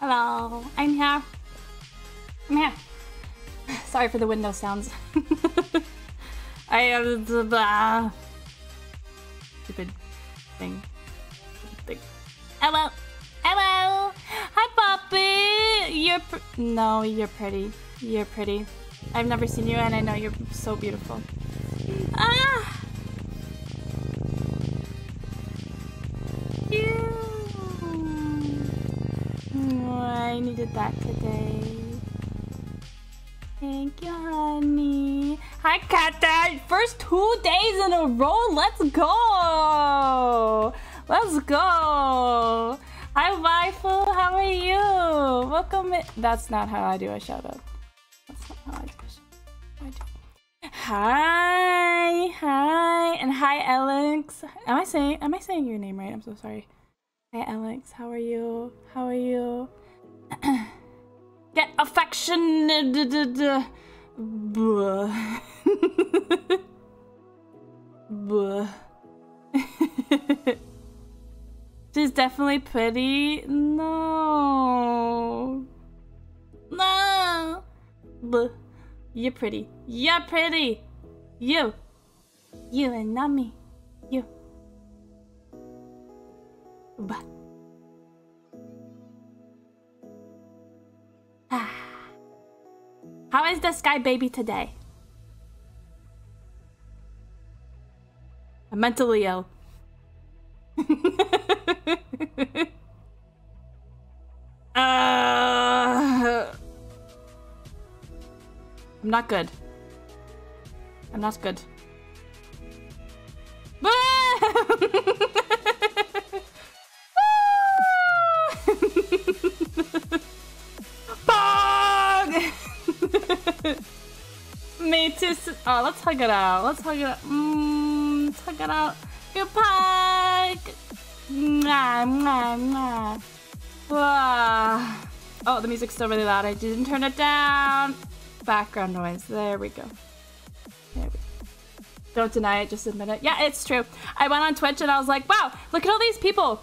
Hello, I'm here. I'm here. Sorry for the window sounds. I am the stupid thing. Hello, hello. Hi, Poppy. You're no, you're pretty. You're pretty. I've never seen you, and I know you're so beautiful. Ah. You. Oh, I needed that today. Thank you, honey. Hi, Kata. First 2 days in a row. Let's go. Let's go. Hi, Waifu. How are you? Welcome. That's not how I do a shout out. That's not how I do a shout out. Hi. Hi. And hi, Alex. Am I saying your name right? I'm so sorry. Hi, Alex. How are you? How are you? Get affection. Buh. Buh. She's definitely pretty. No. No. Buh. You're pretty. You're pretty. You. You and not me. You. Buh. Ah. How is the sky baby today? I'm mentally ill. I'm not good. I'm not good. Me too. Oh, let's hug it out. Let's hug it out. Let's hug it out. Goodbye. Mwah, mwah, mwah. Oh, the music's still really loud. I didn't turn it down. Background noise. There we go. There we go. Don't deny it. Just admit it. Yeah, it's true. I went on Twitch and I was like, wow, look at all these people.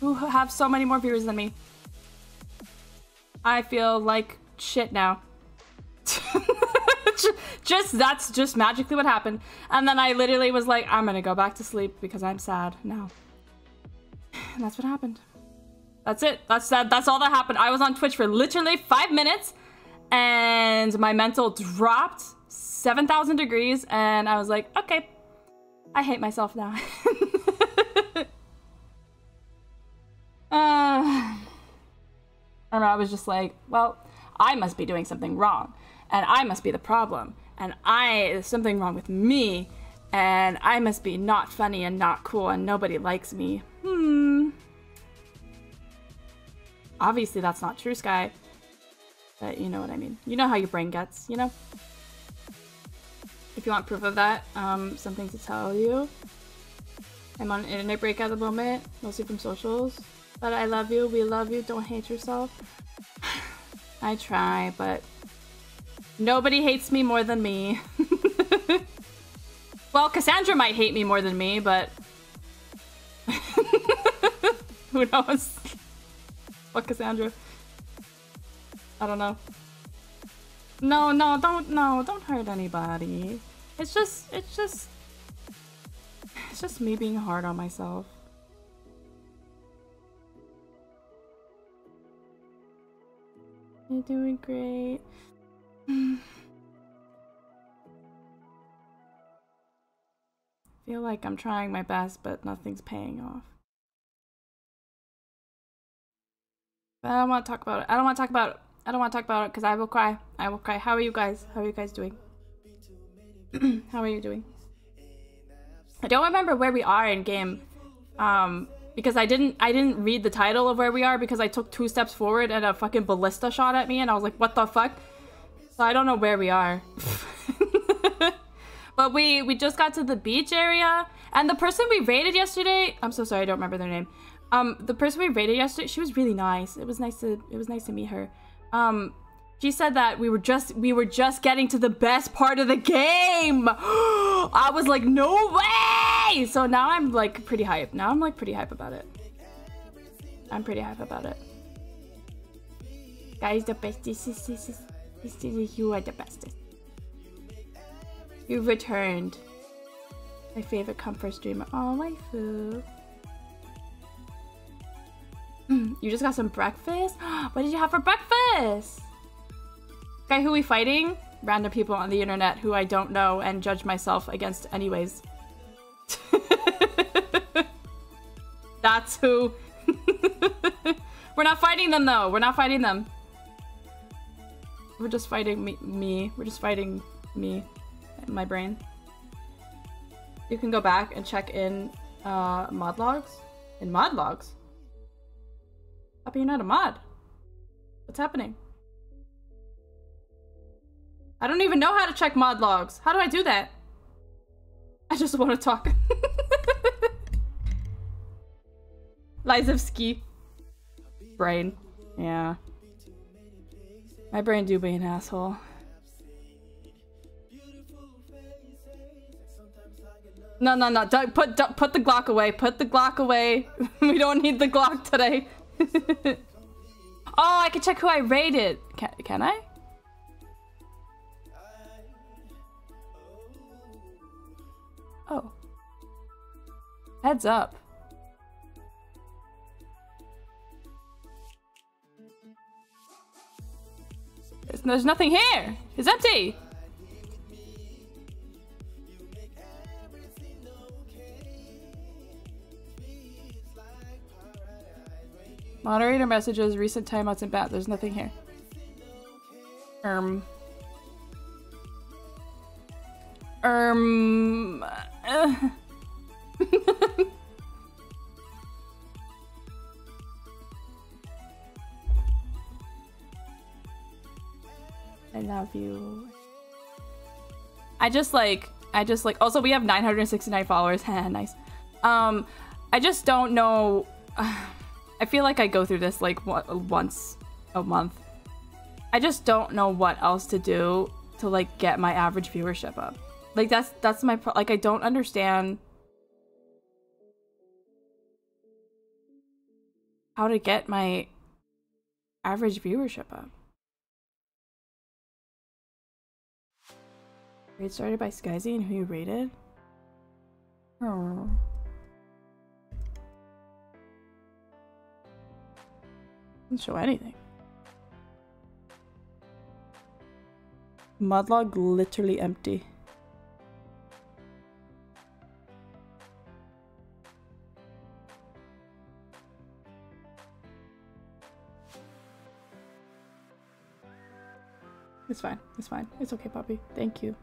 Who have so many more viewers than me. I feel like shit now. That's just magically what happened. And then I literally was like, I'm gonna go back to sleep because I'm sad now. And that's what happened. That's it. That's all that happened. I was on Twitch for literally 5 minutes and my mental dropped 7,000 degrees and I was like, okay, I hate myself now. I don't know, I was just like, well, I must be doing something wrong and I must be the problem and there's something wrong with me and I must be not funny and not cool and nobody likes me. Obviously that's not true, Sky, but you know what I mean. You know how your brain gets, you know? If you want proof of that, something to tell you. I'm on an internet break at the moment, mostly from socials. But I love you, we love you, don't hate yourself. I try, but nobody hates me more than me. Well, Cassandra might hate me more than me, but who knows? What Cassandra? I don't know. No, don't hurt anybody. It's just me being hard on myself. You're doing great. Feel like I'm trying my best, but nothing's paying off. But I don't want to talk about it. I don't want to talk about it. I don't want to talk about it because I will cry. I will cry. How are you guys? How are you guys doing? How are you doing? I don't remember where we are in game. Because I didn't read the title of where we are because I took 2 steps forward and a fucking ballista shot at me and I was like, what the fuck? So I don't know where we are. But we just got to the beach area and the person we raided yesterday, I'm so sorry, I don't remember their name. The person we raided yesterday, she was really nice. It was nice to meet her. She said that we were just getting to the best part of the game. I was like, no way! Yay! So now I'm like pretty hype. Now I'm like pretty hype about it. I'm pretty hype about it. Guys, the best. This is you are the bestest. You've returned. My favorite comfort streamer. Oh, waifu. You just got some breakfast? What did you have for breakfast? Okay, who are we fighting? Random people on the internet who I don't know and judge myself against anyways. That's who. We're not fighting them though. We're not fighting them. We're just fighting me. We're just fighting me. My brain. You can go back and check in mod logs. In mod logs? How about you're not a mod? What's happening? I don't even know how to check mod logs. How do I do that? I just want to talk. Lyzevsky. Brain. Yeah. My brain do be an asshole. No, no, no. Put the Glock away. Put the Glock away. We don't need the Glock today. Oh, I can check who I raided. Can I? Oh. Heads up. There's nothing here. It's empty. Moderator messages, recent timeouts, and bat. There's nothing here. I love you. I just like. Also, we have 969 followers. Nice. I just don't know. I feel like I go through this like once a month. I just don't know what else to do to like get my average viewership up. Like that's my pro, like I don't understand how to get my average viewership up. Raid started by skyyzie and who you rated? Oh. Doesn't show anything. Modlog literally empty. It's fine. It's fine. It's okay, Poppy. Thank you.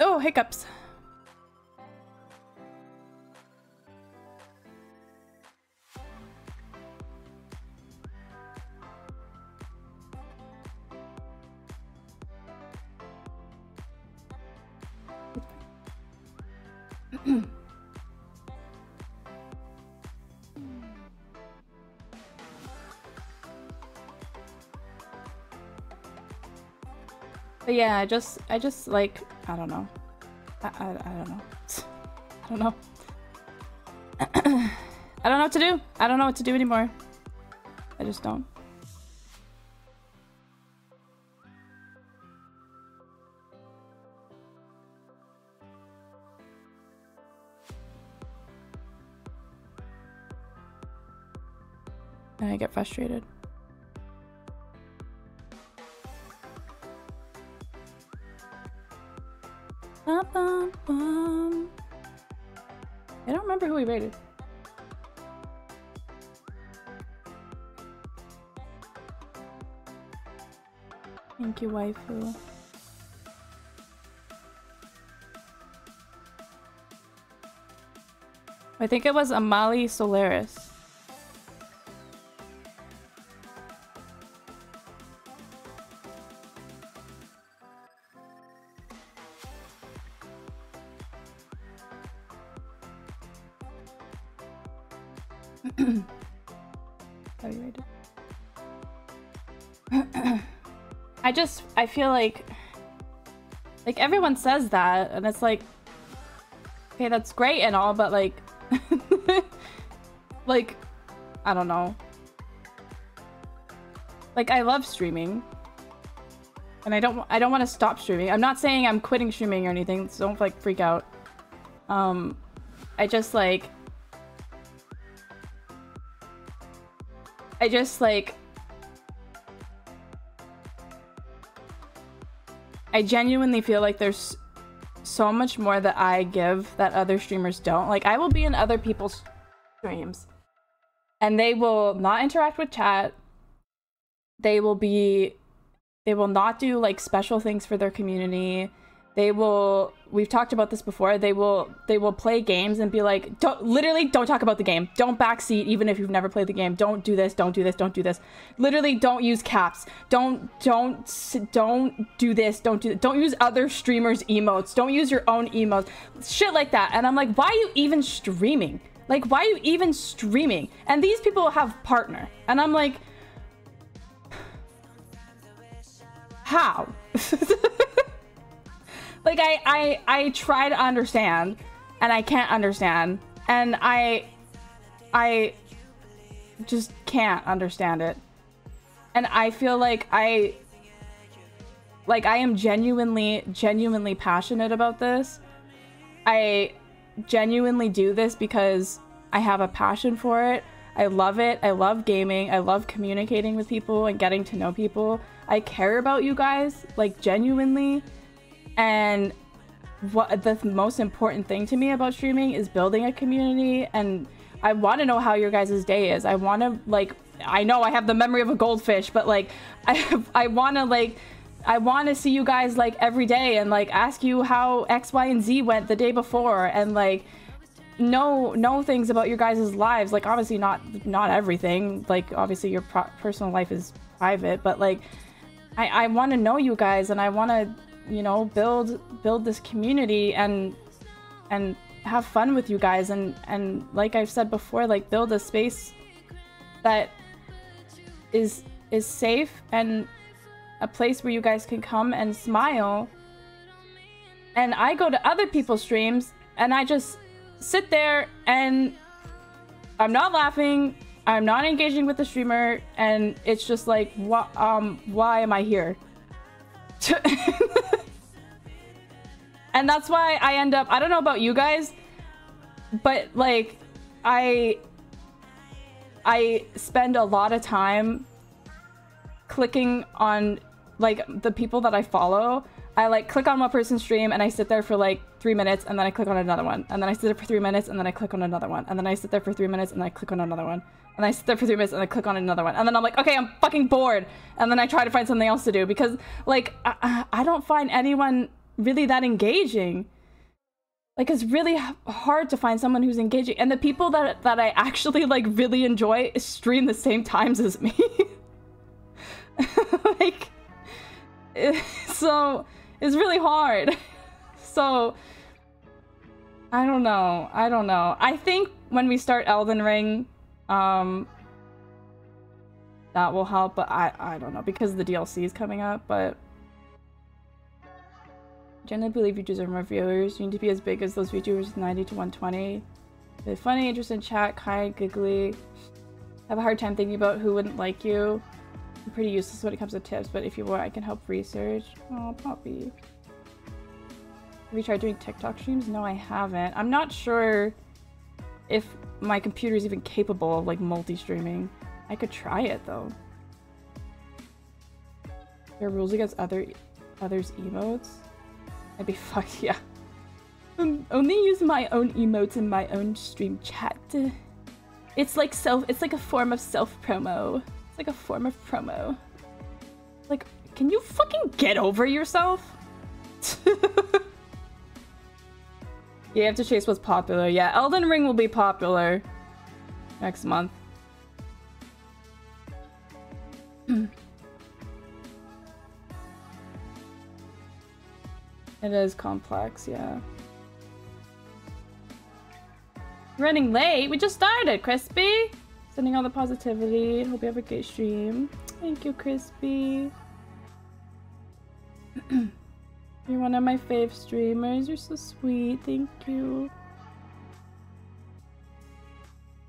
Oh, hiccups. But yeah, I just like, I don't know. I don't know. I don't know. I don't know what to do. I don't know what to do anymore. I just don't. And I get frustrated. I don't remember who we rated. Thank you, waifu. I think it was Amali Solaris. I feel like Like, everyone says that, and it's like, okay, that's great and all, but like, like, I don't know. Like, I love streaming, and I don't want to stop streaming. I'm not saying I'm quitting streaming or anything, so don't like freak out. I just like, I genuinely feel like there's so much more that I give that other streamers don't. Like, I will be in other people's streams, and they will not interact with chat. They will not do like special things for their community. We've talked about this before. They will play games and be like, literally don't talk about the game. Don't backseat even if you've never played the game. Don't do this, don't do this, don't do this. Literally don't use caps. Don't do this, don't use other streamers' emotes. Don't use your own emotes. Shit like that. And I'm like, why are you even streaming? Like, why are you even streaming? And these people have partner. And I'm like, how? Like, I try to understand, and I can't understand, and I just can't understand it. And I feel like I am genuinely passionate about this. I genuinely do this because I have a passion for it. I love it. I love gaming. I love communicating with people and getting to know people. I care about you guys, like, genuinely. And what the most important thing to me about streaming is building a community, and I want to know how your guys' day is. I want to, like, I know I have the memory of a goldfish, but like, I want to see you guys like every day and like ask you how X, Y, and Z went the day before, and like know things about your guys' lives. Like, obviously not everything, like obviously your personal life is private, but like I want to know you guys, and I want to, you know, build this community and have fun with you guys, and like I've said before, like, build a space that is safe and a place where you guys can come and smile. And I go to other people's streams and I just sit there and I'm not laughing, I'm not engaging with the streamer, and it's just like, what, why am I here? And that's why I end up, I don't know about you guys, but like I spend a lot of time clicking on like the people that I follow. I like click on one person's stream and I sit there for like 3 minutes, and then I click on another one, and then I sit there for 3 minutes, and then I click on another one, and then I sit there for 3 minutes, and I click on another one, and I sit there for 3 minutes, and I click on another one, and then I'm like, okay, I'm fucking bored, and then I try to find something else to do, because like I don't find anyone really that engaging. Like, it's really hard to find someone who's engaging, and the people that I actually like really enjoy stream the same times as me. Like, so it's really hard. So I don't know. I think when we start Elden Ring, that will help, but I don't know, because the DLC is coming up. But generally believe you deserve more viewers. You need to be as big as those VTubers, 90 to 120. They're funny, interesting chat, kind, giggly. Have a hard time thinking about who wouldn't like you. I'm pretty useless when it comes to tips, but if you want, I can help research. Oh, Poppy. Have you tried doing TikTok streams? No, I haven't. I'm not sure if my computer is even capable of like multi-streaming. I could try it though. There are rules against others' emotes. I'd be fucked, yeah. Only use my own emotes in my own stream chat. It's like a form of self-promo. It's like a form of promo. Like, can you fucking get over yourself? You have to chase what's popular. Yeah, Elden Ring will be popular next month. It is complex, yeah. Running late? We just started, Crispy! Sending all the positivity. Hope you have a great stream. Thank you, Crispy. You're one of my fave streamers. You're so sweet. Thank you.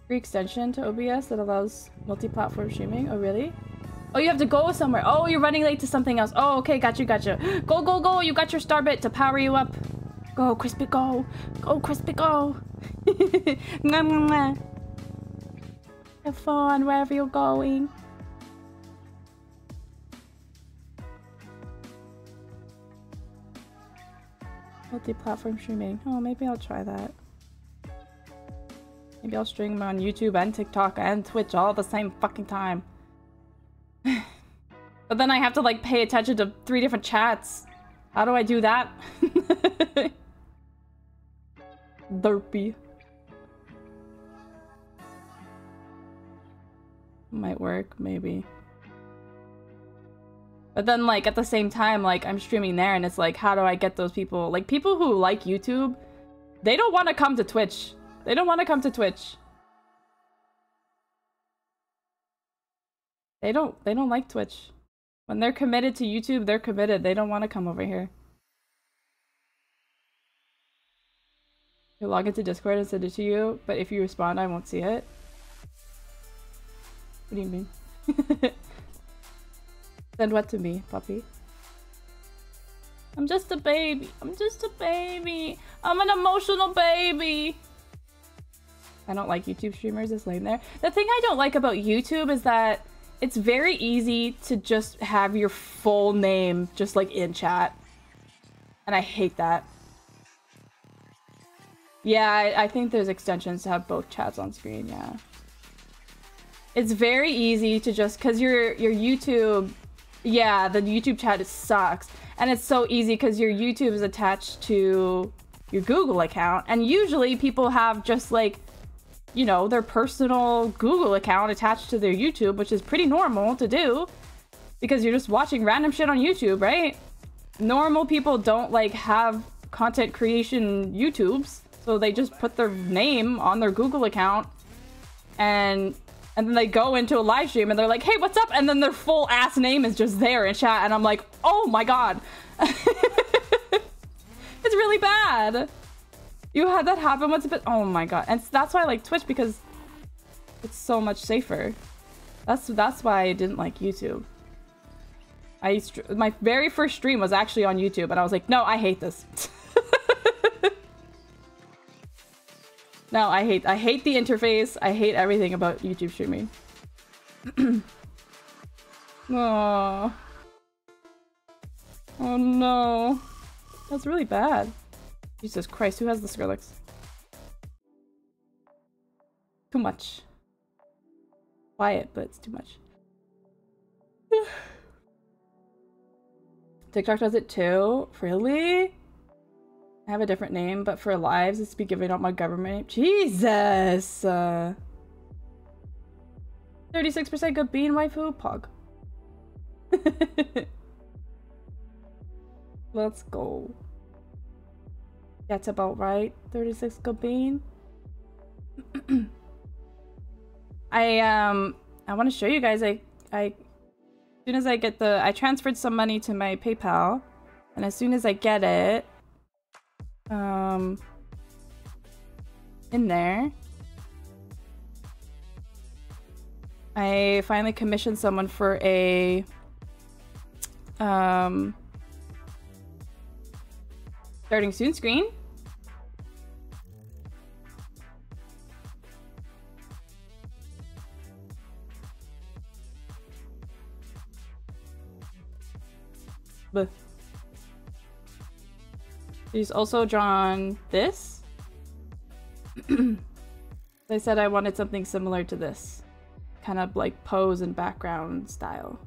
Free extension to OBS that allows multi-platform streaming. Oh, really? Oh, you have to go somewhere. Oh, you're running late to something else. Oh, okay. Got you. Got you. Go, go, go. You got your star bit to power you up. Go, Crispy, go. Go, Crispy, go. Mwah, mwah, mwah. Have fun wherever you're going. Multi-platform streaming. Oh, maybe I'll try that. Maybe I'll stream on YouTube and TikTok and Twitch all at the same fucking time. But then I have to like pay attention to 3 different chats. How do I do that? Derpy. Might work, maybe. But then like at the same time, like I'm streaming there and it's like, how do I get those people? Like people who like YouTube, they don't want to come to Twitch. They don't want to come to Twitch. They don't like Twitch. When they're committed to YouTube, they're committed. They don't want to come over here. You log into Discord and send it to you, but if you respond, I won't see it. What do you mean? Send what to me, puppy? I'm just a baby. I'm just a baby. I'm an emotional baby. I don't like YouTube streamers. It's lame there. The thing I don't like about YouTube is that it's very easy to just have your full name just like in chat. And I hate that. Yeah, I think there's extensions to have both chats on screen, yeah. It's very easy to just, because your YouTube, yeah, the YouTube chat, it sucks. And it's so easy because your YouTube is attached to your Google account. And usually people have just like, you know, their personal Google account attached to their YouTube, which is pretty normal to do because you're just watching random shit on YouTube, right? Normal people don't like have content creation YouTubes, so they just put their name on their Google account and then they go into a live stream and they're like, hey, what's up? And then their full ass name is just there in chat and I'm like, oh my God. It's really bad. You had that happen once a bit. Oh my God. And that's why I like Twitch, because it's so much safer. That's why I didn't like YouTube. My very first stream was actually on YouTube and I was like, no, I hate this. No, I hate the interface. I hate everything about YouTube streaming. Oh. Oh no. That's really bad. Jesus Christ, who has the Skrillex? Too much. Quiet, but it's too much. TikTok does it too? Really? I have a different name, but for lives, it's to be giving out my government name. Jesus! 36% good bean waifu? Pog. Let's go. That's about right. 36 good bean. I want to show you guys. As soon as I get the, I transferred some money to my PayPal, and as soon as I get it, in there, I finally commissioned someone for a starting soon screen. Bleh. He's also drawn this. I said I wanted something similar to this. Kind of like pose and background style.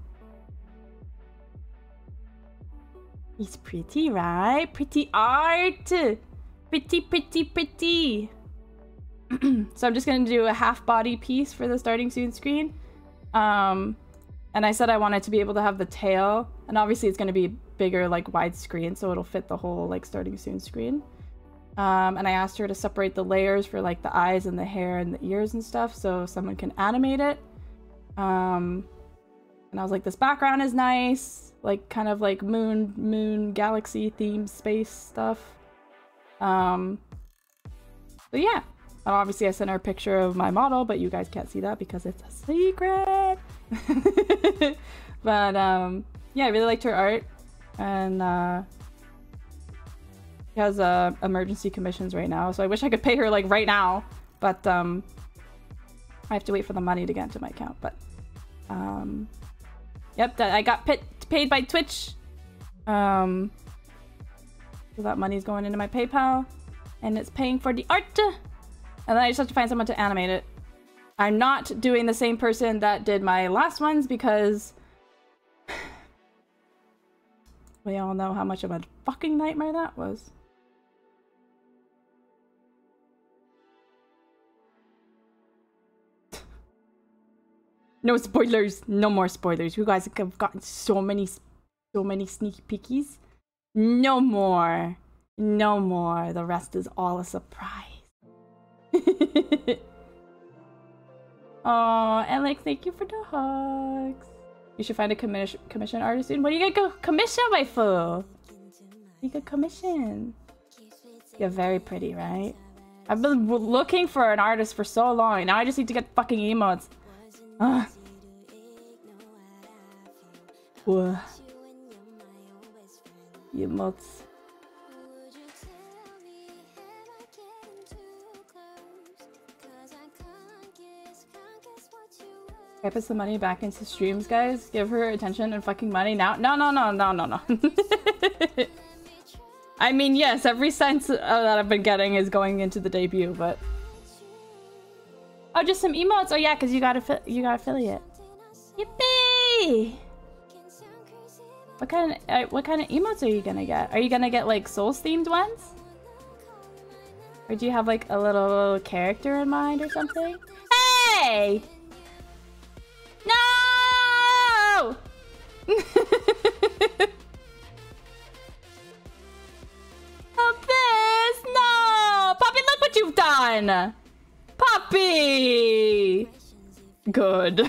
He's pretty, right? Pretty art! Pretty, pretty, pretty! So I'm just gonna do a half body piece for the starting soon screen. And I said I wanted to be able to have the tail. And obviously it's gonna be bigger, like widescreen, so it'll fit the whole like starting soon screen. And I asked her to separate the layers for like the eyes and the hair and the ears and stuff so someone can animate it. And I was like, this background is nice. like kind of like moon galaxy themed space stuff. But yeah, and obviously I sent her a picture of my model, but you guys can't see that because it's a secret. But yeah, I really liked her art, and she has emergency commissions right now, so I wish I could pay her like right now, but I have to wait for the money to get into my account. But yep, I got paid by Twitch, so that money's going into my PayPal, and it's paying for the art, and then I just have to find someone to animate it. I'm not doing the same person that did my last ones because we all know how much of a fucking nightmare that was. No spoilers, no more spoilers. You guys have gotten so many sneaky peekies. No more, no more. The rest is all a surprise. Oh, Alex, thank you for the hugs. You should find a commission artist soon. What are you gonna go commission, my fool? You could commission. You're very pretty, right? I've been looking for an artist for so long. Now I just need to get fucking emotes. Ugh. Whoa. Emotes. I put some money back into streams, guys. Give her attention and fucking money now. No. I mean, yes, every cent that I've been getting is going into the debut, but oh, just some emotes. Oh yeah, because you got affiliate. Yippee! What kind of emotes are you gonna get? Are you gonna get like Souls themed ones? Or do you have like a little character in mind or something? Hey! No! Abyss, no! Poppy, look what you've done! Poppy! Good.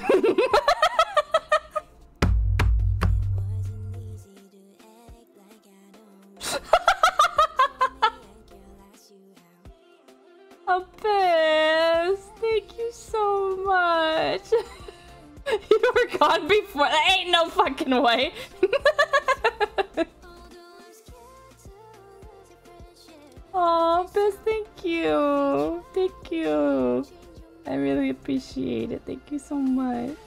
Abyss, thank you so much. You were gone before. That ain't no fucking way. Oh, best, thank you. Thank you. I really appreciate it. Thank you so much.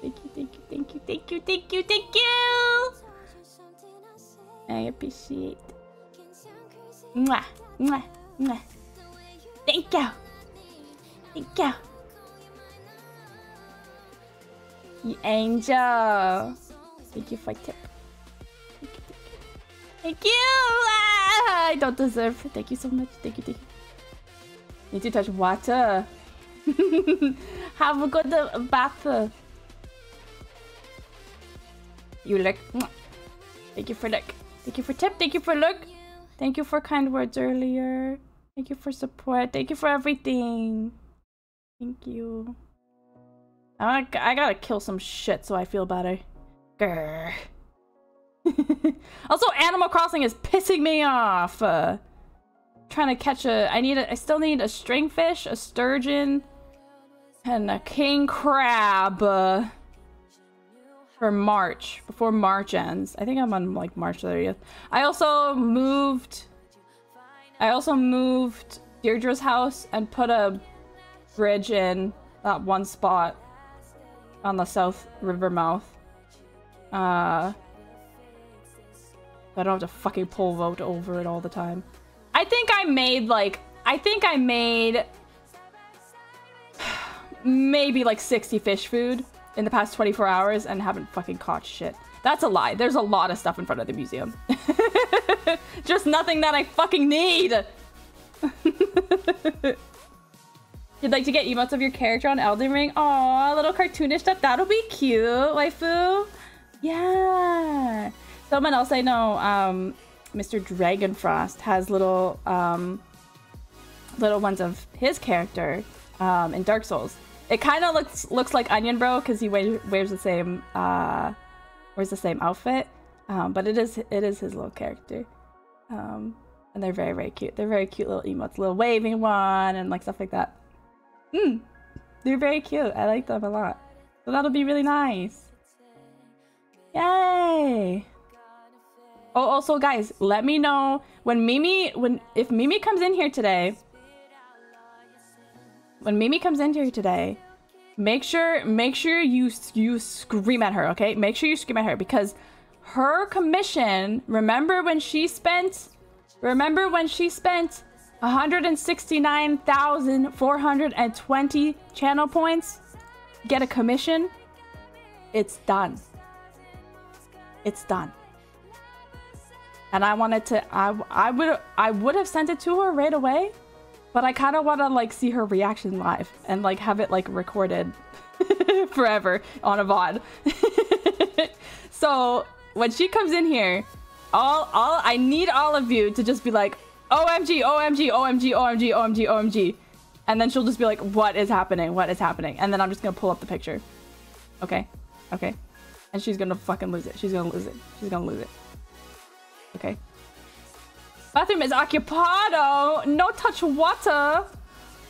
Thank you, thank you, thank you, thank you, thank you, thank you. I appreciate it. Mwah, mwah, mwah. Thank you. Thank you. You angel! Thank you for tip. Thank you! Thank you. Thank you. Ah, I don't deserve it. Thank you so much. Thank you, thank you. Need to touch water. Have a good bath. You look. Thank you for look. Thank you for tip. Thank you for look. Thank you for kind words earlier. Thank you for support. Thank you for everything. Thank you. I gotta kill some shit so I feel better. Grr. Also, Animal Crossing is pissing me off. Trying to catch a... I still need a stringfish, a sturgeon, and a king crab for March, before March ends. I think I'm on like March 30th. I also moved Deirdre's house and put a bridge in that one spot on the south river mouth. I don't have to fucking pull vote over it all the time. I think I made maybe like 60 fish food in the past 24 hours and haven't fucking caught shit. That's a lie. There's a lot of stuff in front of the museum. Just nothing that I fucking need. You'd like to get emotes of your character on Elden Ring? Aww, a little cartoonish stuff. That'll be cute, waifu. Yeah. Someone else I know, Mr. Dragonfrost, has little ones of his character in Dark Souls. It kind of looks like Onion Bro because he wears the same outfit. But it is his little character. And they're very, very cute. They're very cute little emotes. Little waving one and like stuff like that. They're very cute. I like them a lot. So that'll be really nice. Yay! Oh, also guys, let me know when if Mimi comes in here today. When Mimi comes in here today, make sure you scream at her, okay? Make sure you scream at her, because her commission, remember when she spent 169,420 channel points, get a commission, it's done. It's done. And I wanted to, I would have sent it to her right away, but I kind of want to like see her reaction live and like have it like recorded forever on a VOD. So when she comes in here, I need all of you to just be like, OMG, OMG, OMG, OMG, OMG, OMG. And then she'll just be like, what is happening? What is happening? And then I'm just going to pull up the picture. Okay. Okay. And she's going to fucking lose it. She's going to lose it. She's going to lose it. Okay. Bathroom is occupado. No touch water.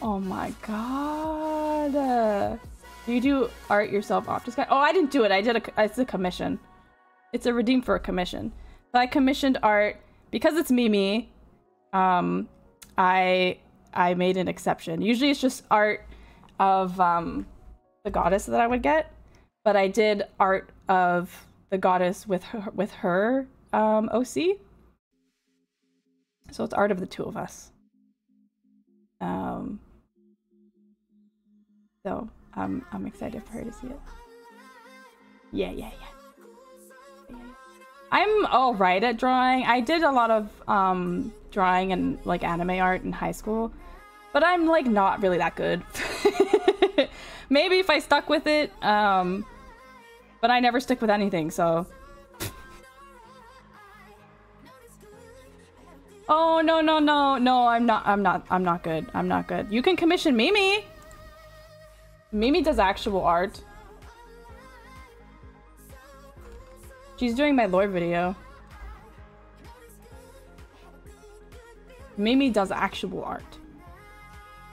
Oh my god. You do art yourself off. Just oh, I didn't do it. I did a. It's a commission. It's a redeem for a commission. So I commissioned art because it's Mimi. I made an exception. Usually it's just art of the goddess that I would get, but I did art of the goddess with her OC. So it's art of the two of us. So I'm excited for her to see it. Yeah. I'm all right at drawing. I did a lot of drawing and like anime art in high school, but I'm like not really that good. Maybe if I stuck with it, but I never stick with anything, so. Oh no, I'm not good. I'm not good. You can commission Mimi. Mimi does actual art. She's doing my lore video. Mimi does actual art.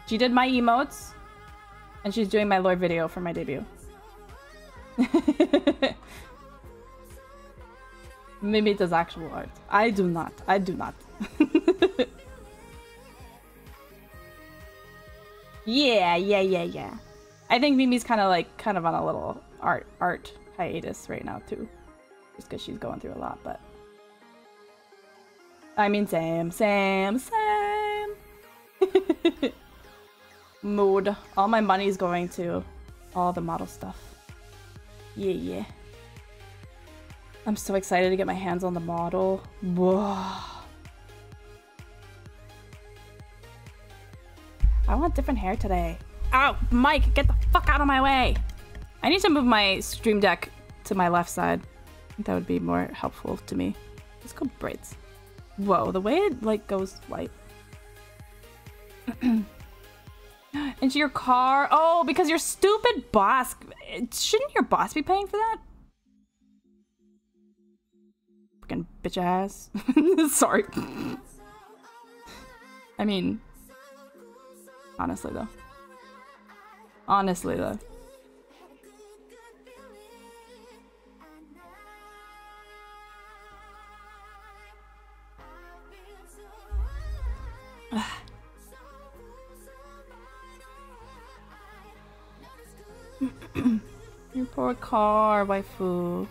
She did my emotes, and she's doing my lore video for my debut. Mimi does actual art. I do not. I do not. Yeah. I think Mimi's kind of on a little art hiatus right now too. Just because she's going through a lot, but... I mean, Sam! Mood. All my money's going to all the model stuff. Yeah. I'm so excited to get my hands on the model. Whoa. I want different hair today. Ow! Mike, get the fuck out of my way! I need to move my stream deck to my left side. That would be more helpful to me. Let's go braids. Whoa, the way it like goes light. Into your car. Oh, because your stupid boss. Shouldn't your boss be paying for that? Fucking bitch ass. Sorry. I mean, honestly though. Your poor car, waifu.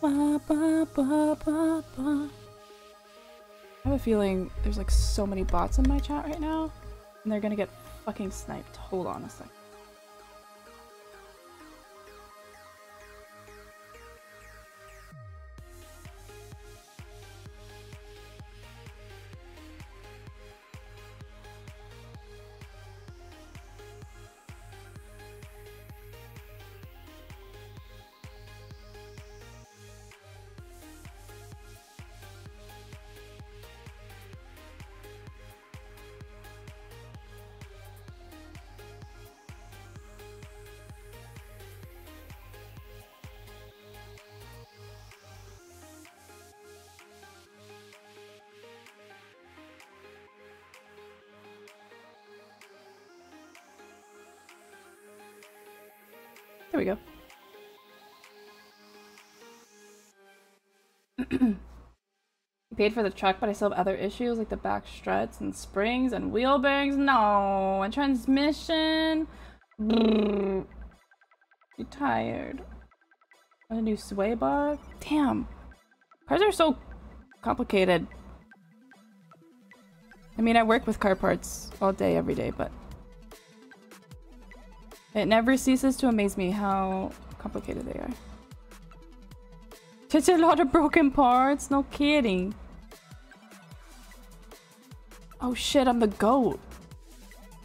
Ba, ba, ba, ba, ba. I have a feeling there's like so many bots in my chat right now, and they're gonna get fucking sniped. Hold on a sec. There we go. I paid for the truck, but I still have other issues like the back struts and springs and wheel bearings. No, and transmission. Brrr. You're tired. I'm gonna do sway bar. Damn, cars are so complicated. I mean, I work with car parts all day, every day, but it never ceases to amaze me how complicated they are. There's a lot of broken parts, no kidding. Oh shit, I'm the goat.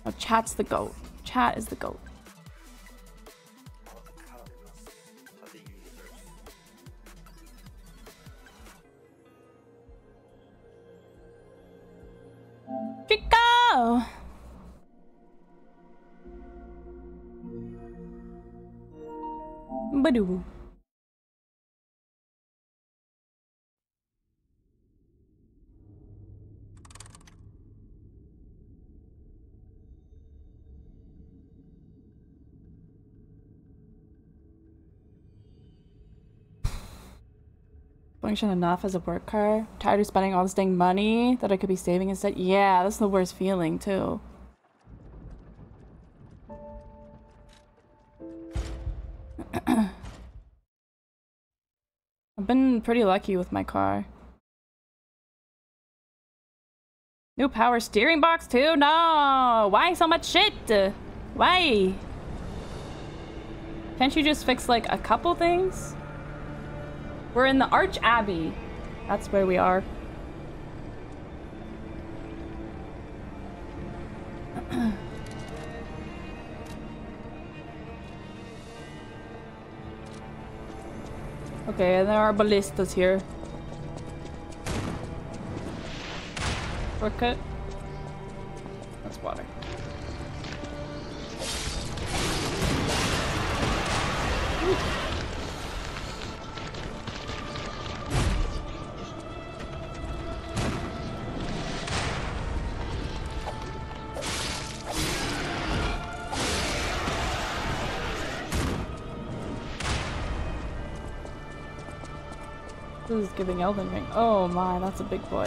Oh, chat's the goat. Chat is the goat. Chico! Badoo. Function enough as a work car. Tired of spending all this dang money that I could be saving instead. Yeah, that's the worst feeling too. I've been pretty lucky with my car. New power steering box too? No! Why so much shit? Why? Can't you just fix like a couple things? We're in the Arch Abbey. That's where we are. Okay, and there are ballistas here. Shortcut. That's water. Ooh. This is giving Elden Ring. Oh my, that's a big boy.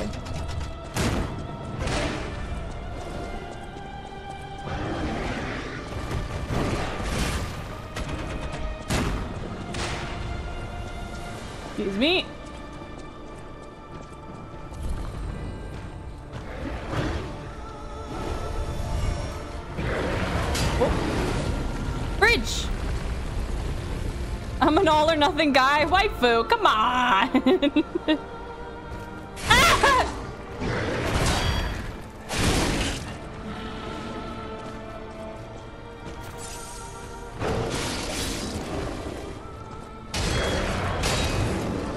Excuse me. Whoa. Bridge! I'm an all or nothing guy, waifu, come on! Ah!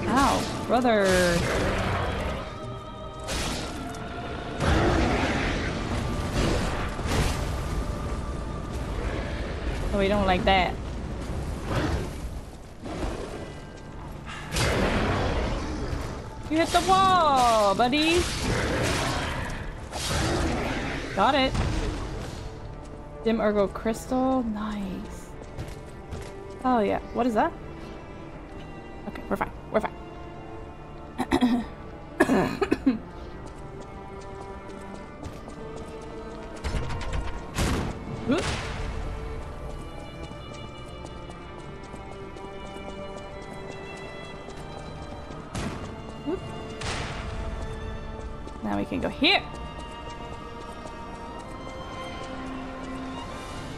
Ow, brother. Oh, we don't like that. You hit the wall, buddy! Got it! Dim Ergo Crystal, nice. Oh yeah, what is that? Okay, we're fine, we're fine. Oops. Now we can go here.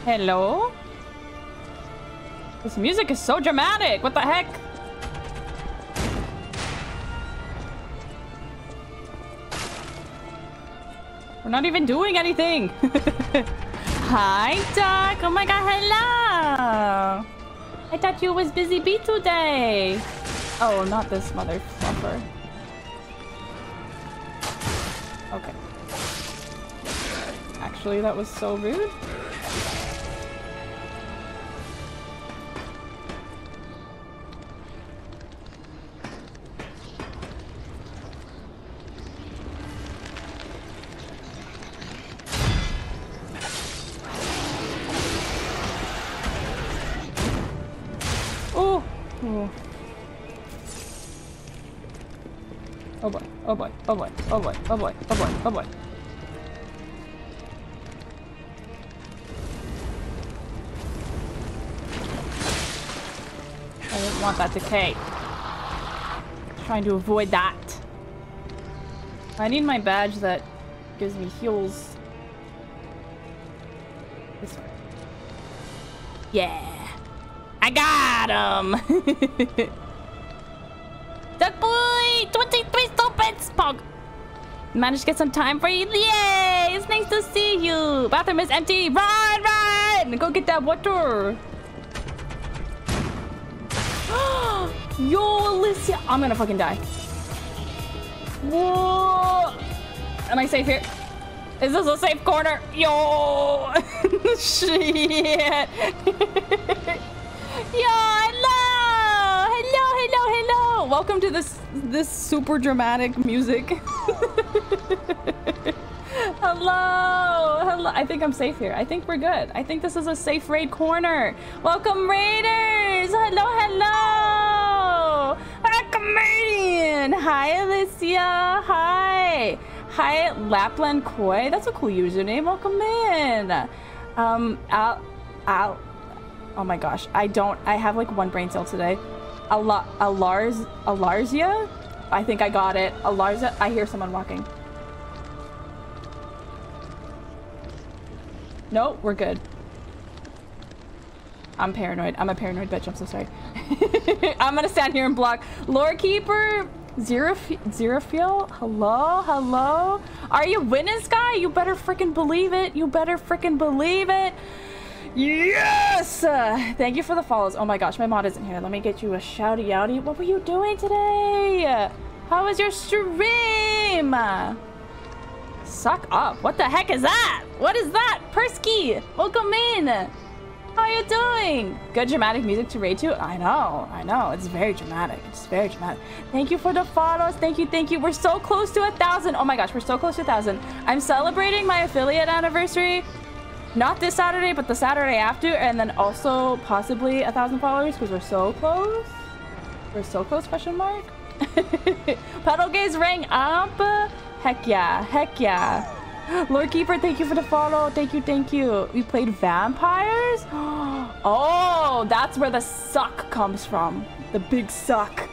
Hello? This music is so dramatic. What the heck? We're not even doing anything. Hi, Doc. Oh my god, hello. I thought you was busy bee today. Oh, not this mother fluffer. Okay. Actually, that was so rude. oh boy, oh boy, oh boy, oh boy, oh boy, oh boy, oh boy. I don't want that decay. Trying to avoid that. I need my badge that gives me heals. This one. Yeah! I got him! Duck boy! 23 stupid pog! Managed to get some time for you? Yay! It's nice to see you! Bathroom is empty! Run! Run! Go get that water! Yo, Alicia! I'm gonna fucking die. Whoa! Am I safe here? Is this a safe corner? Yo! Shit! Yo! Hello! Hello! Hello! Hello! Welcome to this super dramatic music. Hello! Hello! I think I'm safe here. I think we're good. I think this is a safe raid corner. Welcome, raiders! Hello! Hello! Welcome, Marian! Hi, Alicia! Hi! Hi, Lapland Koi. That's a cool username. Welcome in. Oh my gosh. I have like one brain cell today. Alarzia? I think I got it. Alarzia? I hear someone walking. No, we're good. I'm paranoid. I'm a paranoid bitch. I'm so sorry. I'm gonna stand here and block. Lorekeeper! Xerophil? Hello? Hello? Are you winning, Sky? You better freaking believe it. You better freaking believe it. Yes! Thank you for the follows. Oh my gosh, my mod isn't here. Let me get you a shouty outy. What were you doing today? How was your stream? Suck up. What the heck is that? What is that? Persky, welcome in. How are you doing? Good dramatic music to raid to? I know. It's very dramatic. Thank you for the follows. Thank you. We're so close to 1,000. Oh my gosh, we're so close to 1,000. I'm celebrating my affiliate anniversary. Not this Saturday, but the Saturday after. And then also possibly 1,000 followers because we're so close. We're so close, question mark. Pedal gaze rang up. Heck yeah. Heck yeah. Lorekeeper, thank you for the follow. Thank you. We played vampires? Oh, that's where the suck comes from. The big suck.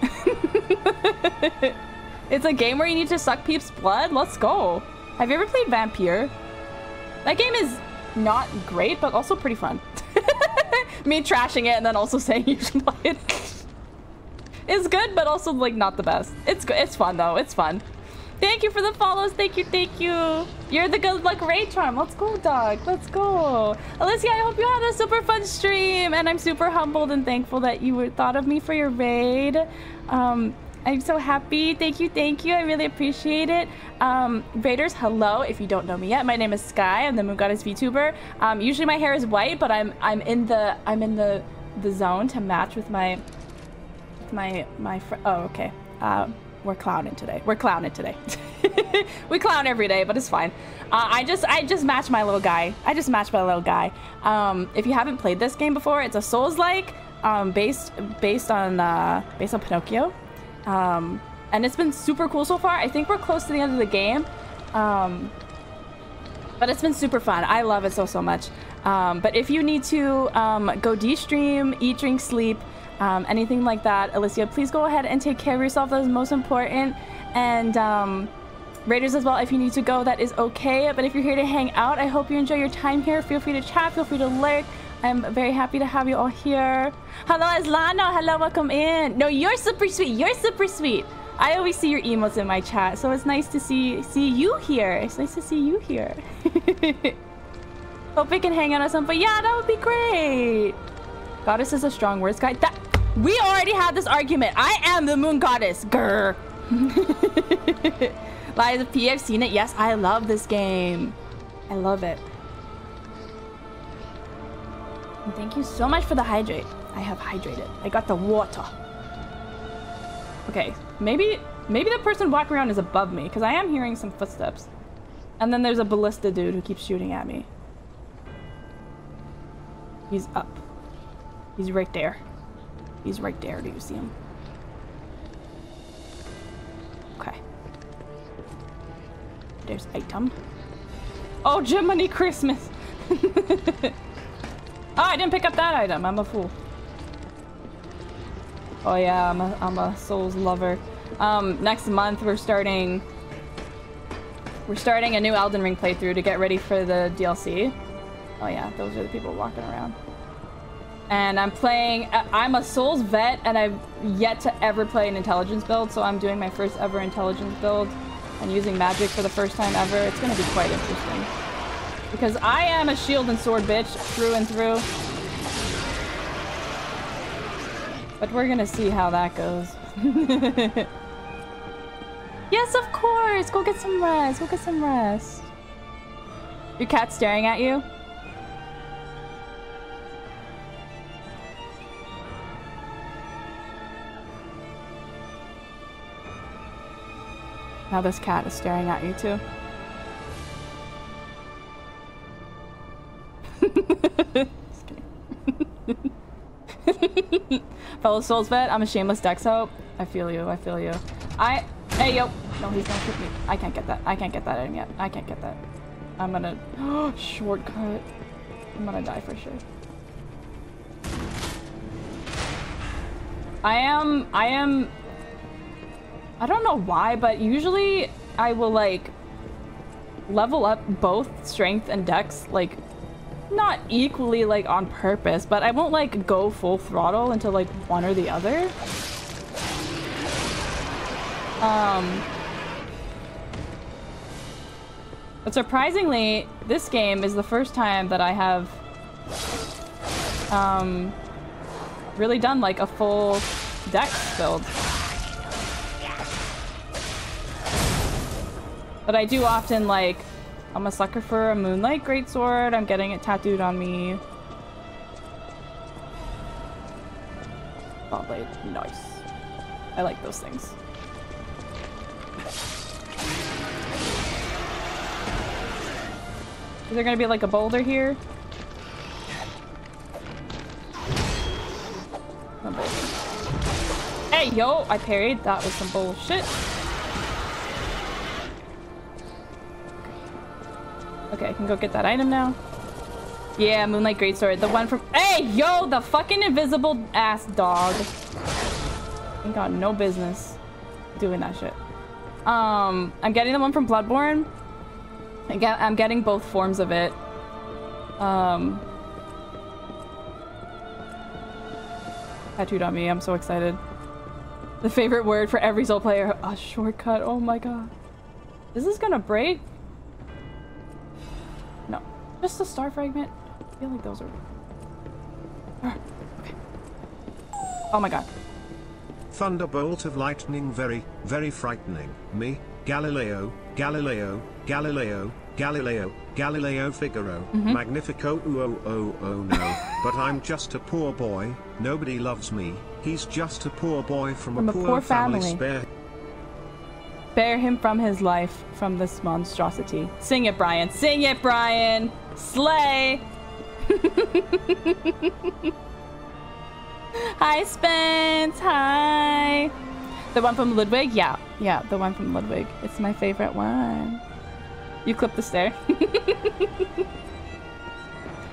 It's a game where you need to suck peeps' blood? Let's go. Have you ever played Vampire? That game is not great, but also pretty fun. Me trashing it and then also saying you should play it. It's good, but also like not the best. It's good. It's fun though. It's fun. Thank you for the follows. Thank you. You're the good luck raid charm. Let's go, dog. Let's go. Alicia, I hope you had a super fun stream. And I'm super humbled and thankful that you thought of me for your raid. I'm so happy. Thank you. I really appreciate it. Raiders, hello. If you don't know me yet, my name is Sky. I'm the Moon Goddess VTuber. Usually my hair is white, but I'm in the zone to match with my friend. Oh, okay. We're clowning today. We clown every day, but it's fine. I just matched my little guy. If you haven't played this game before, it's a Souls-like, based on Pinocchio, and it's been super cool so far. I think we're close to the end of the game, but it's been super fun. I love it so much. But if you need to go de-stream, eat, drink, sleep. Anything like that, Alicia, please go ahead and take care of yourself. That is most important. And raiders as well, if you need to go, that is okay. But if you're here to hang out, I hope you enjoy your time here. Feel free to chat, feel free to lurk. I'm very happy to have you all here. Hello, Aslano. Hello, welcome in. No, you're super sweet. I always see your emotes in my chat, so it's nice to see you here. Hope we can hang out at some point. Yeah, that would be great. Goddess is a strong word, Sky. We already had this argument. I am the moon goddess. Grr. Lies of P, I've seen it. Yes, I love this game. I love it. And thank you so much for the hydrate. I have hydrated. I got the water. Okay, maybe the person walking around is above me because I am hearing some footsteps. And then there's a ballista dude who keeps shooting at me. He's up. He's right there. Do you see him? Okay. There's item. Oh, Jiminy Christmas! Oh, I didn't pick up that item. I'm a fool. Oh yeah, I'm a Souls lover. Next month we're starting a new Elden Ring playthrough to get ready for the DLC. Oh yeah, those are the people walking around. And I'm playing, I'm a Souls vet, and I've yet to ever play an intelligence build, so I'm doing my first ever intelligence build and using magic for the first time ever. It's gonna be quite interesting. Because I am a shield and sword bitch, through and through. But we're gonna see how that goes. Yes, of course! Go get some rest, go get some rest. Your cat's staring at you? Now this cat is staring at you too. Just kidding. Fellow Souls vet, I'm a shameless Dex hope. I feel you, I feel you. Hey yo! No, he's gonna shoot me. I can't get that. I can't get that item yet. I can't get that. I'm gonna shortcut. I'm gonna die for sure. I don't know why, but usually I will like level up both strength and dex, like not equally, like on purpose, but I won't like go full throttle until like one or the other. But surprisingly, this game is the first time that I have really done like a full dex build. But I do often, like, I'm a sucker for a Moonlight Greatsword. I'm getting it tattooed on me. Spotlight, nice. I like those things. Is there gonna be like a boulder here? No boulder. Hey, yo! I parried. That was some bullshit. Okay, I can go get that item now. Yeah, Moonlight Greatsword. The one from— Hey, yo! The fucking invisible ass dog. You got no business doing that shit. I'm getting the one from Bloodborne. I'm getting both forms of it. Tattooed on me. I'm so excited. The favorite word for every Soul player. A shortcut. Oh my god. Is this gonna break? Just a star fragment. I feel like those are. Okay. Oh my god. Thunderbolt of lightning, very, very frightening. Me, Galileo, Galileo, Galileo, Galileo, Galileo Figaro, Magnifico, no. But I'm just a poor boy. Nobody loves me. He's just a poor boy from a poor family. Spare him from his life, from this monstrosity. Sing it, Brian. Sing it, Brian. Slay. Hi, Spence. Hi. The one from Ludwig? Yeah. Yeah, the one from Ludwig. It's my favorite one. You clip the stair.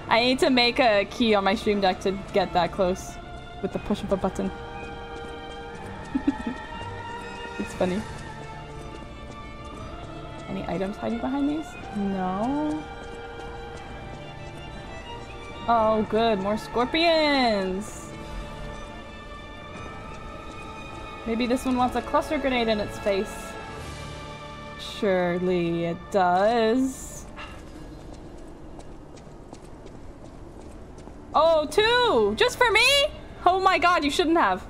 I need to make a key on my stream deck to get that close with the push of a button. It's funny. Any items hiding behind these? No. Oh, good. More scorpions! Maybe this one wants a cluster grenade in its face. Surely it does. Oh, two! Just for me? Oh my god, you shouldn't have.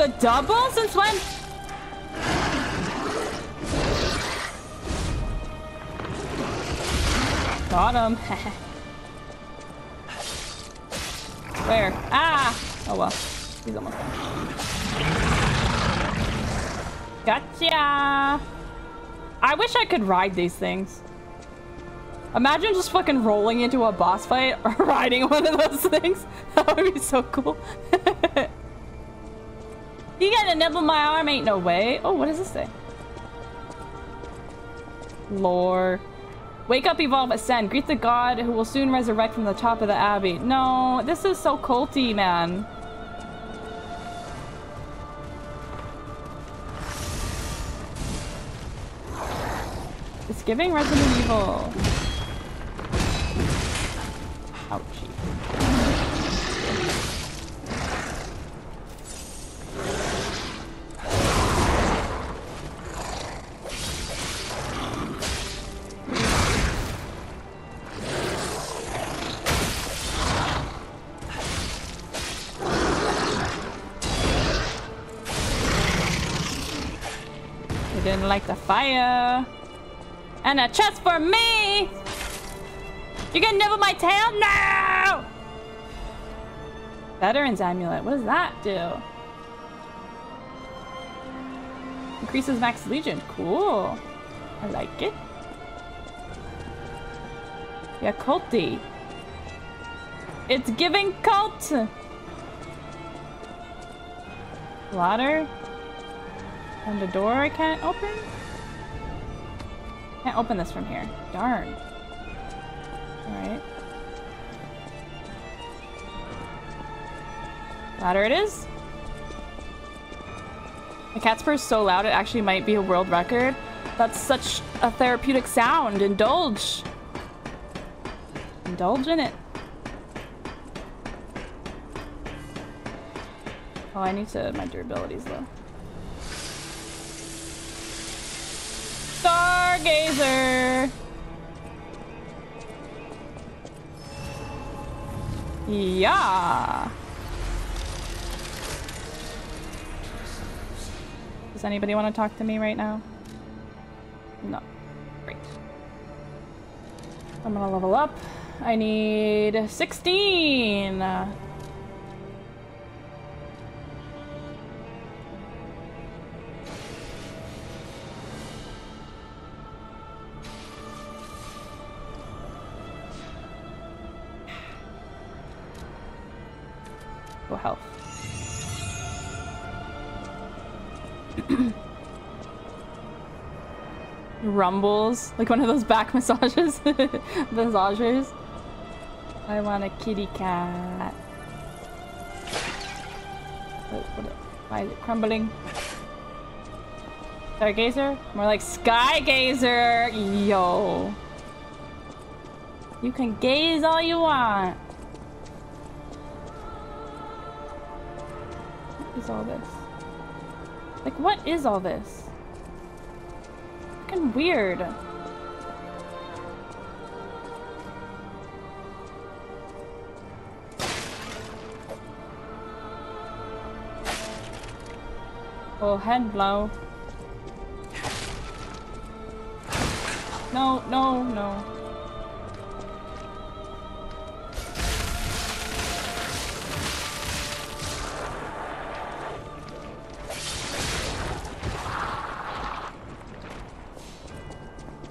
the double? Since when? Got him. Where? Ah! Oh well. He's almost done. Gotcha! I wish I could ride these things. Imagine just fucking rolling into a boss fight or riding one of those things. That would be so cool. You gotta nibble my arm, ain't no way. Oh, what does this say? Lore. Wake up, evolve, ascend. Greet the god who will soon resurrect from the top of the abbey. No, this is so culty, man. It's giving Resident Evil. Ouchie. I didn't like the fire. And a chest for me! You're gonna nibble my tail? No! Veteran's amulet. What does that do? Increases max legion. Cool. I like it. Yeah, culty. It's giving cult! Water. And a door I can't open? Can't open this from here. Darn. Alright. Louder it is. The cat's purr is so loud it actually might be a world record. That's such a therapeutic sound. Indulge. Indulge in it. Oh, I need to... my durability's low. Stargazer! Yeah! Does anybody want to talk to me right now? No. Great. I'm gonna level up. I need 16! Health. Rumbles, like one of those back massages, massagers. I want a kitty cat. Oh, why is it crumbling? Stargazer? More like Skygazer! Yo. You can gaze all you want. All this, like, what is all this? Fucking weird. Oh, head blow. No, no, no.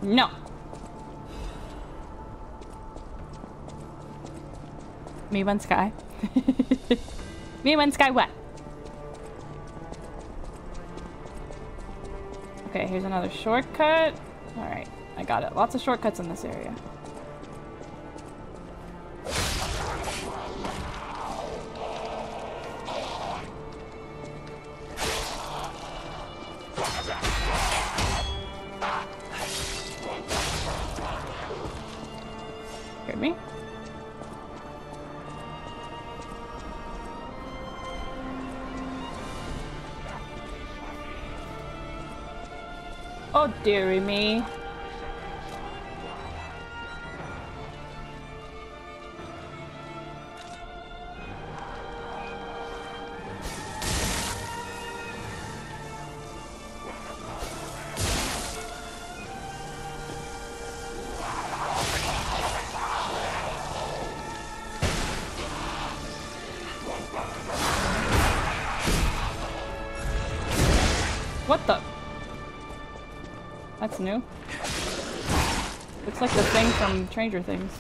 No. Me one sky. Me one sky what? Okay, here's another shortcut. Alright, I got it. Lots of shortcuts in this area. Deary me. What the? That's new. Looks like the thing from Stranger Things.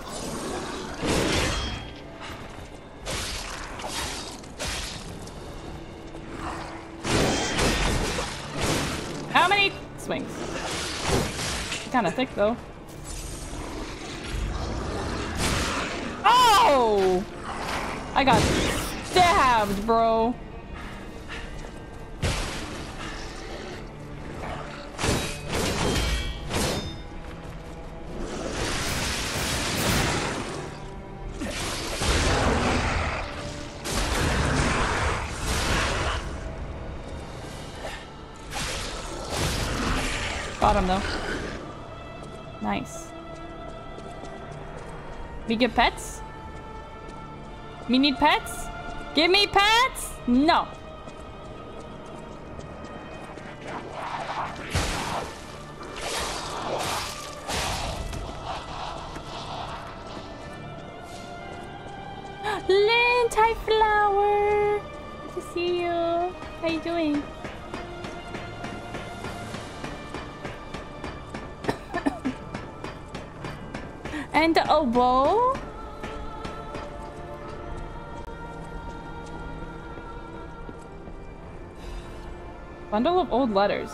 How many swings? Kinda thick though. Oh! I got stabbed, bro. Got him though. Nice. We get pets? We need pets? Give me pets? No. Lint, hi flower. Good to see you. How you doing? And the oboe. Bundle of old letters.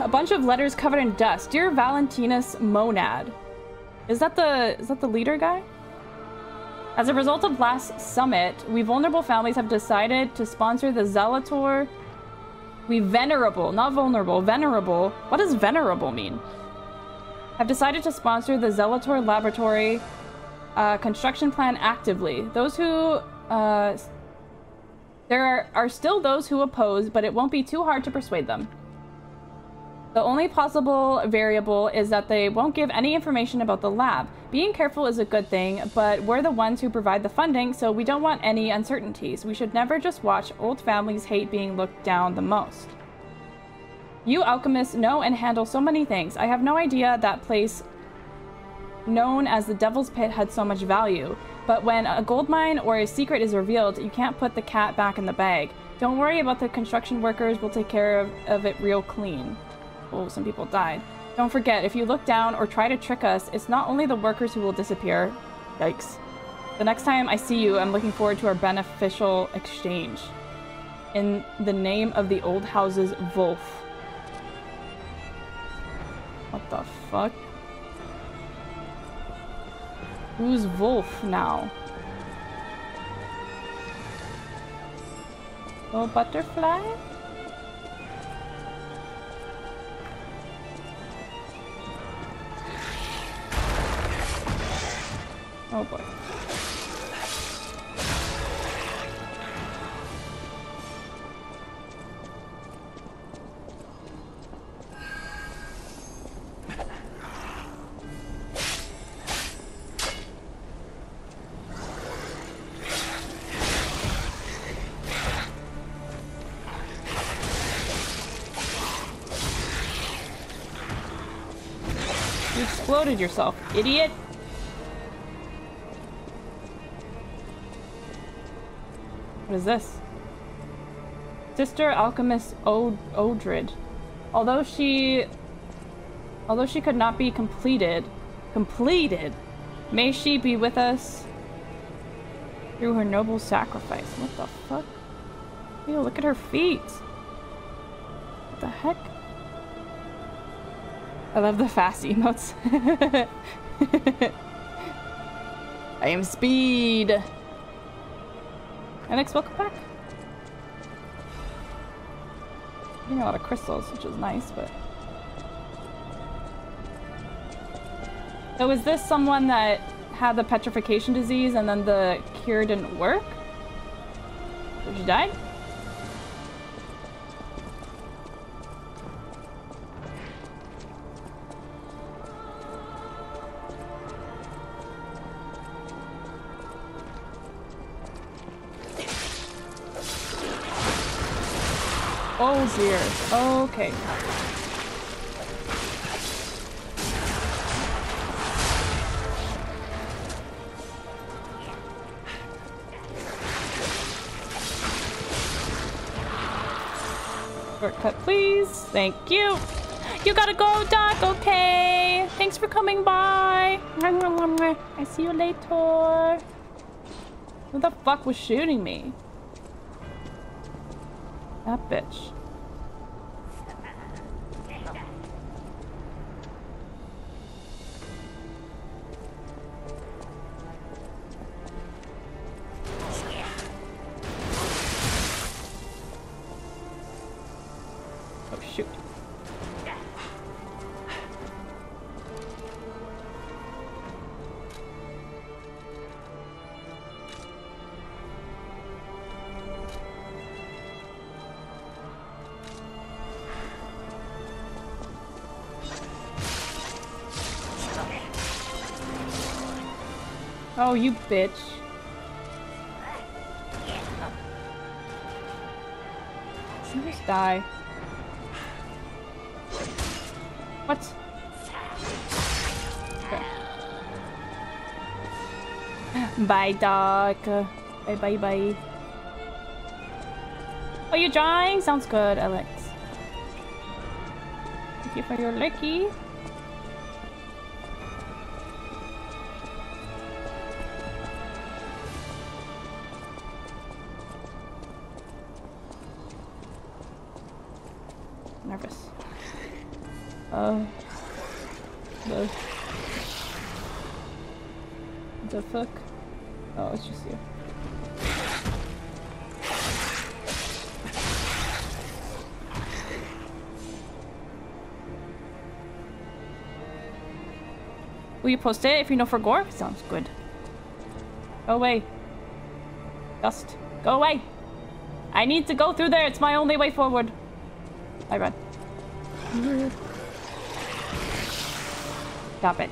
A bunch of letters covered in dust. Dear Valentinus Monad. Is that the leader guy? As a result of last summit, we vulnerable families have decided to sponsor the Zalator. We venerable, not vulnerable, venerable. What does venerable mean? Have decided to sponsor the Zelator Laboratory construction plan actively. Those who, there are still those who oppose, but it won't be too hard to persuade them. The only possible variable is that they won't give any information about the lab. Being careful is a good thing, but we're the ones who provide the funding, so we don't want any uncertainties. We should never just watch old families hate being looked down the most. You alchemists know and handle so many things. I have no idea that place known as the Devil's Pit had so much value. But when a gold mine or a secret is revealed, you can't put the cat back in the bag. Don't worry about the construction workers. We'll take care of it real clean. Oh, some people died. Don't forget, if you look down or try to trick us, it's not only the workers who will disappear. Yikes. The next time I see you, I'm looking forward to our beneficial exchange. In the name of the old house's Wolf. What the fuck? Who's Wolf now? Oh, butterfly? Oh boy. Exploded yourself, idiot. What is this? Sister Alchemist Odrid. Although she could not be completed, may she be with us through her noble sacrifice. What the fuck? Ew, look at her feet. What the heck? I love the fast emotes. I am speed. Alex, welcome back. I'm getting a lot of crystals, which is nice, but... So is this someone that had the petrification disease and then the cure didn't work? So she died? Oh dear. Okay. shortcut, please. Thank you. You gotta go, Doc. Okay. Thanks for coming by. I see you later. Who the fuck was shooting me? That bitch. Oh, you bitch. You just die. What? Okay. Bye, Doc. Bye, bye, bye. Are you drawing? Sounds good, Alex. Thank you for your lucky. The fuck? Oh, it's just you. Will you post it if you know for gore? Sounds good. Go away. Dust. Go away! I need to go through there, it's my only way forward. I run. Stop it.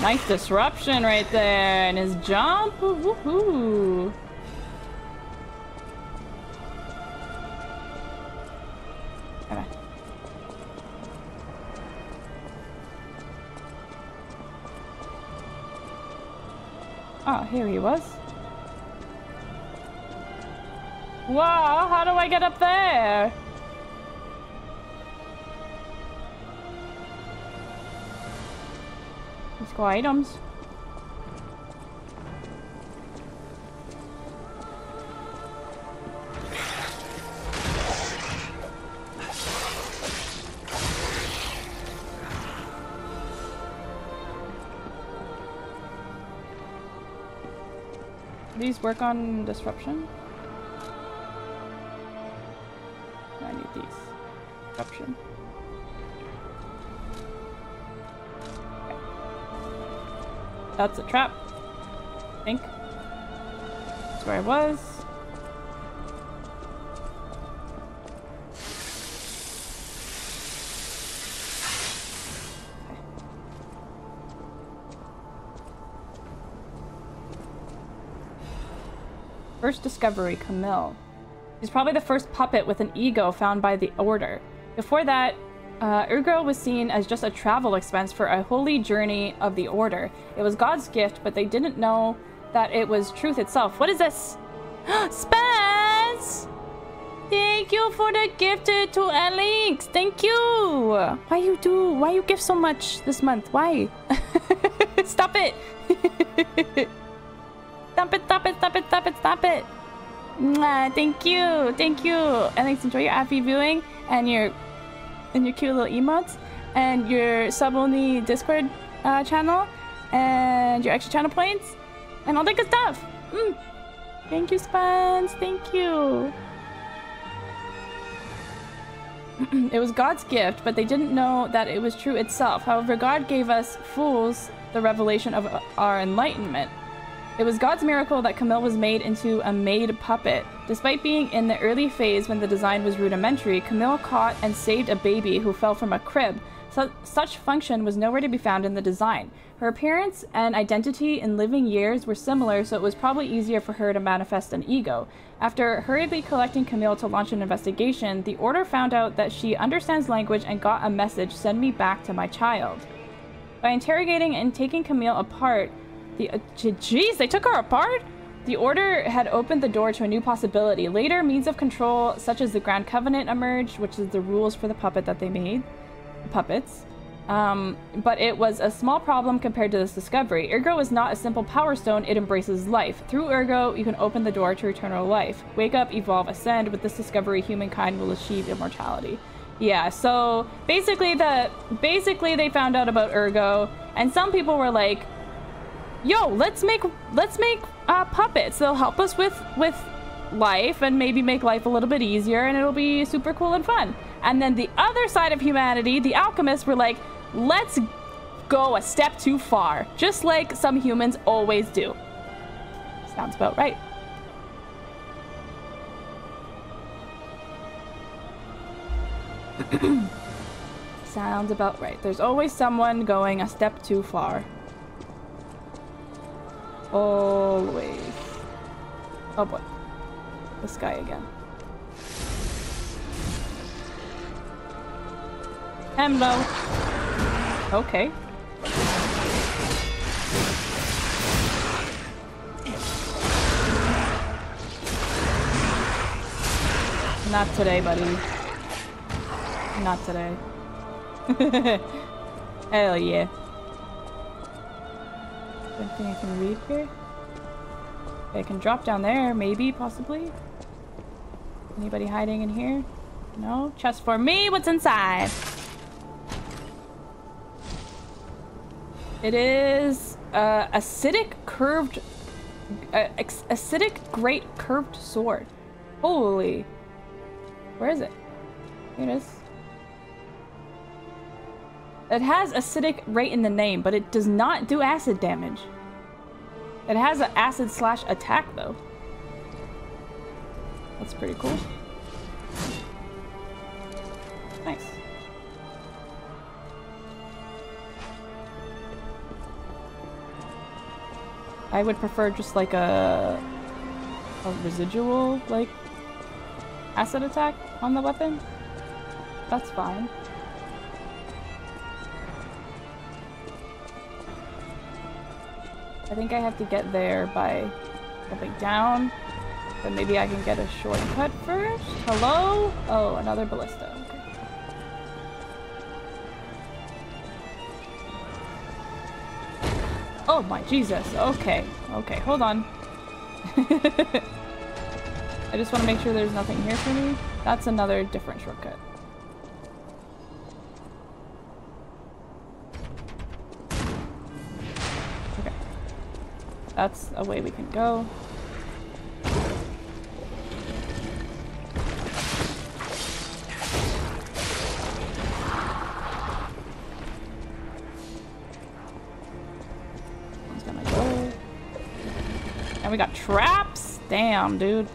Nice disruption right there, and his jump. Woohoo! Come on. Oh, here he was. Wow, how do I get up there? Let's go items. These work on disruption. I need these. Disruption. That's a trap, I think. That's where I was. Okay. First discovery, Camille. He's probably the first puppet with an ego found by the Order. Before that, Urgro was seen as just a travel expense for a holy journey of the Order. It was God's gift, but they didn't know that it was truth itself. What is this? Spence! Thank you for the gifted to Alex. Thank you. Why you give so much this month? Why? Stop it. Stop it, stop it, stop it, stop it, stop it. Mwah, thank you. Thank you. Alex, enjoy your AFI viewing and your cute little emotes, and your sub-only Discord channel, and your extra channel points, and all that good stuff. Thank you, Spence. Thank you. It was God's gift, but they didn't know that it was true itself. However, God gave us fools the revelation of our enlightenment. It was God's miracle that Camille was made into a maid puppet. Despite being in the early phase when the design was rudimentary, Camille caught and saved a baby who fell from a crib. Such function was nowhere to be found in the design. Her appearance and identity in living years were similar, so it was probably easier for her to manifest an ego. After hurriedly collecting Camille to launch an investigation, the Order found out that she understands language and got a message, "Send me back to my child." By interrogating and taking Camille apart, The jeez, they took her apart? The order had opened the door to a new possibility. Later, means of control such as the Grand Covenant emerged, which is the rules for the puppet that they made. Puppets. But it was a small problem compared to this discovery. Ergo is not a simple power stone, it embraces life. Through Ergo, you can open the door to eternal life. Wake up, evolve, ascend. With this discovery, humankind will achieve immortality. Yeah, so basically they found out about Ergo, and some people were like, yo, let's make puppets. They'll help us with life and maybe make life a little bit easier, and it'll be super cool and fun. And then the other side of humanity, the alchemists, were like, let's go a step too far, just like some humans always do. Sounds about right. Sounds about right. There's always someone going a step too far. Always. Oh boy. This guy again. Hello. Okay. Not today, buddy. Not today. Hell yeah. Anything I can read here? I can drop down there, maybe, possibly. Anybody hiding in here? No? Chest for me? What's inside? It is acidic great curved sword. Holy. Where is it? Here it is. It has acidic right in the name, but it does not do acid damage. It has an acid slash attack though. That's pretty cool. Nice. I would prefer just like a residual like acid attack on the weapon. That's fine. I think I have to get there by jumping down, but maybe I can get a shortcut first. Hello? Oh, another ballista. Okay. Oh my Jesus. Okay. Okay, hold on. I just want to make sure there's nothing here for me. That's another different shortcut. That's a way we can go. One's gonna go. And we got traps? Damn, dude.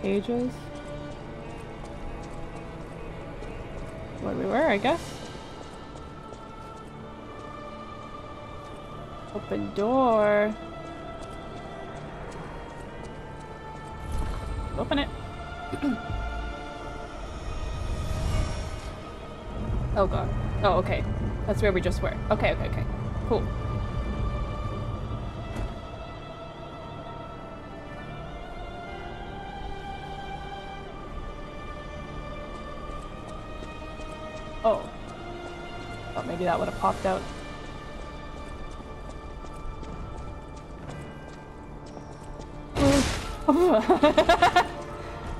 Cages? Where we were, I guess. Open door. Open it. Oh god. Oh, okay. That's where we just were. Okay, okay, okay. Cool. Oh. Thought maybe that would have popped out.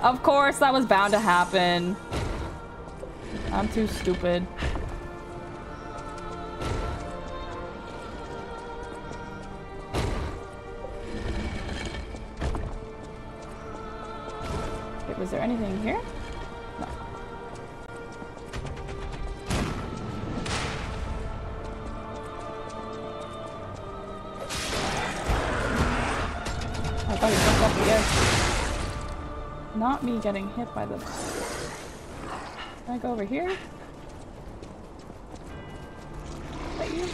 Of course, that was bound to happen. I'm too stupid. Wait, was there anything here? Not me getting hit by the... Can I go over here? Is that you?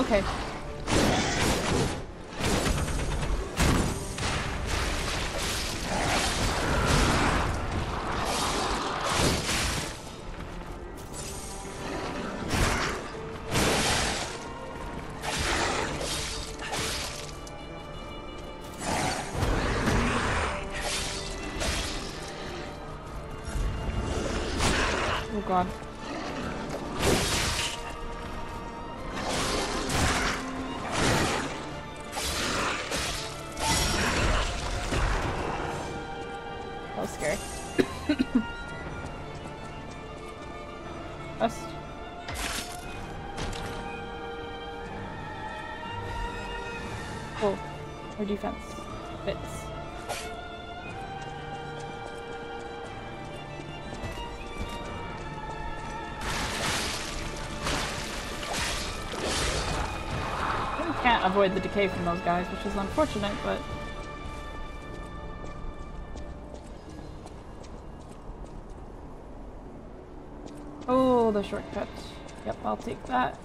Okay. Oh god. That was scary. Us. Oh, our defense fits. Avoid the decay from those guys, which is unfortunate, but oh, the shortcut. Yep, I'll take that.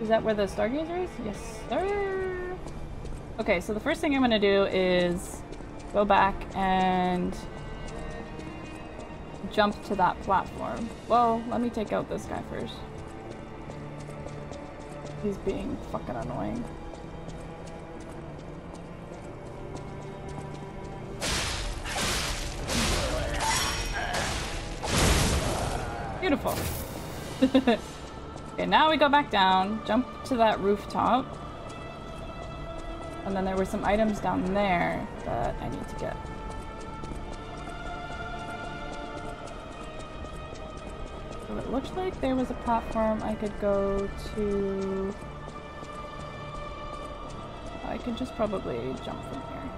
Is that where the Stargazer is? Yes, sir. Okay, so the first thing I'm gonna do is go back and jump to that platform. Well, let me take out this guy first. He's being fucking annoying. Beautiful. Okay, now we go back down, jump to that rooftop. And then there were some items down there that I need to get. Looks like there was a platform I could go to. I could just probably jump from here.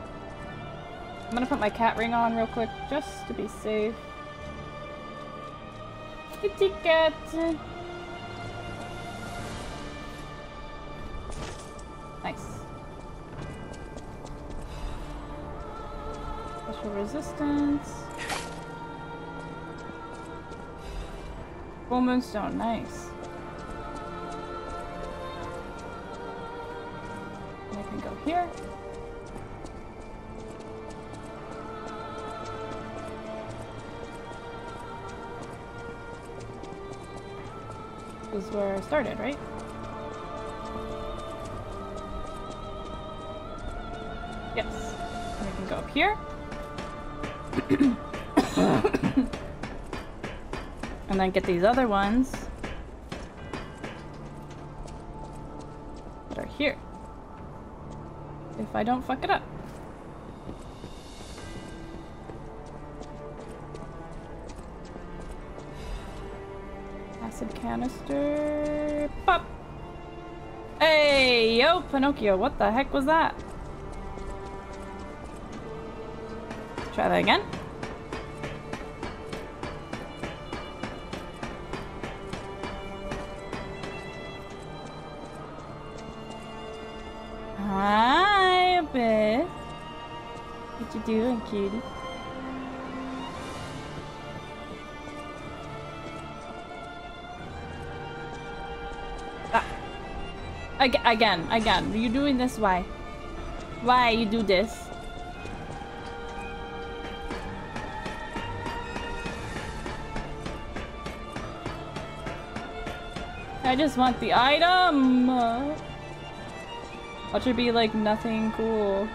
I'm gonna put my cat ring on real quick just to be safe. Kitty cat! Nice. Special resistance. Full moonstone, nice. And I can go here. This is where I started, right? Yes. And I can go up here. And then get these other ones that are here. If I don't fuck it up. Acid canister. Pop! Hey, yo, Pinocchio, what the heck was that? Try that again. Doing, cutie? Ah. Again. You doing this? Why? Why you do this? I just want the item. That should be like nothing cool.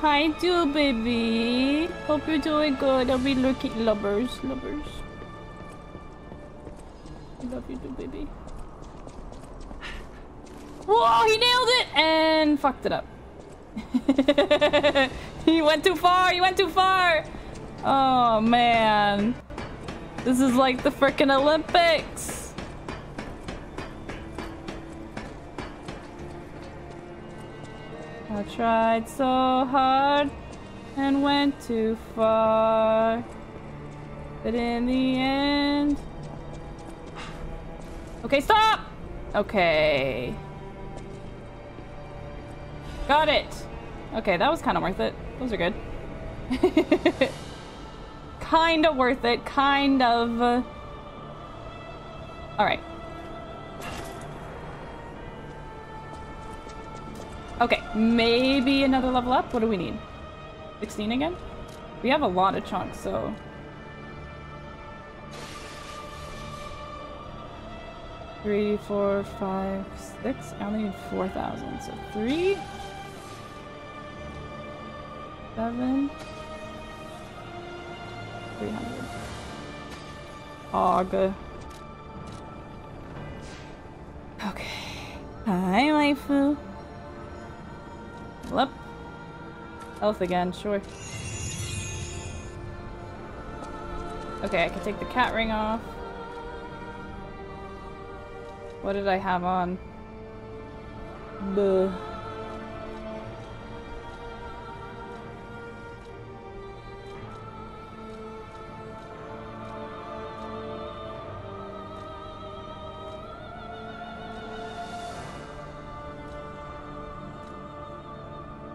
Hi, too, baby. Hope you're doing good. I'll be looking. Lovers. I love you too, baby. Whoa, he nailed it and fucked it up. He went too far. Oh, man. This is like the frickin' Olympics. I tried so hard and went too far, but in the end... Okay, stop! Okay. Got it! Okay, that was kind of worth it. Those are good. Kind of worth it, kind of. Alright. Okay, maybe another level up? What do we need? 16 again? We have a lot of chunks, so... Three, four, five, six. I only need 4,000, so 3... 7. 300. Og. Okay. Hi, Maifu. Well, up. Health again, sure. Okay, I can take the cat ring off. What did I have on? Bleh.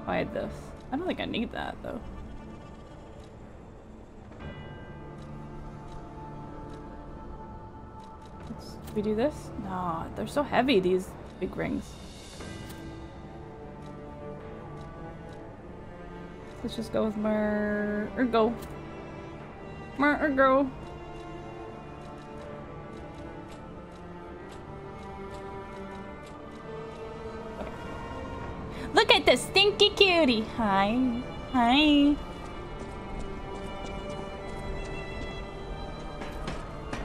Buy this. I don't think I need that though. We do this? No, they're so heavy, these big rings. Let's just go with Ergo. Ergo. Look at the stinky cutie! Hi. Hi.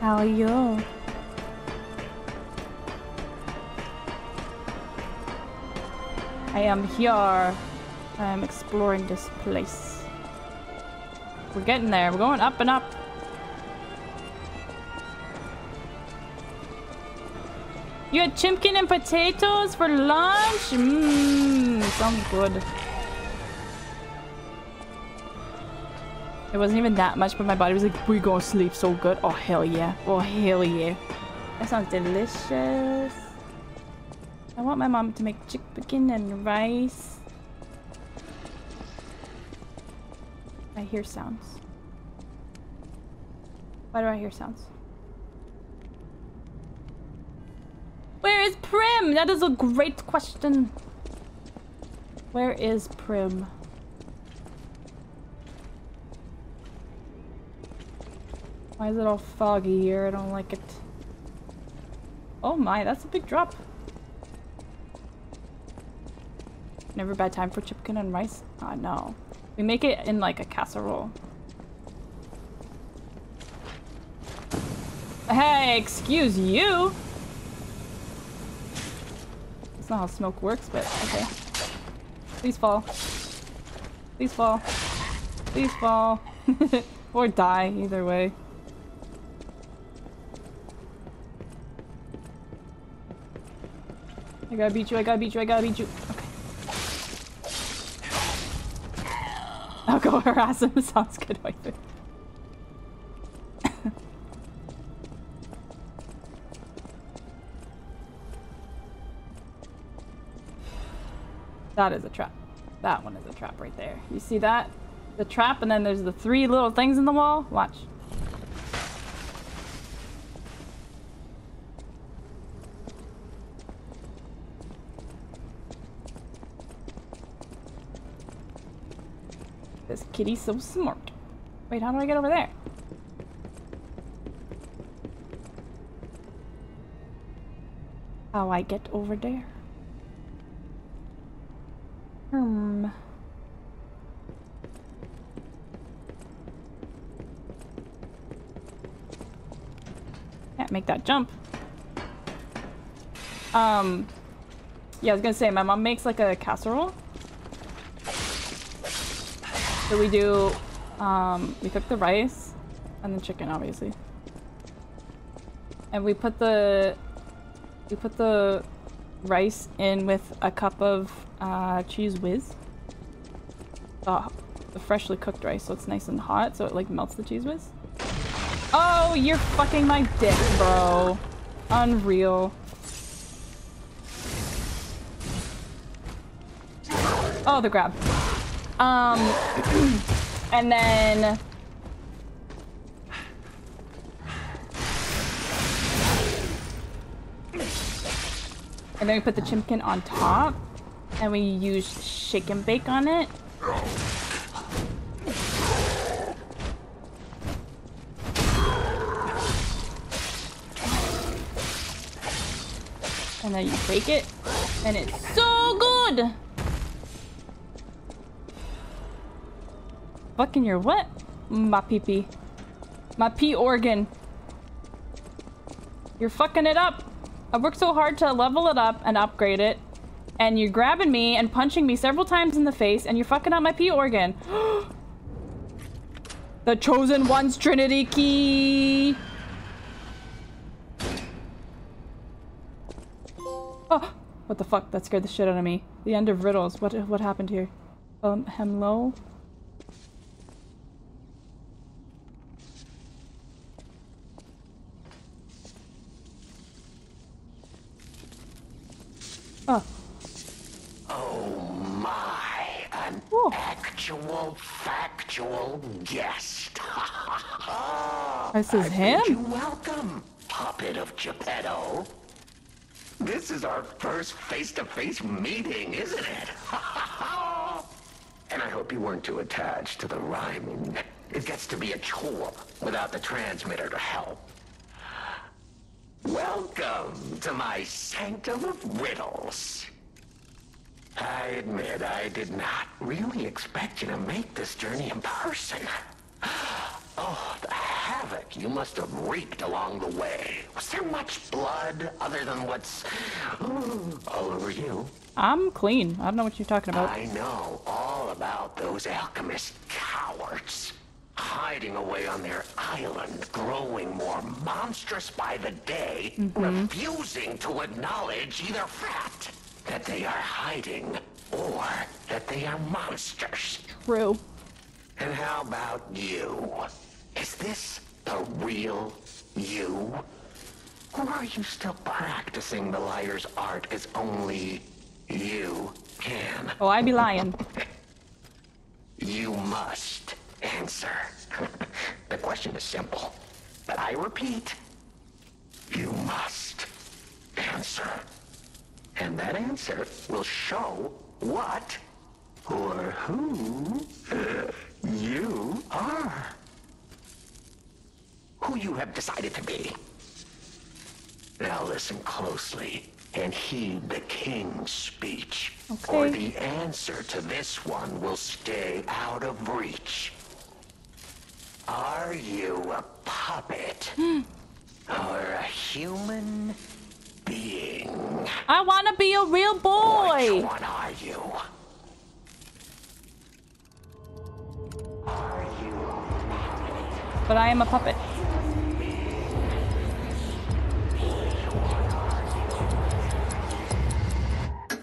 How are you? I am here. I am exploring this place. We're getting there. We're going up and up. You had chimkin and potatoes for lunch? Mmm, sounds good. It wasn't even that much, but my body was like, we gonna sleep so good. Oh, hell yeah. Oh, hell yeah. That sounds delicious. I want my mom to make chicken and rice. I hear sounds. Why do I hear sounds? Where is Prim? That is a great question. Where is Prim? Why is it all foggy here? I don't like it. Oh my, that's a big drop. Never bad time for chicken and rice. Ah, no. We make it in like a casserole. Hey, excuse you! That's not how smoke works, but okay. Please fall. Please fall. Please fall. Or die, either way. I gotta beat you, I gotta beat you, I gotta beat you. Okay. I'll go harass him. Sounds good. That is a trap. That one is a trap right there. You see that? The trap, and then there's the three little things in the wall. Watch. This kitty's so smart. Wait, how do I get over there? How I get over there? Can't make that jump. Yeah, I was gonna say, my mom makes like a casserole. So we do, we cook the rice and the chicken, obviously. And we put the rice in with a cup of cheese whiz. The freshly cooked rice, so it's nice and hot, so it like melts the cheese whiz. Oh, you're fucking my dick, bro. Unreal. Oh, the grab. And then we put the chimkin on top, and we use shake and bake on it. And then you bake it, and it's so good! Fucking your what? My pee-pee. My pee organ. You're fucking it up. I worked so hard to level it up and upgrade it. And you're grabbing me and punching me several times in the face, and you're fucking up my pee organ. The Chosen One's Trinity Key! Oh! What the fuck? That scared the shit out of me. The end of riddles. What happened here? Hemlo? Oh. Oh my! An Ooh. Actual, factual guest. This is him? Welcome, puppet of Geppetto. This is our first face-to-face meeting, isn't it? And I hope you weren't too attached to the rhyming. It gets to be a chore without the transmitter to help. Welcome to my sanctum of riddles. I admit I did not really expect you to make this journey in person. Oh, the havoc you must have wreaked along the way. Was there much blood other than what's all over you? I'm clean. I don't know what you're talking about. I know all about those alchemist cowards. Hiding away on their island, growing more monstrous by the day, refusing to acknowledge either fact that they are hiding or that they are monsters. True. And how about you? Is this the real you? Or are you still practicing the liar's art as only you can? Oh, I be lying. You must answer. The question is simple, but I repeat, you must answer. And that answer will show what or who you are. Who you have decided to be. Now listen closely and heed the king's speech. Okay. Or the answer to this one will stay out of reach. Are you a puppet or a human being? I want to be a real boy! Which one are you? Are you a puppet? But I am a puppet. Which one are you?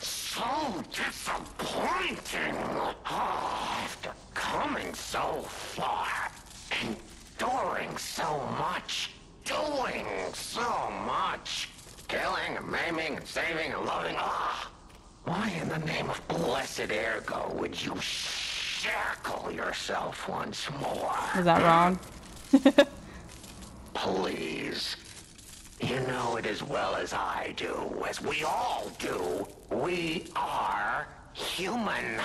So disappointing! After coming so far, enduring so much, doing so much, killing and maiming and saving and loving. Why in the name of blessed Ergo would you shackle yourself once more? Is that wrong? Please. You know it as well as I do, as we all do. We are human.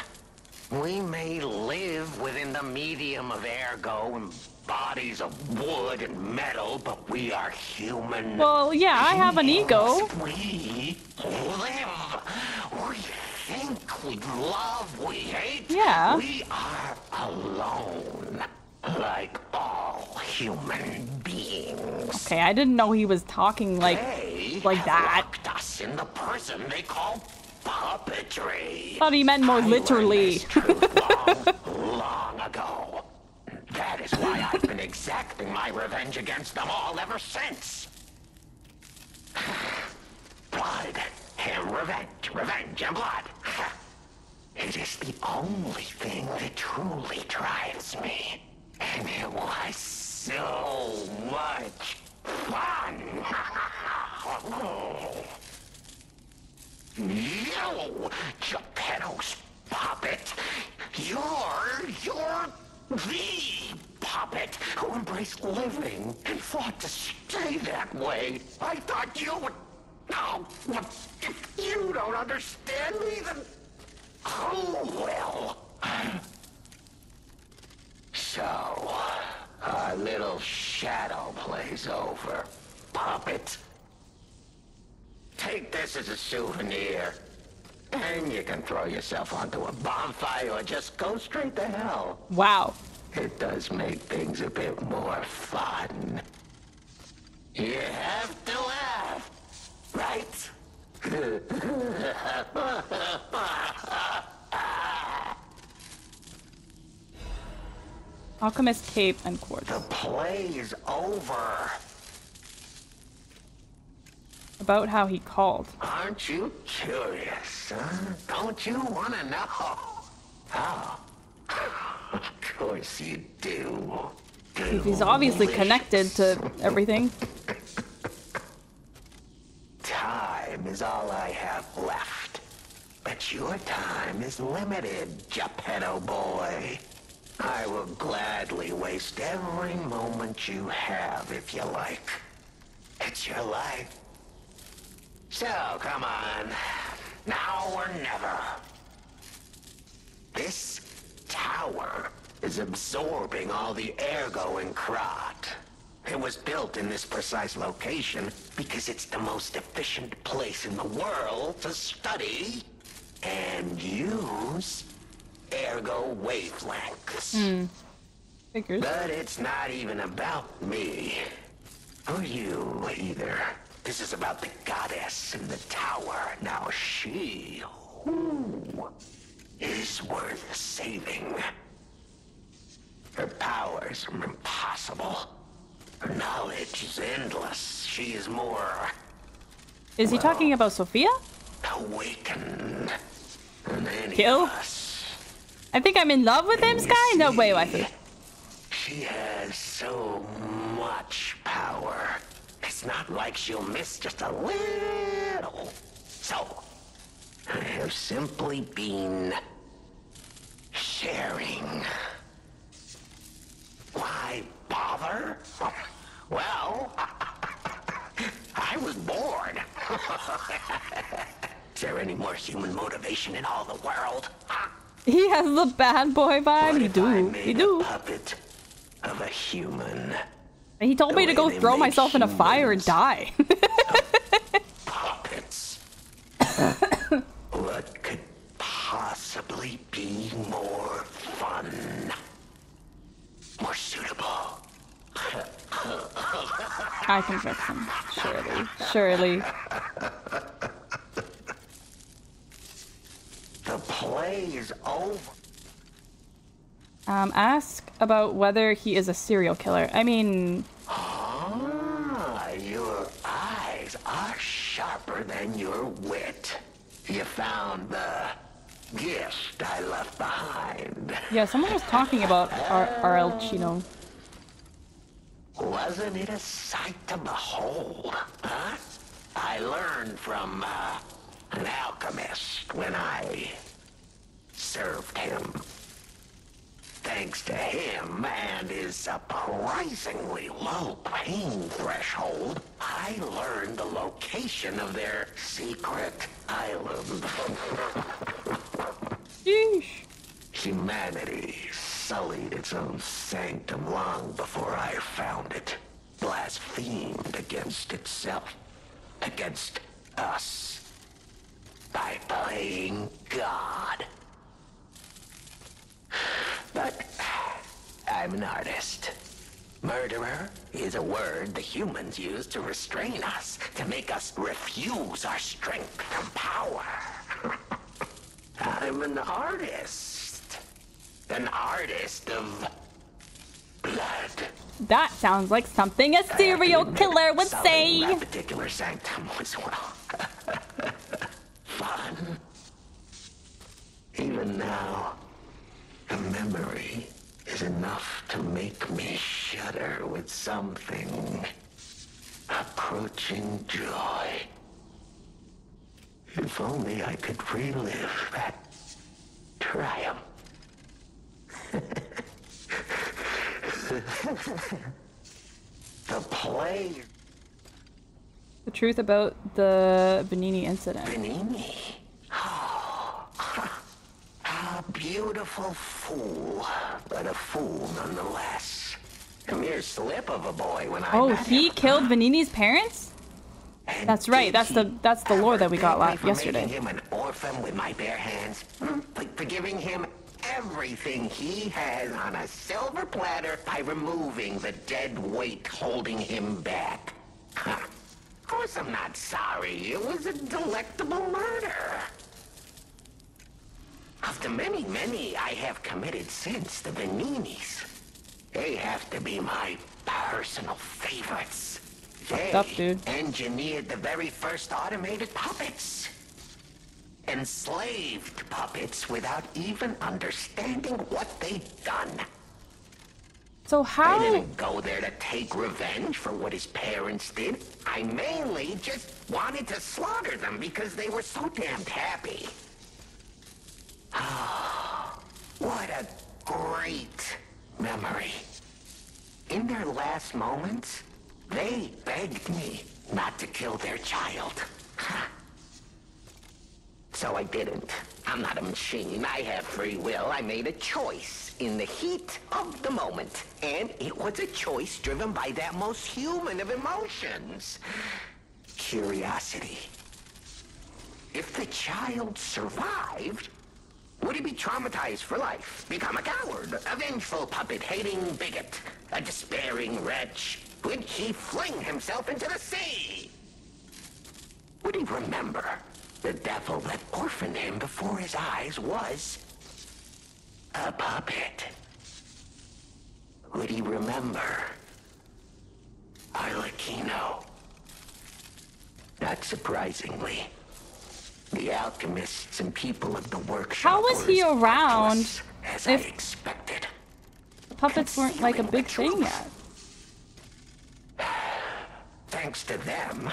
We may live within the medium of Ergo and bodies of wood and metal, but we are human. Well, yeah, I have an ego. We live. We think. We love. We hate. Yeah. We are alone, like all human beings. Okay, I didn't know he was talking like that. They locked us in the prison they call puppetry. Thought he meant more literally. Long ago. That is why I've been exacting my revenge against them all ever since. Blood and revenge, revenge and blood. It is the only thing that truly drives me. And it was so much fun. You, Geppetto's puppet. You're the puppet who embraced living and fought to stay that way. I thought you would. Oh, if you don't understand me, then who will? So, our little shadow plays over, puppet. Take this as a souvenir. And you can throw yourself onto a bonfire or just go straight to hell. Wow. It does make things a bit more fun. You have to laugh, right? Alchemist cape and quartz. The play's over. About how he called. Aren't you curious, huh? Don't you want to know? Oh. Of course you do. If he's obviously connected to everything. Time is all I have left. But your time is limited, Geppetto boy. I will gladly waste every moment you have if you like. It's your life. So, come on. Now or never. This tower is absorbing all the Ergo in Krat. It was built in this precise location because it's the most efficient place in the world to study and use Ergo wavelengths. Figures. But it's not even about me. Or you, either. This is about the goddess in the tower. Now she, ooh, is worth saving. Her powers are impossible. Her knowledge is endless. She is more... Is he talking about Sophia? Awakened. Kill? I think I'm in love with him, Sky? See, no way, wifey. She has so much power. It's not like she'll miss just a little. So, I have simply been sharing. Why bother? Well, I was bored. Is there any more human motivation in all the world? He has the bad boy vibe. You do. You do. Puppet of a human. He told me to go throw myself in a fire and die. Puppets. What could possibly be more fun? More suitable. I can fix him. Surely. The play is over. Ask about whether he is a serial killer. I mean... Ah, your eyes are sharper than your wit. You found the gift I left behind. Yeah, someone was talking about Arlecchino. Wasn't it a sight to behold, huh? I learned from an alchemist when I served him. Thanks to him and his surprisingly low pain threshold, I learned the location of their secret island. Yeesh. Humanity sullied its own sanctum long before I found it. Blasphemed against itself. Against us. By playing God. But I'm an artist. Murderer is a word the humans use to restrain us, to make us refuse our strength and power. I'm an artist of blood. That sounds like something a serial killer would say. That particular sanctum was, well, fun. Even now, the memory is enough to make me shudder with something approaching joy. If only I could relive that triumph. The play. The truth about the Vanini incident. Vanini? A beautiful fool, but a fool nonetheless. A mere slip of a boy when I met him. He killed Vanini's parents? That's right. That's the lore that we got yesterday. Making him an orphan with my bare hands, for giving him everything he has on a silver platter by removing the dead weight holding him back. Of course, I'm not sorry. It was a delectable murder. Of the many, many I have committed since the Vaninis, they have to be my personal favorites. They engineered the very first automated puppets. Enslaved puppets without even understanding what they'd done. So how? I didn't go there to take revenge for what his parents did. I mainly just wanted to slaughter them because they were so damned happy. Oh, what a great memory. In their last moments, they begged me not to kill their child. So I didn't. I'm not a machine. I have free will. I made a choice in the heat of the moment. And it was a choice driven by that most human of emotions. Curiosity. If the child survived, would he be traumatized for life? Become a coward, a vengeful puppet-hating bigot, a despairing wretch? Would he fling himself into the sea? Would he remember the devil that orphaned him before his eyes was a puppet? Would he remember Arlecchino? Not surprisingly, the alchemists and people of the workshop. How was he around as I expected? Puppets weren't like a big thing yet. Thanks to them,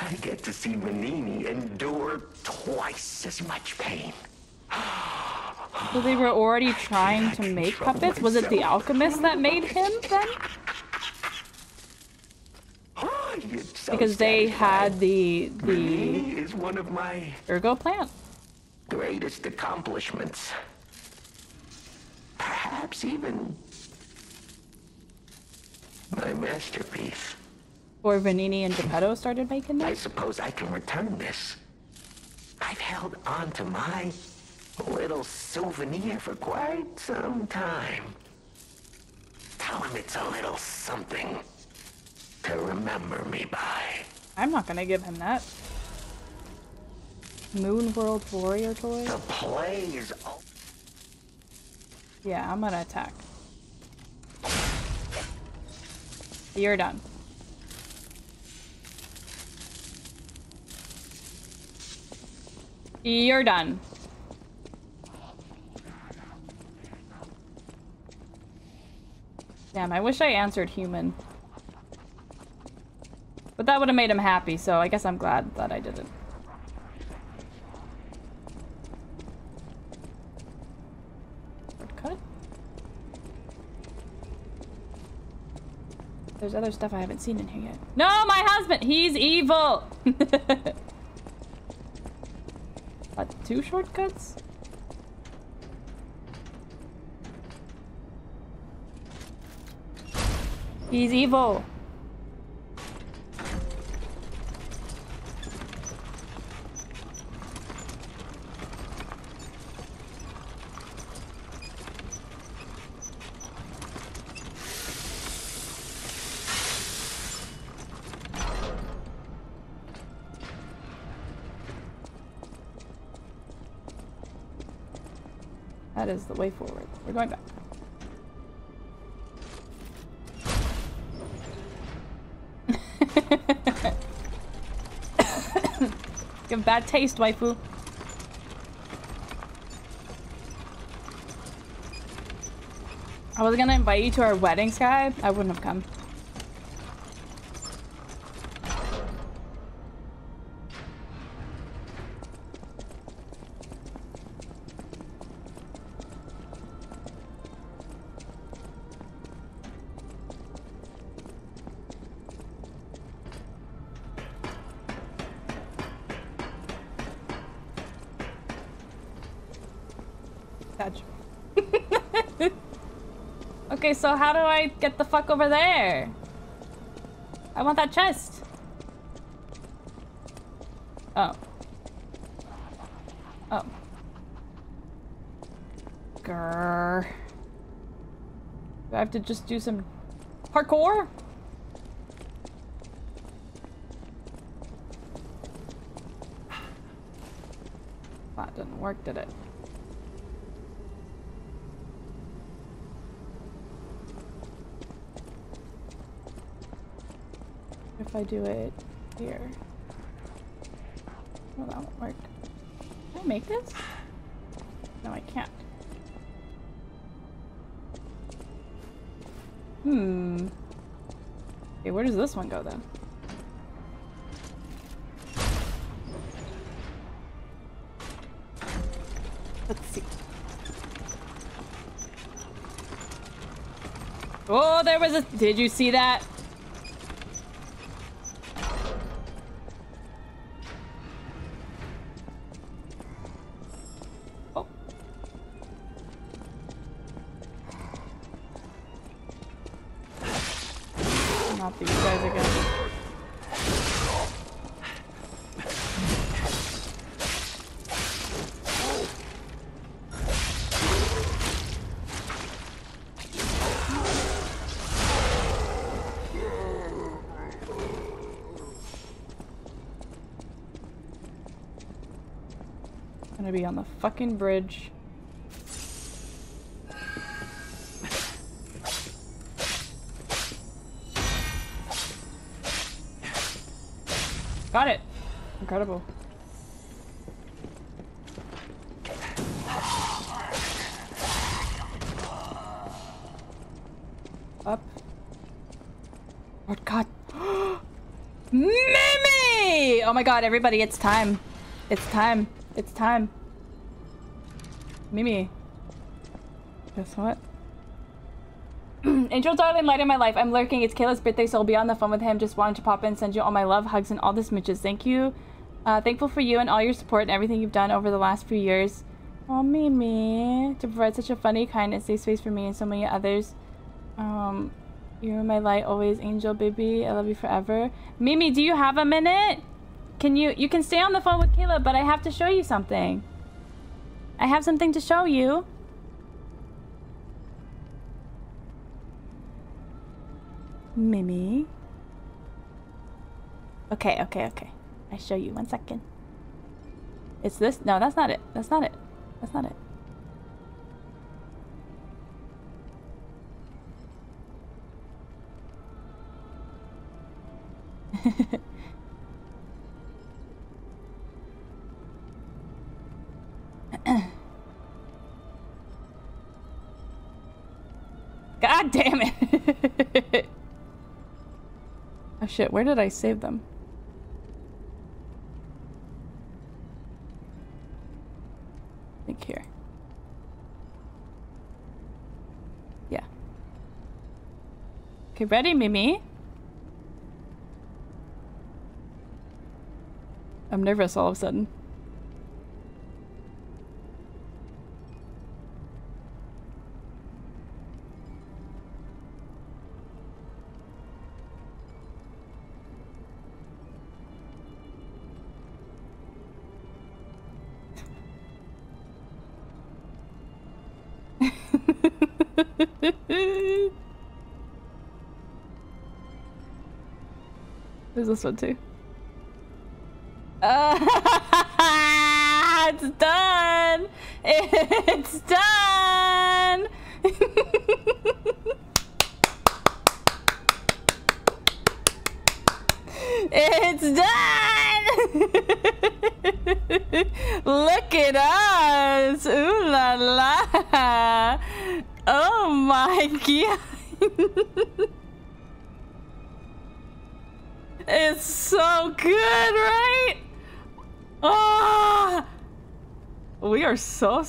I get to see Vanini endure twice as much pain. So they were already trying to make puppets? Was it the alchemist that made him then? Because they had the is one of my Ergo plant. Greatest accomplishments. Perhaps even my masterpiece. Or Vanini and Geppetto started making this? I suppose I can return this. I've held on to my little souvenir for quite some time. Tell him it's a little something to remember me by. I'm not gonna give him that. Moon World Warrior toy? The play is over. Yeah, I'm gonna attack. You're done. You're done. Damn, I wish I answered human. But that would have made him happy, so I guess I'm glad that I didn't. Shortcut? There's other stuff I haven't seen in here yet. No, my husband! He's evil! Two shortcuts? He's evil. That is the way forward. We're going back. You have bad taste, waifu. I was gonna invite you to our wedding, Sky. I wouldn't have come. Okay, so how do I get the fuck over there? I want that chest. Oh. Oh. Grrr. Do I have to just do some parkour? That didn't work, did it? If I do it here. Well, that won't work. Can I make this? No, I can't. Hmm. Okay, where does this one go then? Let's see. Oh, there was a. Did you see that? Be on the fucking bridge. Got it! Incredible. Up. Oh god. Mimi! Oh my god, everybody, it's time. It's time. It's time. Mimi. Guess what? Angel darling, light in my life. I'm lurking. It's Kayla's birthday, so I'll be on the phone with him. Just wanted to pop in, send you all my love, hugs, and all the smooches. Thank you. Thankful for you and all your support and everything you've done over the last few years. Oh, Mimi. To provide such a funny, kind, and safe space for me and so many others. You're my light always, Angel, baby. I love you forever. Mimi, do you have a minute? Can you can stay on the phone with Kayla, but I have to show you something. I have something to show you. Mimi. Okay, okay, okay. I show you 1 second. It's this? No, that's not it. That's not it. That's not it. God damn it. Oh shit, where did I save them? I think here. Yeah. Okay, ready, Mimi? I'm nervous all of a sudden. There's this one too. It's done! It's done! It's done! Look at us! Ooh la la! Oh my god! It's so good, right? Ah, oh, we're so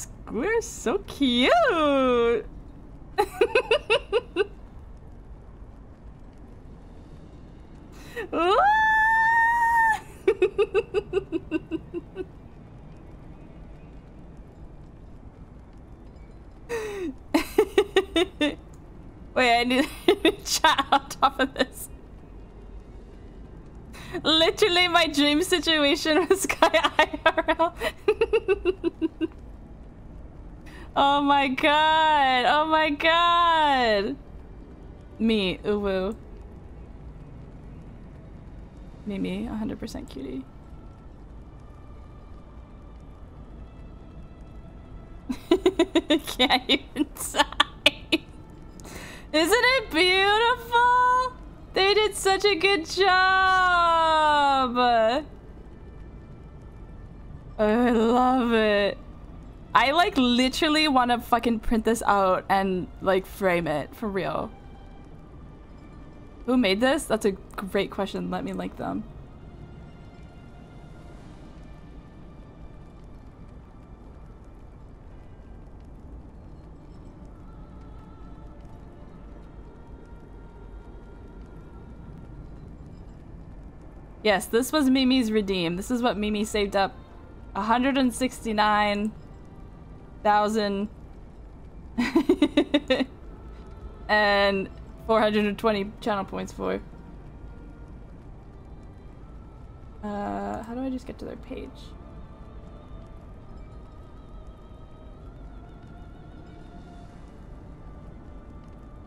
cute. Wait, I need to chat on top of this. Literally my dream situation with Sky IRL. Oh my god. Oh my god. Me, uwu. Mimi, 100% cutie. Can't even sign. Isn't it beautiful? They did such a good job. I love it. I like literally want to fucking print this out and like frame it for real. Who made this? That's a great question. Let me link them. Yes, this was Mimi's redeem. This is what Mimi saved up. 169,000 and 420 channel points for. How do I just get to their page?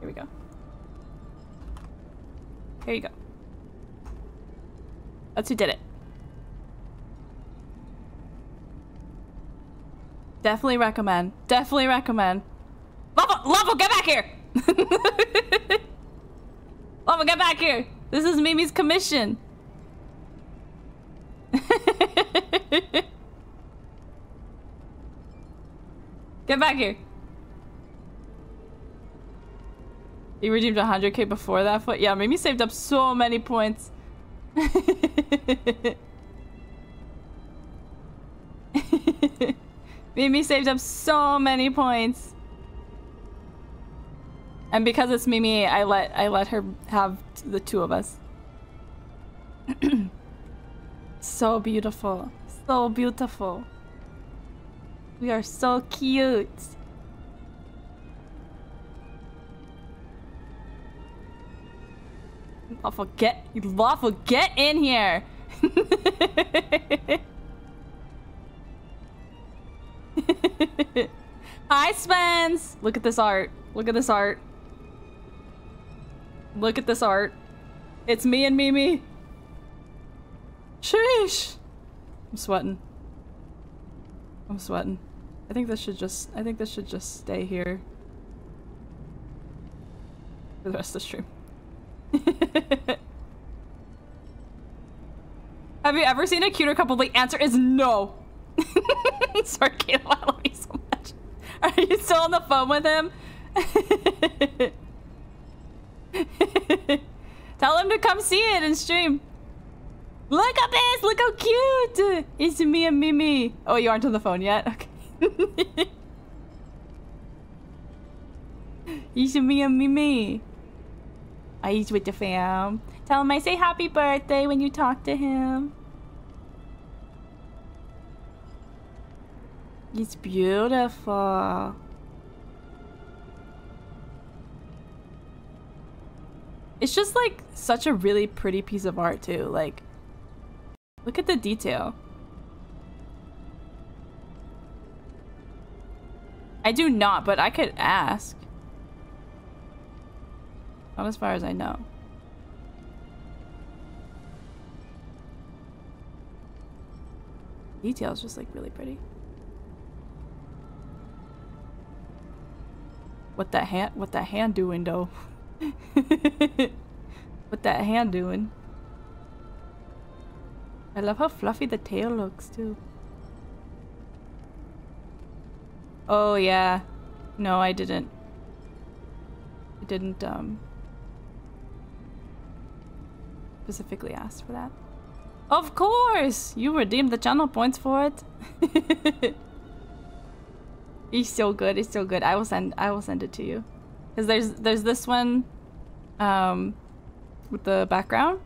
Here we go. Here you go. That's who did it. Definitely recommend. Definitely recommend. Lavo, get back here! Lavo, get back here! This is Mimi's commission. Get back here. You redeemed 100k before that foot? Yeah, Mimi saved up so many points. Mimi saved up so many points, and because it's Mimi, I let her have the two of us. So beautiful, so beautiful. We are so cute. Lawful, get in here! Hi, Spence! Look at this art. Look at this art. Look at this art. It's me and Mimi. Sheesh! I'm sweating. I'm sweating. I think this should just stay here for the rest of the stream. Have you ever seen a cuter couple? The answer is no. Sorry, Kayla, I love you so much. Are you still on the phone with him? Tell him to come see it and stream. Look at this! Look how cute! It's me and Mimi. Oh, you aren't on the phone yet? Okay. It's me and Mimi. He's with the fam. Tell him I say happy birthday when you talk to him. It's beautiful. It's just like such a really pretty piece of art too. Like, look at the detail. I do not, but I could ask. Not as far as I know. Details just like really pretty. What that hand doing though? What that hand doing? I love how fluffy the tail looks too. Oh yeah. No, I didn't. I didn't specifically asked for that. Of course! You redeemed the channel points for it. It's so good, it's so good. I will send it to you. Cause there's this one with the background.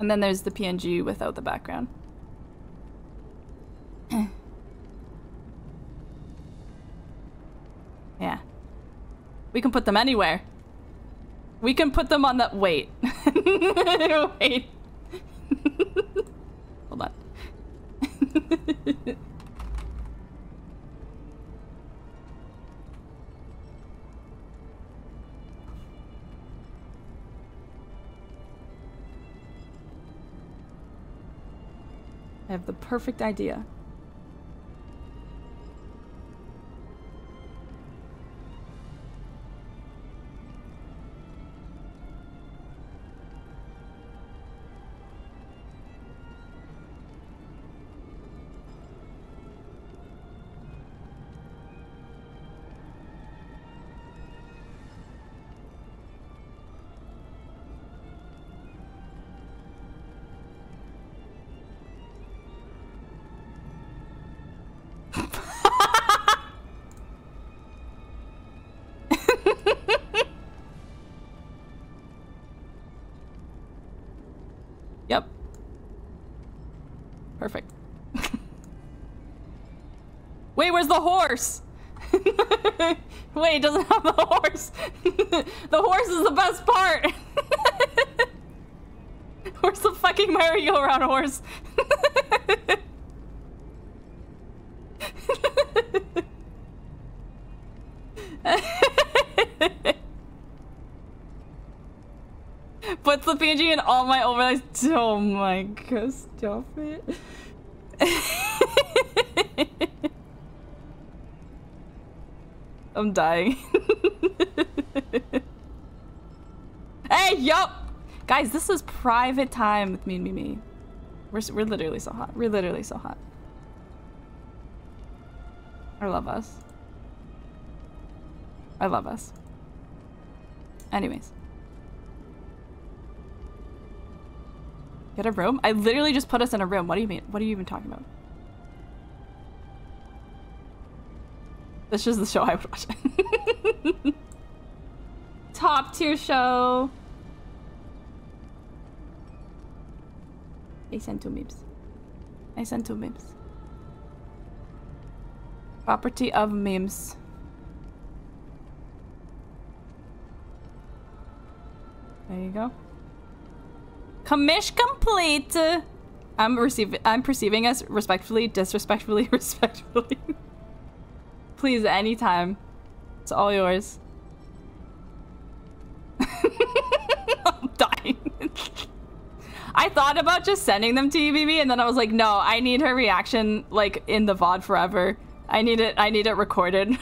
And then there's the PNG without the background. Yeah. We can put them anywhere. We can put them on the- wait. Wait. I have the perfect idea. Where's the horse? Wait, it doesn't have the horse. The horse is the best part. Where's the fucking merry-go-round horse? Puts the PNG in all my overlays. Oh my god, stop it. I'm dying. Hey, yup! Guys, this is private time with me and Mimi. We're literally so hot. We're literally so hot. I love us. I love us. Anyways. Get a room? I literally just put us in a room. What do you mean? What are you even talking about? This is the show I would watch. Top tier show. They sent two memes. I sent two memes. Property of memes. There you go. Commish complete. I'm perceiving us respectfully, disrespectfully, respectfully. Please, anytime. It's all yours. I'm dying. I thought about just sending them to you, BB, and then I was like, no, I need her reaction, like, in the VOD forever. I need it recorded.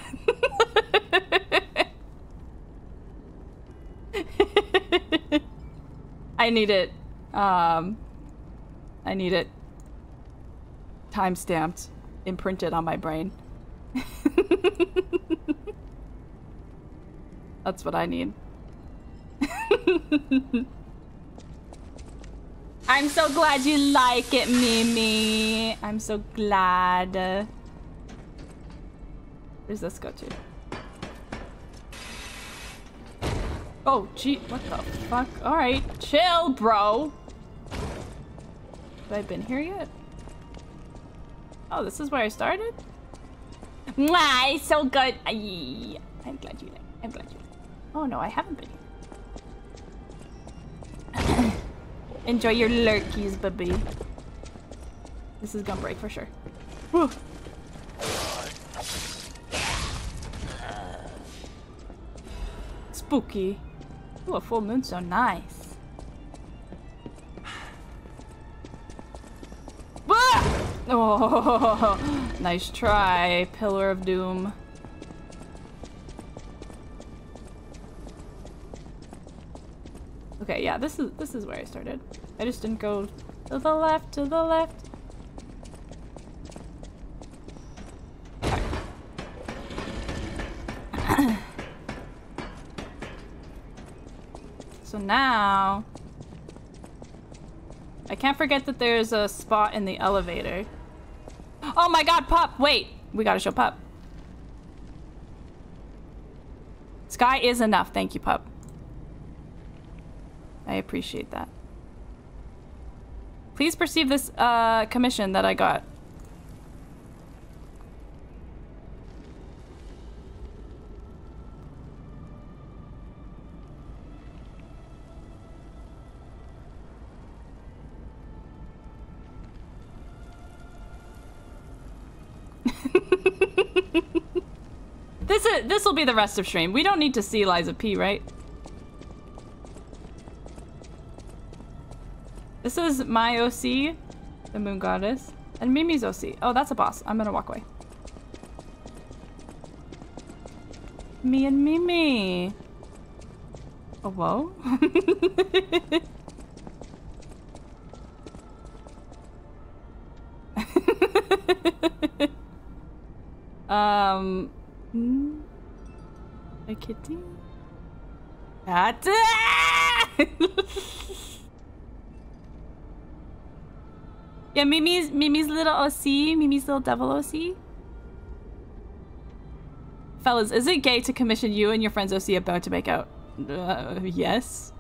I need it. I need it. Time-stamped. Imprinted on my brain. That's what I need. I'm so glad you like it, Mimi. I'm so glad. Where's this go to? Oh, gee, what the fuck? Alright, chill, bro. Have I been here yet? Oh, this is where I started? Mwah, so good. Aye. I'm glad you like. I'm glad you like. Oh no, I haven't been here. Enjoy your lurkies, baby. This is gonna break for sure. Woo. Spooky. Ooh, a full moon, so nice. Ah! Oh, nice try, Pillar of Doom. Okay, yeah, this is where I started. I just didn't go to the left, to the left. Right. So now I can't forget that there's a spot in the elevator. Oh my god, Pup! Wait! We gotta show Pup. Sky is enough. Thank you, Pup. I appreciate that. Please perceive this commission that I got. This will be the rest of stream. We don't need to see Lies of P, right? This is my OC, the moon goddess. And Mimi's OC. Oh, that's a boss. I'm gonna walk away. Me and Mimi. Oh, whoa. A kitty? Cat. Yeah, Mimi's little OC, Mimi's little devil OC. Fellas, is it gay to commission you and your friend's OC about to make out? Yes.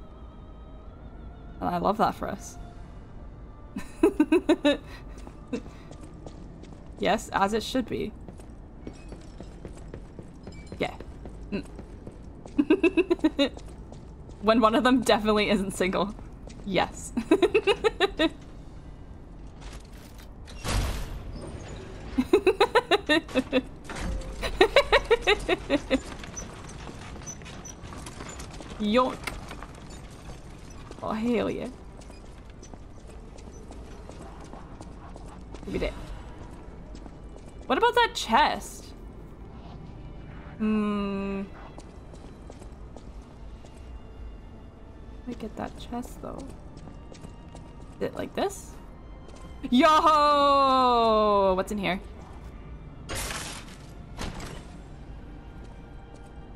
Well, I love that for us. Yes, as it should be. Yeah. Mm. When one of them definitely isn't single. Yes. York. Oh, hell yeah. Give me that. What about that chest? Hmm. Let me get that chest though. Is it like this? Yo! What's in here?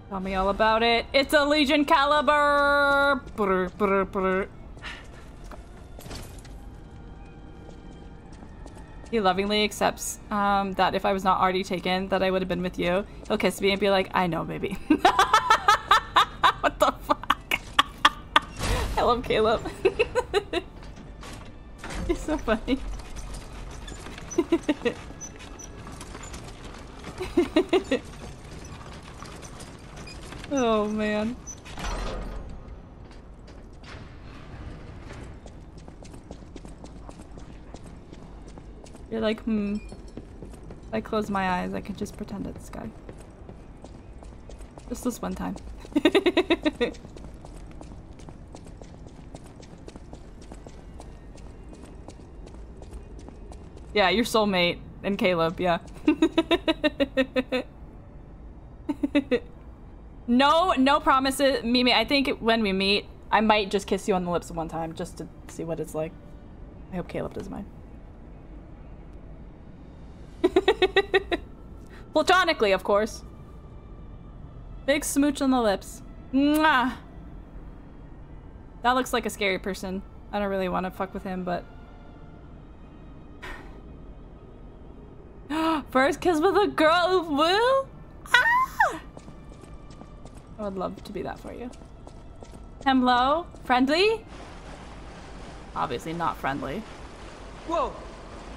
Tell me all about it. It's a Legion caliber. Brr, brr, brr. He lovingly accepts that if I was not already taken, that I would have been with you. He'll kiss me and be like, "I know, baby." What the fuck? I love Caleb. He's so funny. Oh man. You're like, hmm. If I close my eyes, I can just pretend it's Sky. Just this one time. Yeah, your soulmate and Caleb, yeah. No, no promises, Mimi. I think when we meet, I might just kiss you on the lips one time just to see what it's like. I hope Caleb doesn't mind. Platonically, of course. Big smooch on the lips. Mwah! That looks like a scary person. I don't really want to fuck with him, but... First kiss with a girl, will? I would love to be that for you. Hello? Friendly? Obviously not friendly. Whoa!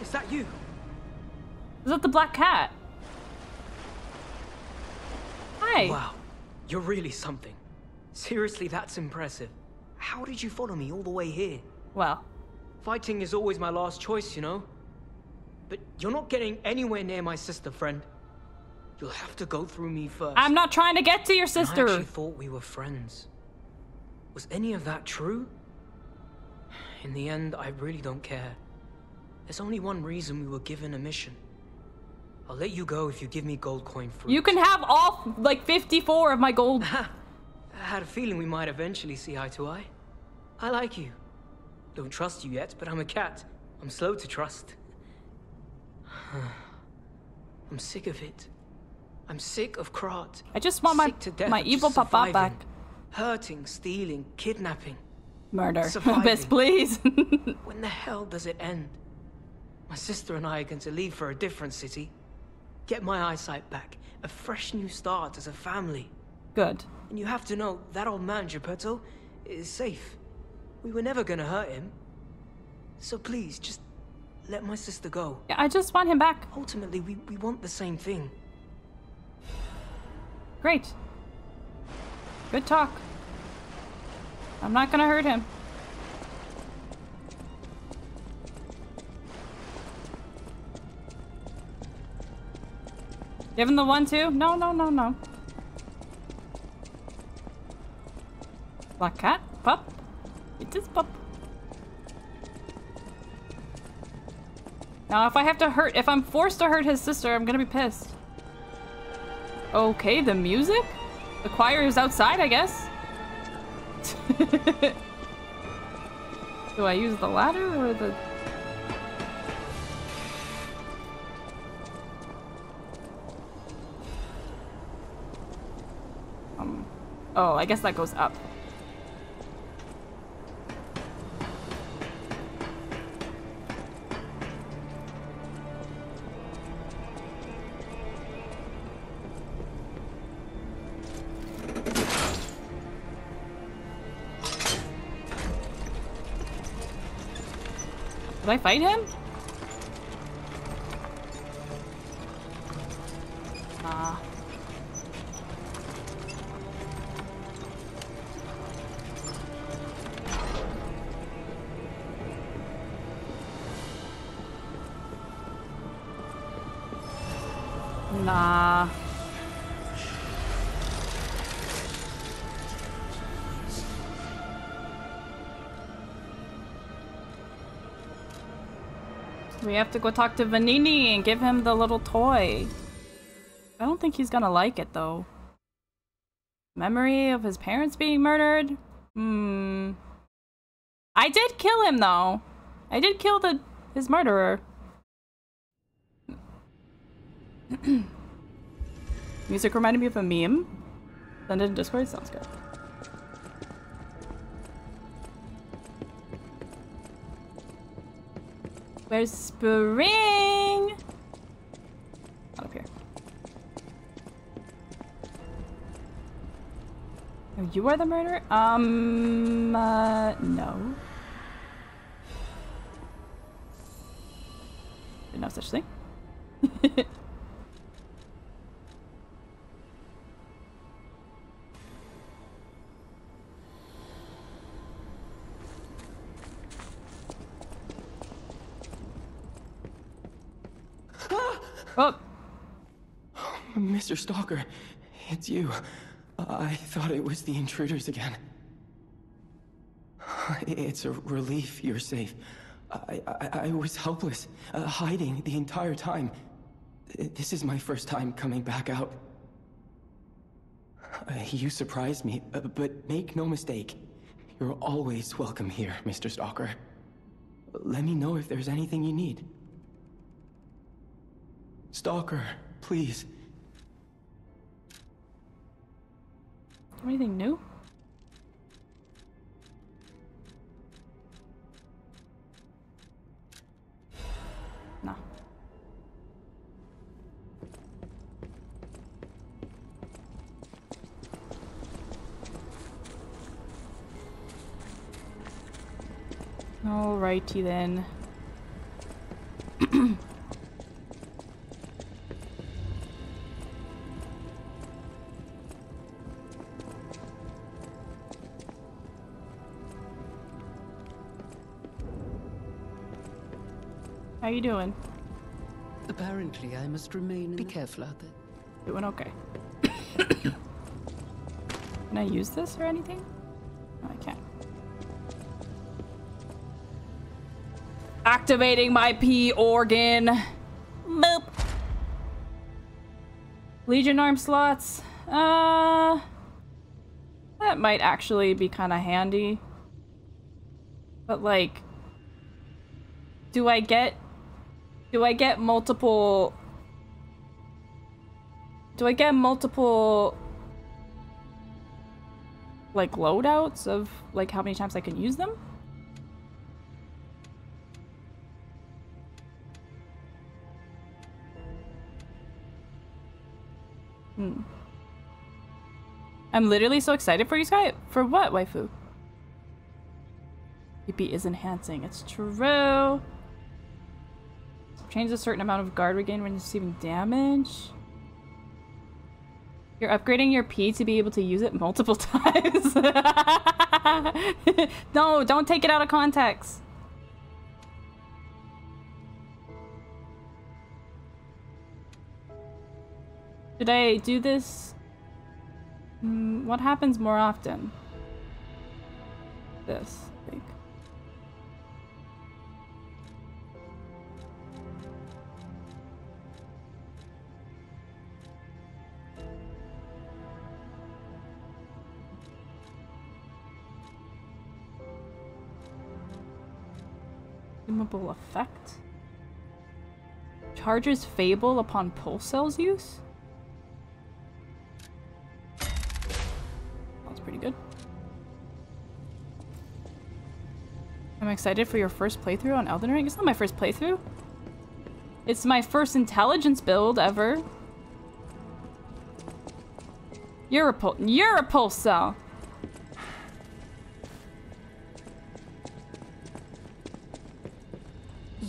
Is that you? Is that the black cat? Hi! Wow, you're really something. Seriously, that's impressive. How did you follow me all the way here? Well... Fighting is always my last choice, you know? But you're not getting anywhere near my sister, friend. You'll have to go through me first. I'm not trying to get to your sister. I actually thought we were friends. Was any of that true? In the end, I really don't care. There's only one reason we were given a mission. I'll let you go if you give me gold coin fruit. You can have all, like, 54 of my gold. I had a feeling we might eventually see eye to eye. I like you. Don't trust you yet, but I'm a cat. I'm slow to trust. I'm sick of it. I'm sick of Krat. I just want my evil papa back. Hurting, stealing, kidnapping. Murder. Best please. When the hell does it end? My sister and I are going to leave for a different city. Get my eyesight back. A fresh new start as a family. Good. And you have to know that old man, Geppetto, is safe. We were never going to hurt him. So please, just let my sister go. Yeah, I just want him back. Ultimately, we want the same thing. Great. Good talk. I'm not gonna hurt him. Give him the 1-2? No, no, no, no. Black cat? Pup? It is pup. Now if I have to hurt, if I'm forced to hurt his sister, I'm gonna be pissed. Okay, the music? The choir is outside, I guess. Do I use the ladder or the... Oh, I guess that goes up. Did I fight him? Ah. Nah. We have to go talk to Vanini and give him the little toy. I don't think he's gonna like it, though. Memory of his parents being murdered? Hmm. I did kill him, though. I did kill his murderer. Music reminded me of a meme. Send it in Discord, sounds good. Where's spring? Not up here. Oh, you are the murderer? No. There's no such thing. Oh. Oh, Mr. Stalker, it's you. I thought it was the intruders again. It's a relief you're safe. I was helpless, hiding the entire time. This is my first time coming back out. You surprised me, but make no mistake. You're always welcome here, Mr. Stalker. Let me know if there's anything you need. Stalker, please. Anything new? No. Alrighty then. How you doing? Apparently, I must remain. Be careful out there. Doing okay. Can I use this or anything? No, I can't. Activating my pee organ. Boop. Legion arm slots. That might actually be kind of handy. But like, do I get multiple like loadouts of like how many times I can use them? I'm literally so excited for you, Sky. For what, waifu? PP is enhancing. It's true. Change a certain amount of guard regain when receiving damage. You're upgrading your P to be able to use it multiple times. No, don't take it out of context. Should I do this? What happens more often? This, I think. consumable effect? Charges Fable upon pulse cells use? That's pretty good. I'm excited for your first playthrough on Elden Ring. It's not my first playthrough. It's my first intelligence build ever. You're a pulse cell!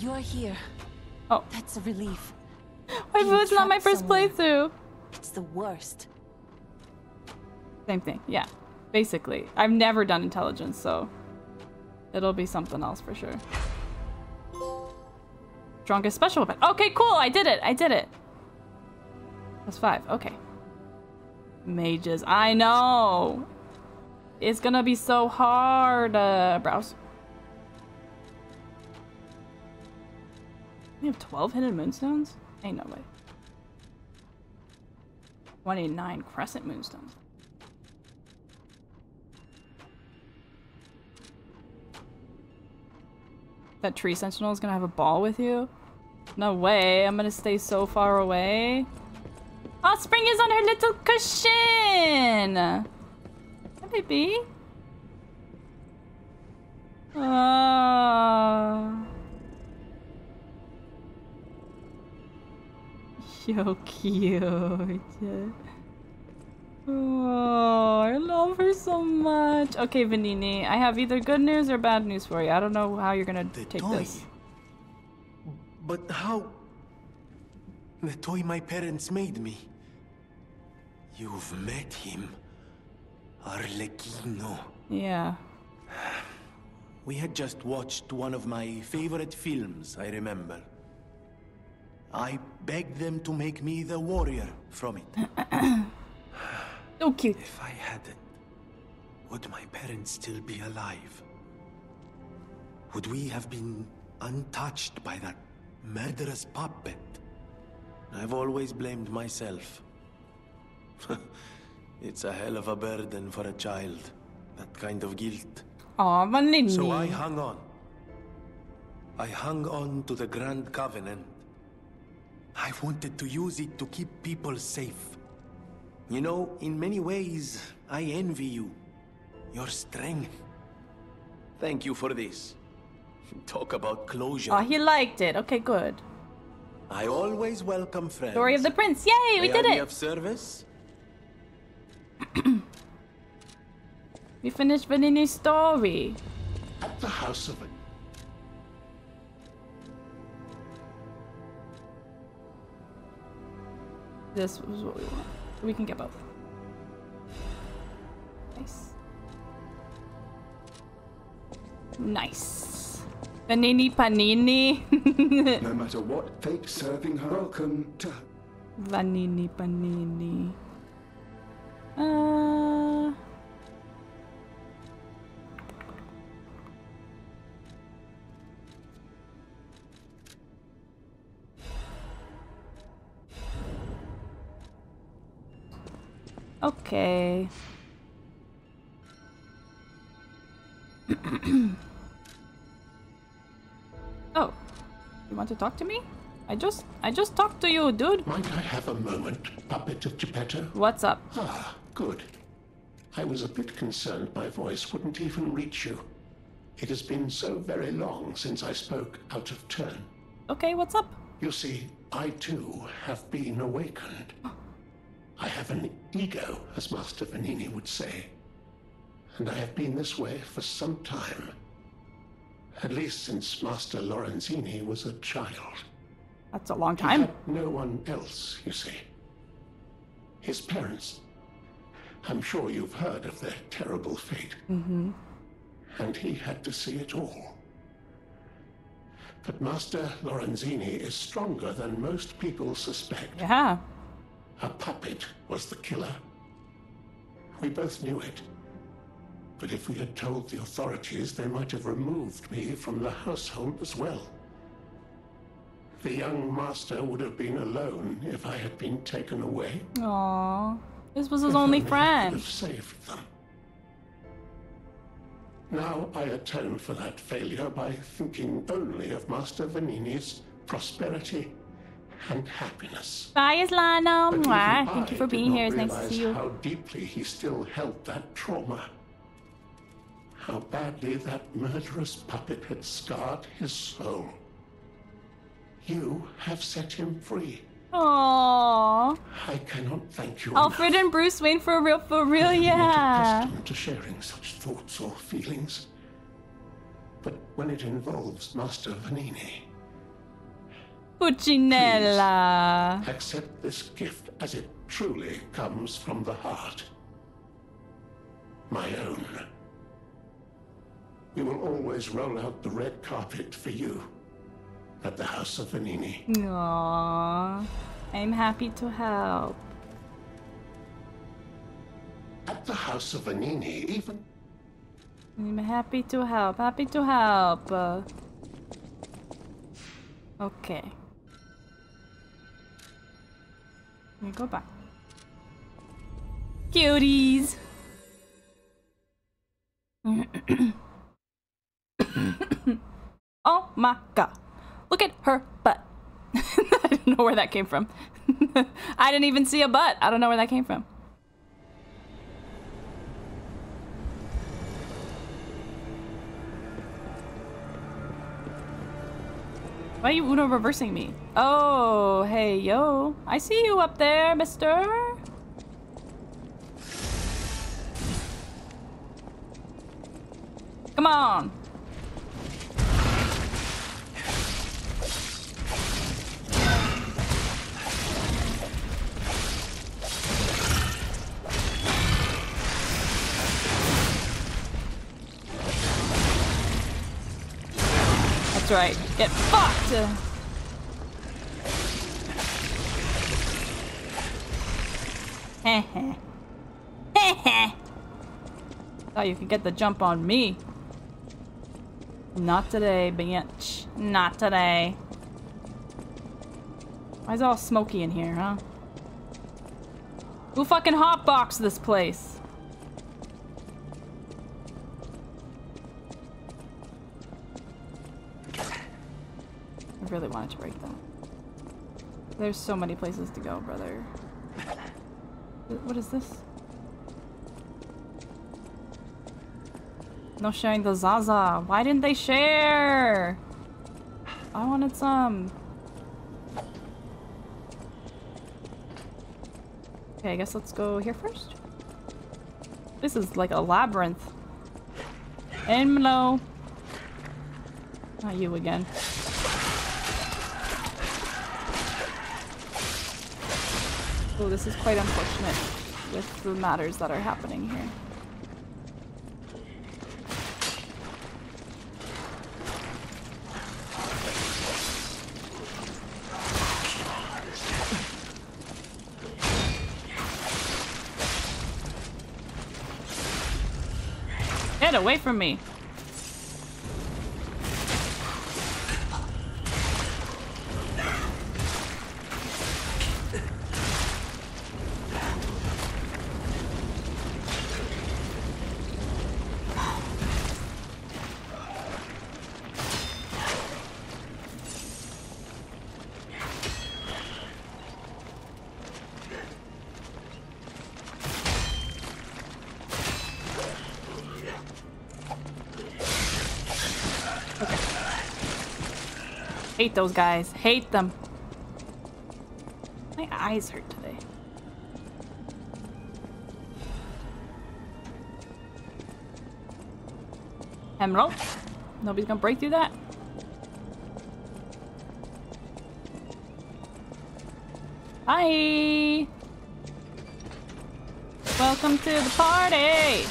You're here. Oh. That's a relief. My food's not my first playthrough. It's the worst. Same thing, yeah. Basically. I've never done intelligence, so... it'll be something else for sure. Strongest special weapon. Okay, cool! I did it! I did it! That's 5. Okay. Mages. I know! It's gonna be so hard. Browse. We have 12 hidden moonstones? Ain't no way. 189 crescent moonstones. That tree sentinel is gonna have a ball with you? No way, I'm gonna stay so far away. Oh, Spring is on her little cushion! Hi, baby. So cute. Oh, I love her so much. Okay, Vanini, I have either good news or bad news for you. I don't know how you're gonna take this. But how? The toy my parents made me. You've met him. Arlecchino. Yeah. We had just watched one of my favorite films, I remember. I begged them to make me the warrior from it. So cute. If I hadn't, would my parents still be alive? Would we have been untouched by that murderous puppet? I've always blamed myself. It's a hell of a burden for a child, that kind of guilt. Aw, Vanini. So I hung on. I hung on to the Grand Covenant. I wanted to use it to keep people safe. You know, in many ways, I envy you. Your strength. Thank you for this. Talk about closure. Oh, he liked it. Okay, good. I always welcome friends. Story of the Prince. Yay, we did it. Of service. We finished Vanini's story. At the house of it. This was what we want. We can get both. Nice. Nice. Vanini panini. No matter what fate's serving her, welcome to Vanini panini. Okay. Oh, you want to talk to me? I just talked to you, dude. Might I have a moment, puppet of Geppetto? What's up? Ah, good. I was a bit concerned my voice wouldn't even reach you. It has been so very long since I spoke out of turn. Okay, what's up? You see, I too have been awakened. I have an ego, as Master Vanini would say, and I have been this way for some time, at least since Master Lorenzini was a child. That's a long time. He had no one else, you see. His parents. I'm sure you've heard of their terrible fate. Mm-hmm. And he had to see it all. But Master Lorenzini is stronger than most people suspect. Yeah. A puppet was the killer. We both knew it. But if we had told the authorities, they might have removed me from the household as well. The young master would have been alone if I had been taken away. Aww. This was his only friend. I could have saved them. Now I atone for that failure by thinking only of Master Vanini's prosperity and happiness. Bye, Islano. Mwah. Thank you for being here. It's nice to see you. How deeply he still held that trauma. How badly that murderous puppet had scarred his soul. You have set him free. Aww. I cannot thank you Alfred enough. And Bruce Wayne for real, yeah. I'm not accustomed to sharing such thoughts or feelings. But when it involves Master Vanini... Puccinella. Please accept this gift as it truly comes from the heart. My own. We will always roll out the red carpet for you at the house of Vanini. Aww. I'm happy to help. At the house of Vanini, even... I'm happy to help, happy to help. Okay. Let me go back. Cuties! Oh my god. Look at her butt. I don't know where that came from. I didn't even see a butt. I don't know where that came from. Why are you Uno reversing me? Oh, hey, yo. I see you up there, mister. Come on. That's right. Get fucked! Heh heh. Heh heh. Thought you could get the jump on me. Not today, bitch. Not today. Why is it all smoky in here, huh? Who fucking hotboxed this place? I really wanted to break that. There's so many places to go, brother. What is this? No sharing the Zaza. Why didn't they share? I wanted some. Okay, I guess let's go here first. This is like a labyrinth. And no. Not you again. Oh, this is quite unfortunate with the matters that are happening here. Get away from me! Hate those guys. Hate them. My eyes hurt today. Emerald. Nobody's gonna break through that. Hi. Welcome to the party.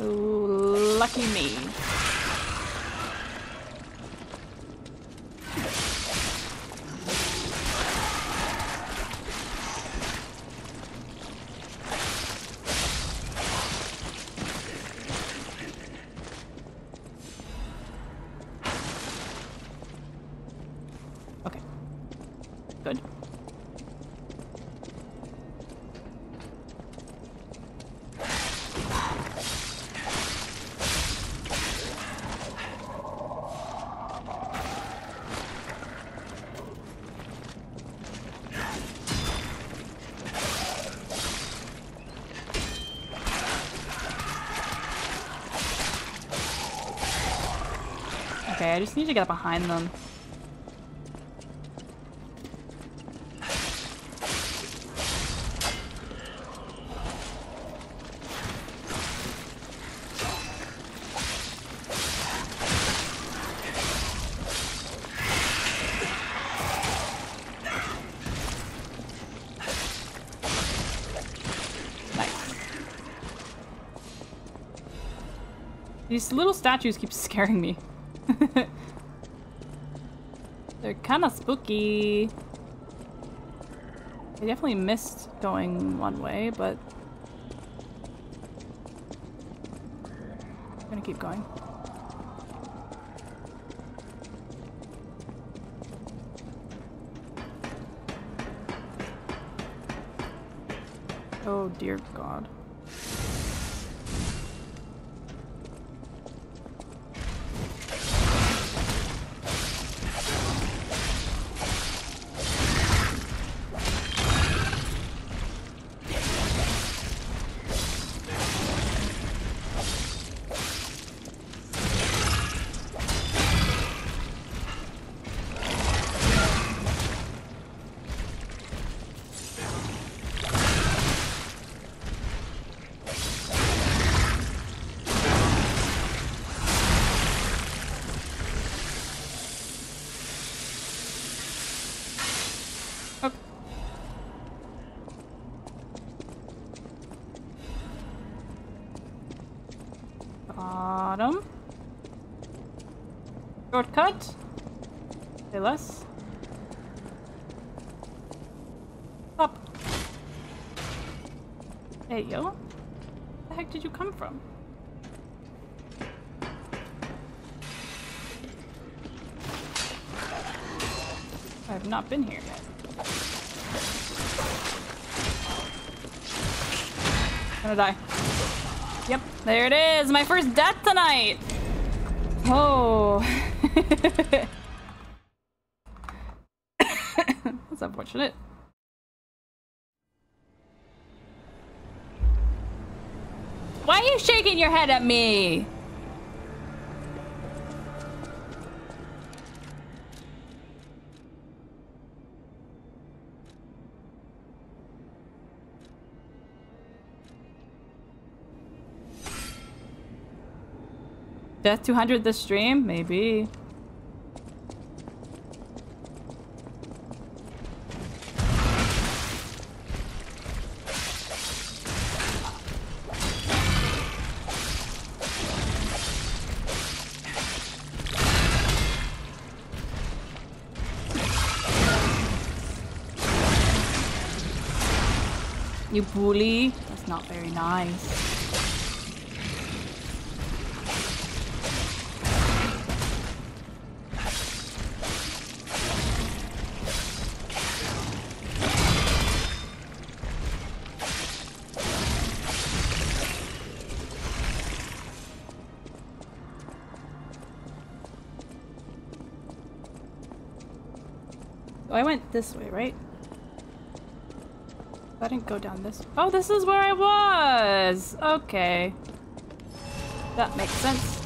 Ooh, lucky me. Okay. Good. okay. I just need to get behind them. These little statues keep scaring me. They're kind of spooky. I definitely missed going one way, but I'm gonna keep going. Oh dear God. Shortcut? Say less. Up. Hey, yo. Where the heck did you come from? I have not been here yet. I'm gonna die. Yep, there it is! My first death tonight! Oh. That's unfortunate. Why are you shaking your head at me? Death 200 this stream? Maybe. You bully? That's not very nice. This way, right? I didn't go down this. Oh, this is where I was! Okay. That makes sense.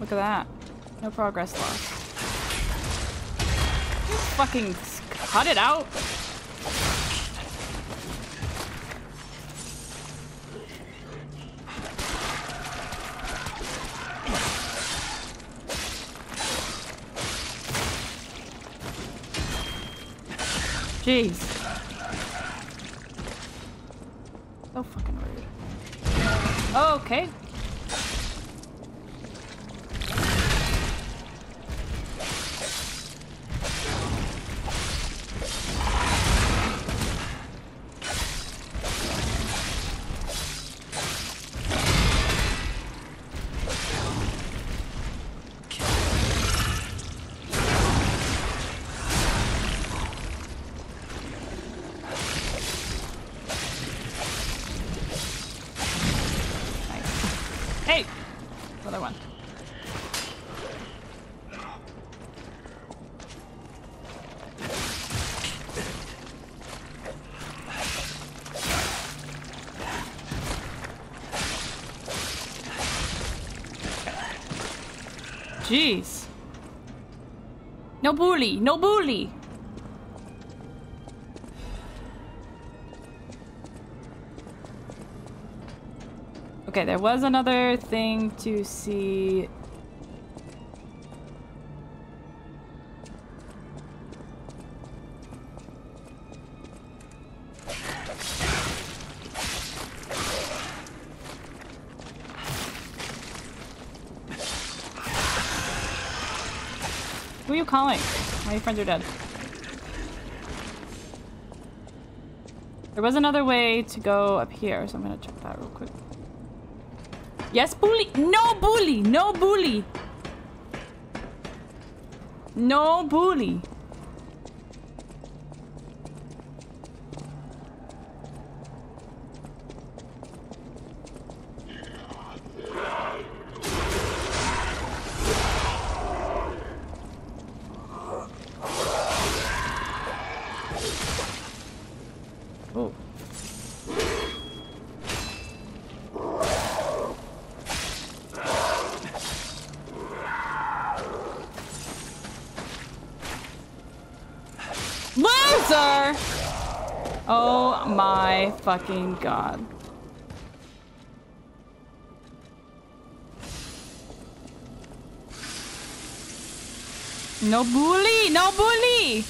Look at that. No progress lost. Fucking cut it out! Jeez. So fucking rude. Oh, okay. Jeez. No bully, no bully. Okay, there was another thing to see. Who are you calling? My friends are dead. There was another way to go up here, so I'm gonna check that real quick. Yes, bully! No bully! No bully! No bully! Fucking God. No bully! No bully!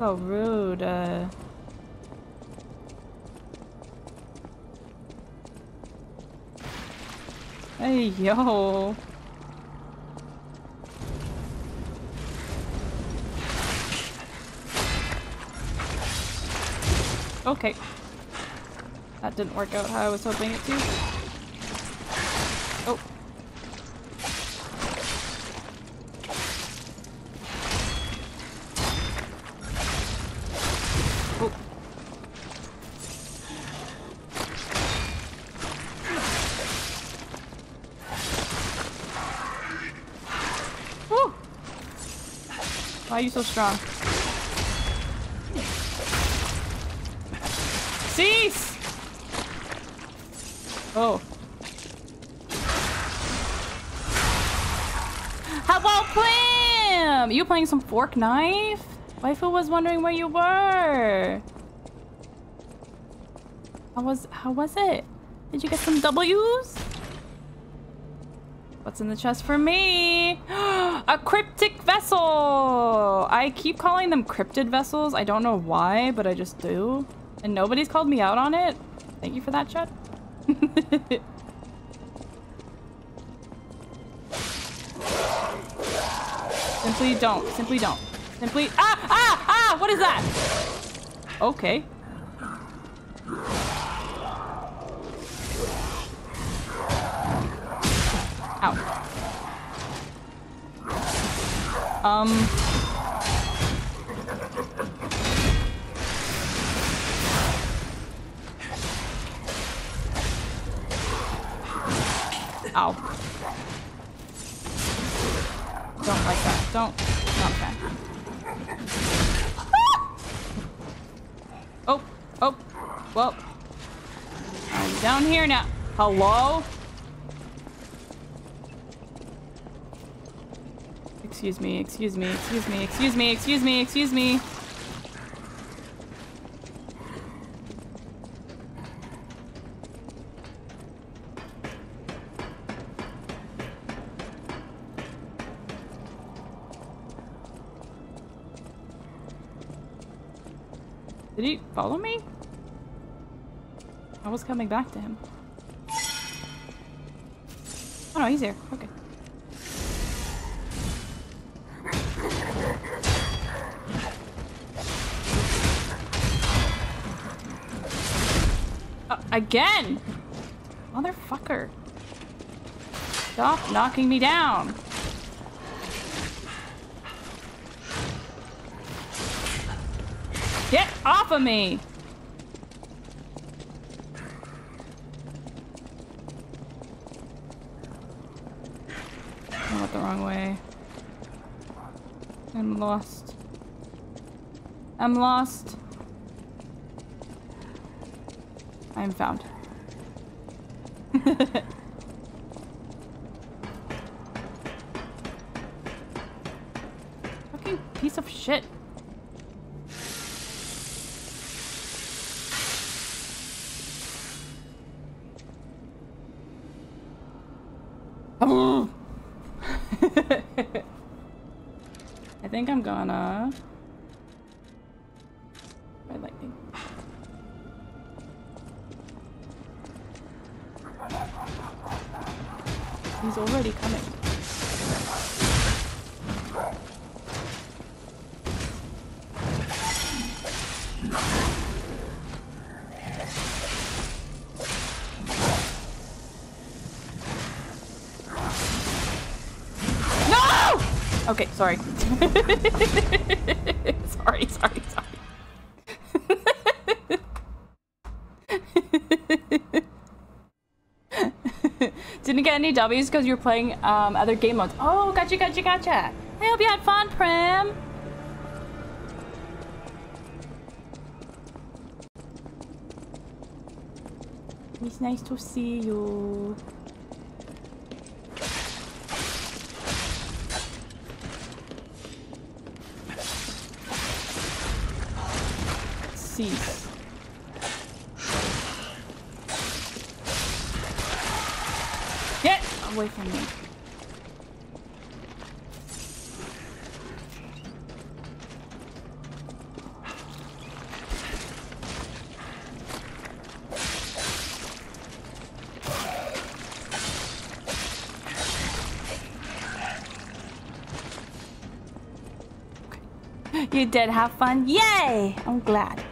So rude. Hey, yo. Okay. That didn't work out how I was hoping it to. Oh. Oh. Woo! Why are you so strong? Cease! Oh. How about Clam? You playing some fork knife? Waifu was wondering where you were. How was it? Did you get some W's? What's in the chest for me? A cryptic vessel! I keep calling them cryptid vessels. I don't know why, but I just do. And nobody's called me out on it. Thank you for that, chat. Simply don't. Simply don't. Simply. Ah! Ah! Ah! What is that? Okay. Ow. Ow. Don't like that. Don't. Not that. Ah! Oh. Oh. Well. I'm down here now. Hello? Excuse me. Excuse me. Excuse me. Excuse me. Excuse me. Excuse me. Did he follow me? I was coming back to him. Oh no, he's here. Okay. Again! Motherfucker. Stop knocking me down. Get off of me! I went the wrong way. I'm lost. I'm lost. I'm found. Fucking piece of shit. I think I'm gonna... red lightning. He's already coming. No! Okay, sorry. Sorry. Didn't get any W's because you're playing other game modes. Oh, gotcha. I hope you had fun, Prim. It's nice to see you. Cease. Away from me. You did have fun. Yay! I'm glad.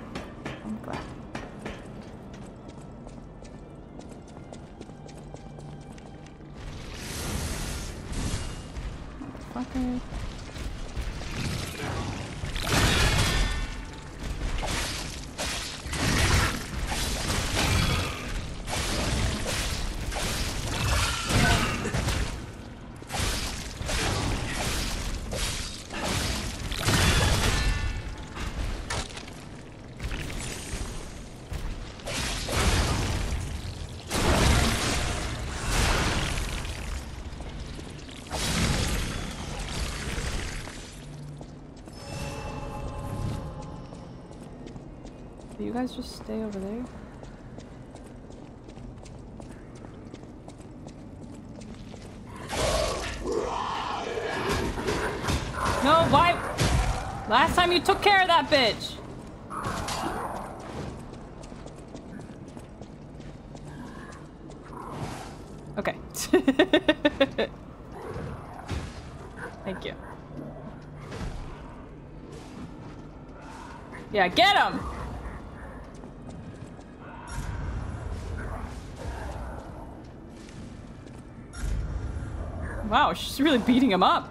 You guys just stay over there. No, why? Last time you took care of that bitch. Okay. Thank you. Yeah, get him. Wow, she's really beating him up.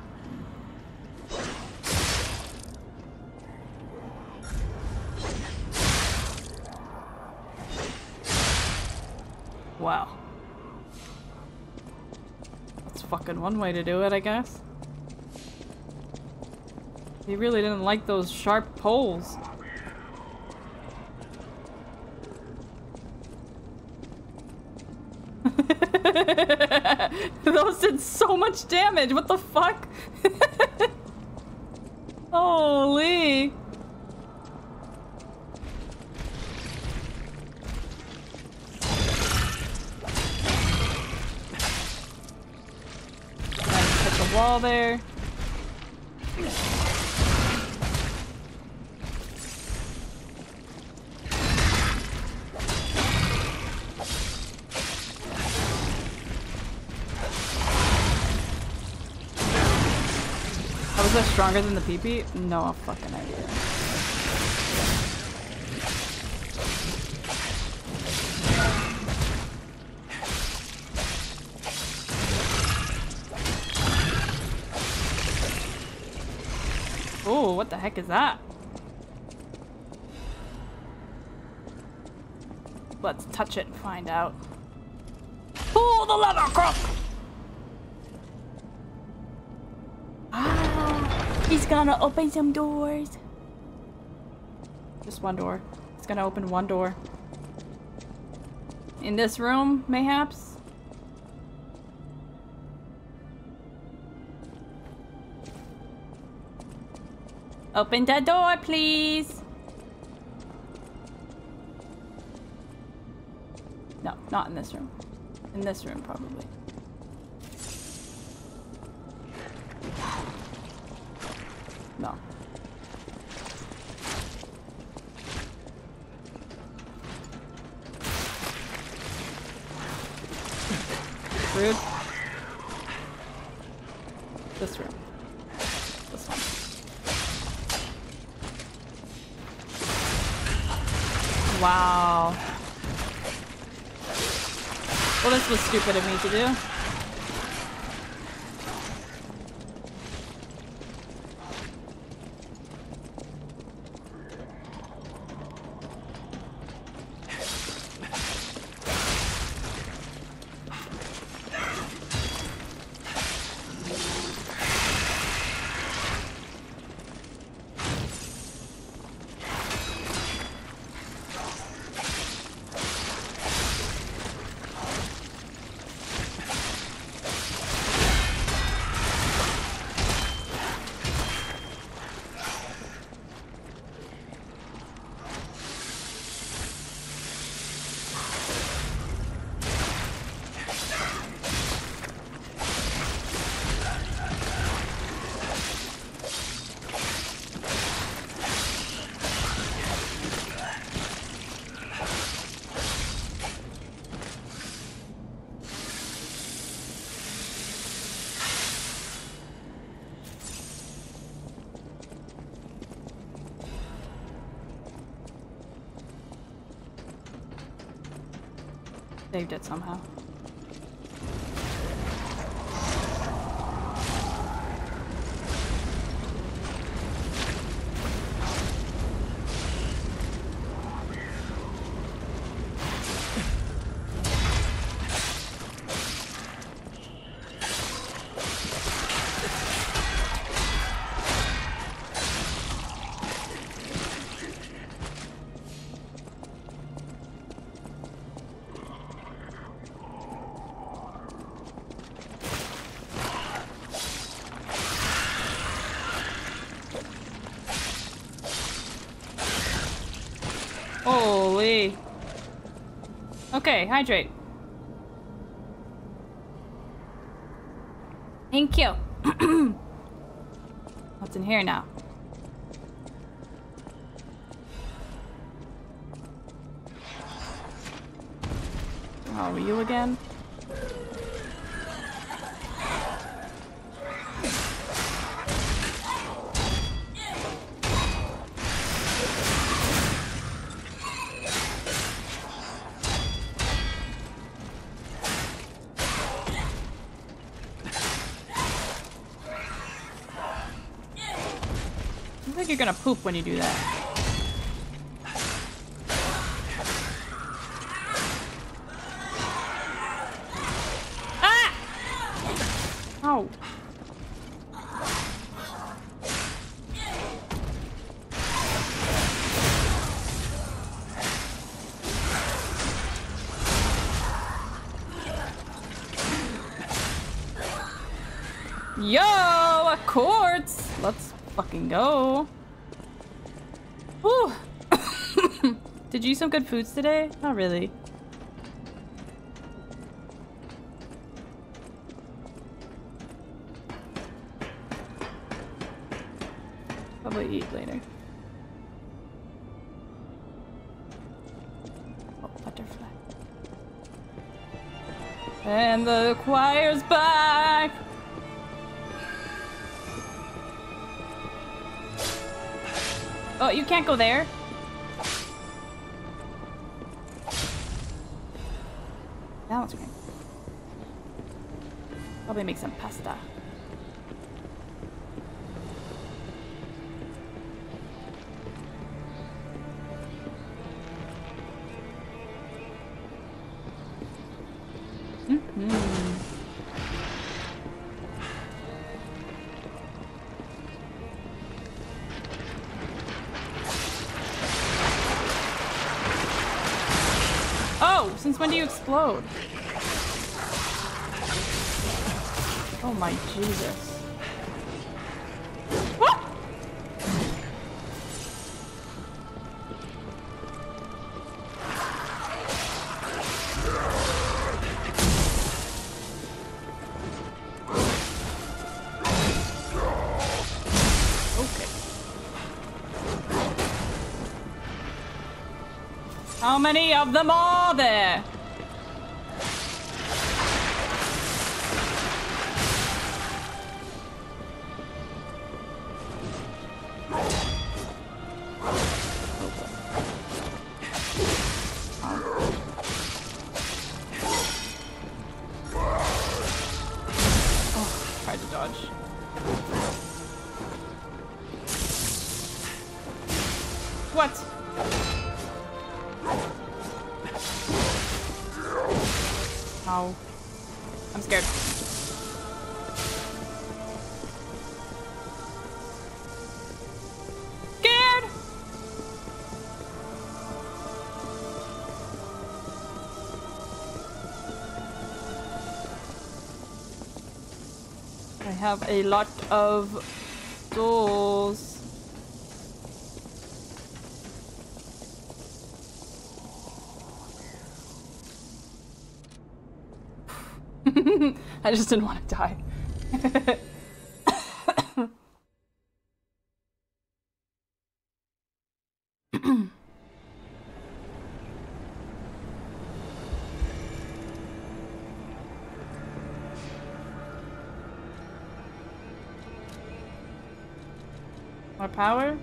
Wow. That's fucking one way to do it, I guess. He really didn't like those sharp poles. Those did so much damage. What the fuck? Holy. Nice, hit the wall there. Is that stronger than the PP? No fucking idea. Oh, what the heck is that? Let's touch it and find out. Pull the lever, crook! He's gonna open some doors. Just one door. It's gonna open one door. In this room, mayhaps? Open the door, please. No, not in this room. In this room, probably. No. Rude. This room. This one. Wow. Well, this was stupid of me to do. Saved it somehow. Okay, hydrate. Thank you. What's in here now? Oh, you again? You're gonna poop when you do that. Did you eat some good foods today? Not really. Probably eat later. Oh, butterfly. And the choir's back! Oh, you can't go there. Probably make some pasta. Oh, since when do you explode? Oh my Jesus. What? How many of them are there? Have a lot of doors. I just didn't want to die. Power?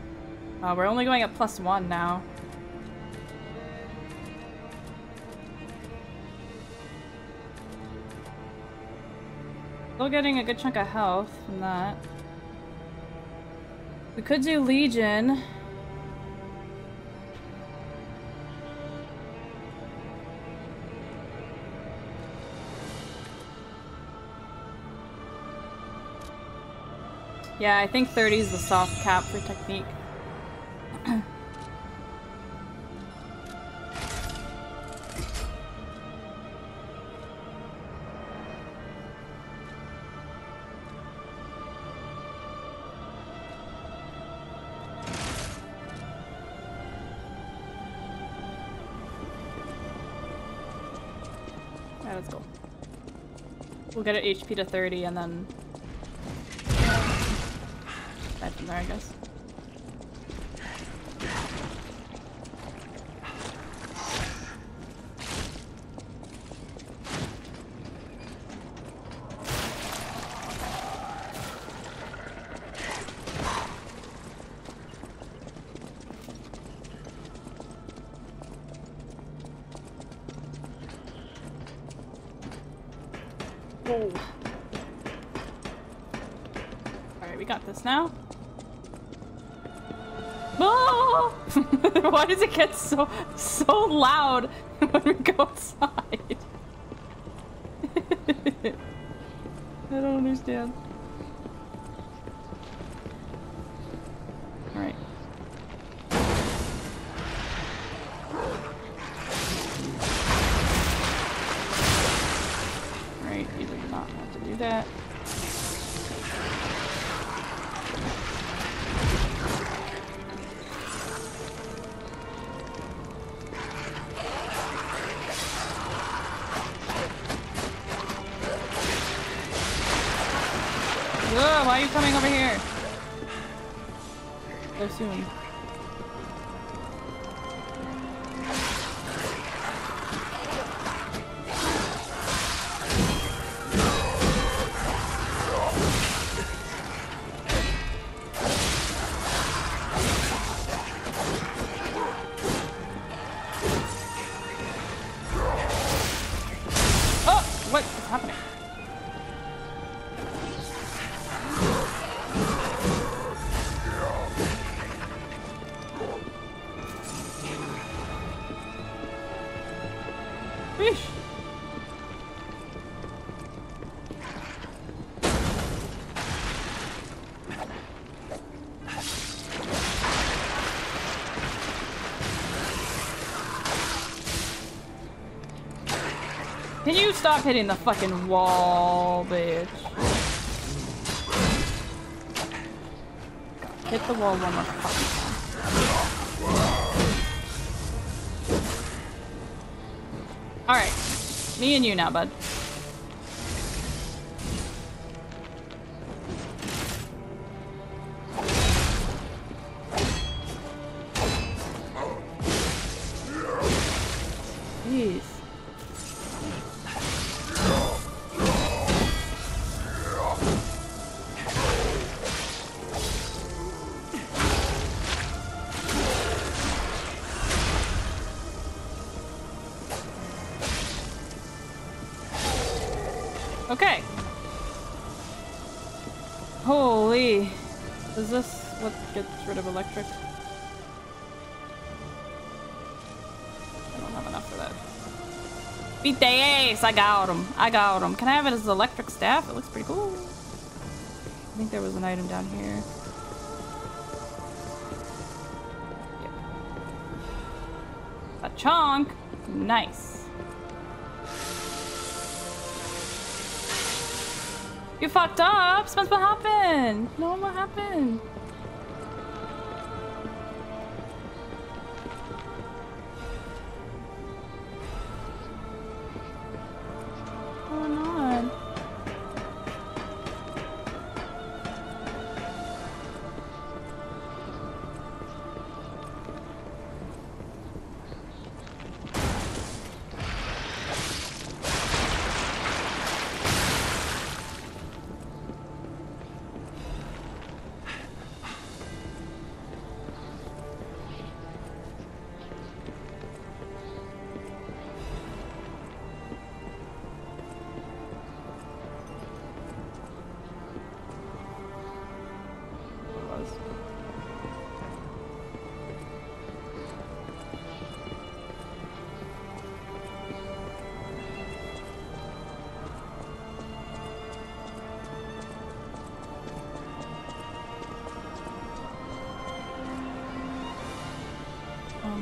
We're only going at +1 now. Still getting a good chunk of health from that. We could do Legion. Yeah, I think 30 is the soft cap for technique. Alright, let's go. We'll get an HP to 30 and then... there, I guess. Whoa. All right, we got this now. Why does it get so loud when we go outside? I don't understand. All right. All right, you do not have to do that. Coming over here so soon. Can you stop hitting the fucking wall, bitch? Hit the wall one more fucking time. Alright, me and you now, bud. Jeez. Okay. Holy. Is this what gets rid of electric? I don't have enough for that. Beat the ass! I got him. I got him. Can I have it as an electric staff? It looks pretty cool. I think there was an item down here. Yep. A chonk. Nice. You fucked up! Spence, what happened? No, what happened? What's going on?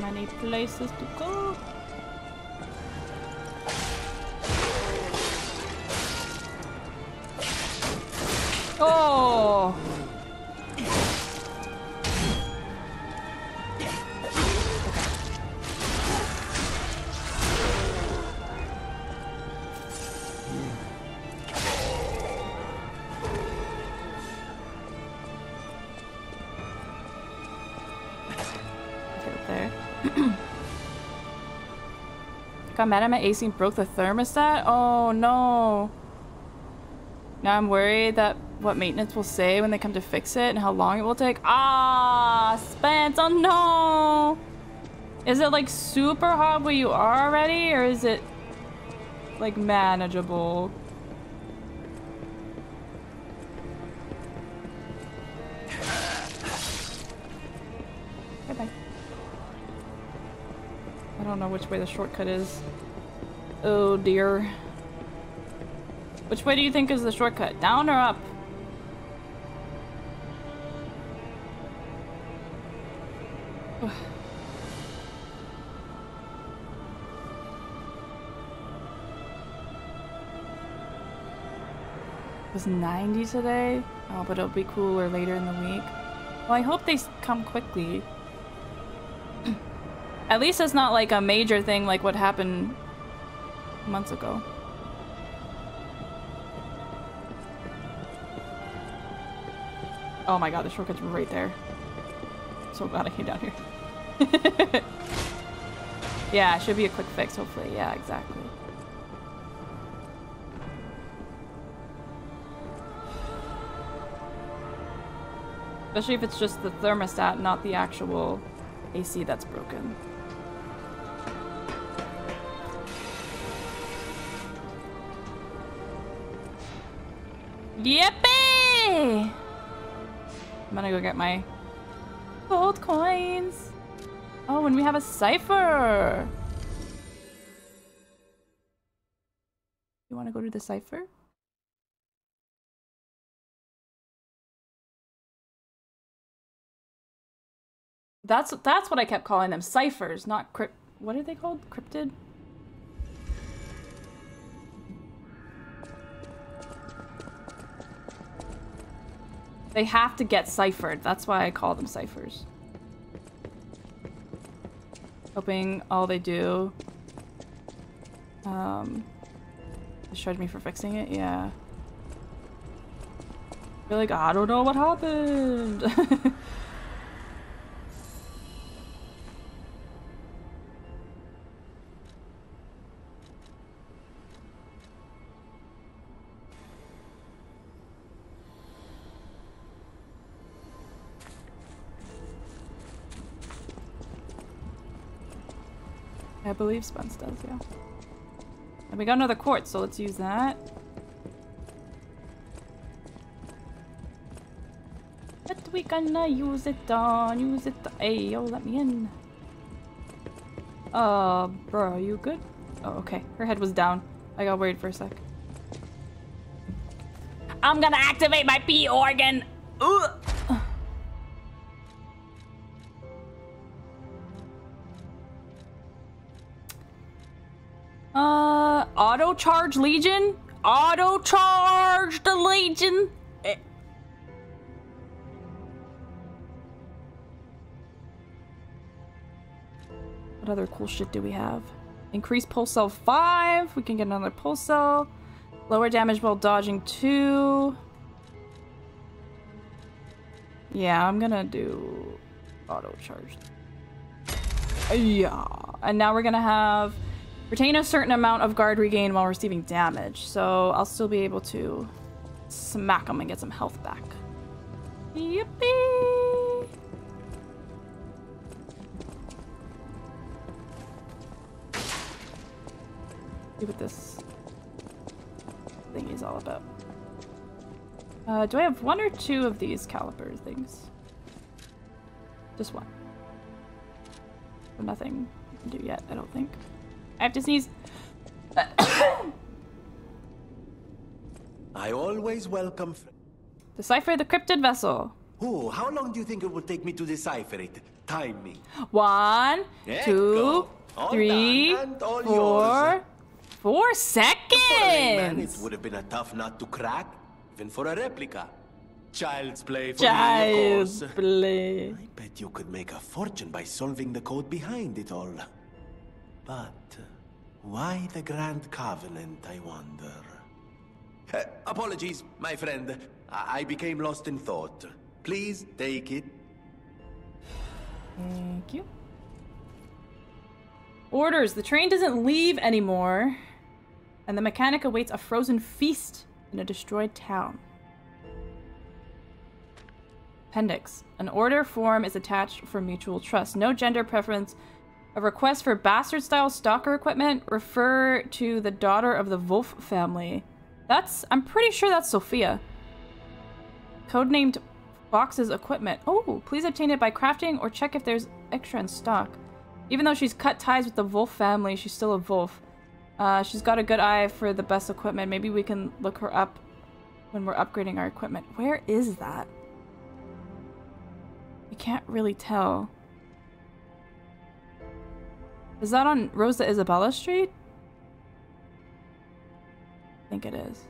Many places to go. Oh! Got mad at my AC and broke the thermostat? Oh no. Now I'm worried that what maintenance will say when they come to fix it and how long it will take. Ah, Spence, oh no! Is it like super hot where you are already, or is it like manageable? I don't know which way the shortcut is. Oh dear. Which way do you think is the shortcut? Down or up? Ugh. It was 90 today? Oh, but it'll be cooler later in the week. Well, I hope they come quickly. At least it's not like a major thing like what happened months ago. Oh my god, the shortcut's right there. So glad I came down here. Yeah, it should be a quick fix, hopefully. Yeah, exactly. Especially if it's just the thermostat, not the actual AC that's broken. Yippee! I'm gonna go get my gold coins. Oh, and we have a cipher. You want to go to the cipher? That's what I kept calling them, ciphers, not crypt. What are they called? Cryptid? They have to get ciphered. That's why I call them ciphers. Hoping all they do. Discharge me for fixing it. Yeah. You're like, I don't know what happened. I believe Spence does, yeah. And we got another quartz, so let's use that. But we gonna use it on, Hey, yo, let me in. Bro, are you good? Oh, okay. Her head was down. I got worried for a sec. I'm gonna activate my pee organ! Ugh. Auto charge Legion? Auto charge the Legion! What other cool shit do we have? Increase pulse cell 5. We can get another pulse cell. Lower damage while dodging 2. Yeah, I'm gonna do auto charge. Yeah. And now we're gonna have retain a certain amount of guard regain while receiving damage. So I'll still be able to smack them and get some health back. Yippee! See what this thing is all about. Do I have 1 or 2 of these caliper things? Just 1. Nothing I can do yet, I don't think. I have to sneeze. I always welcome. Decipher the cryptid vessel. Oh, how long do you think it will take me to decipher it? Time me. 1, 2, 3, 4 seconds. It would have been a tough nut to crack, even for a replica. Child's play for Child's me, of course. Play. I bet you could make a fortune by solving the code behind it all. But why the Grand Covenant, I wonder? Apologies, my friend. I became lost in thought. Please take it. Thank you. Orders. The train doesn't leave anymore. And the mechanic awaits a frozen feast in a destroyed town. Appendix. An order form is attached for mutual trust. No gender preference. A request for bastard-style stalker equipment. Refer to the daughter of the Wolf family. That's... I'm pretty sure that's Sophia. Codenamed Fox's equipment. Oh, please obtain it by crafting or check if there's extra in stock. Even though she's cut ties with the Wolf family, she's still a Wolf. She's got a good eye for the best equipment. Maybe we can look her up when we're upgrading our equipment. Where is that? I can't really tell. Is that on Rosa Isabella Street? I think it is.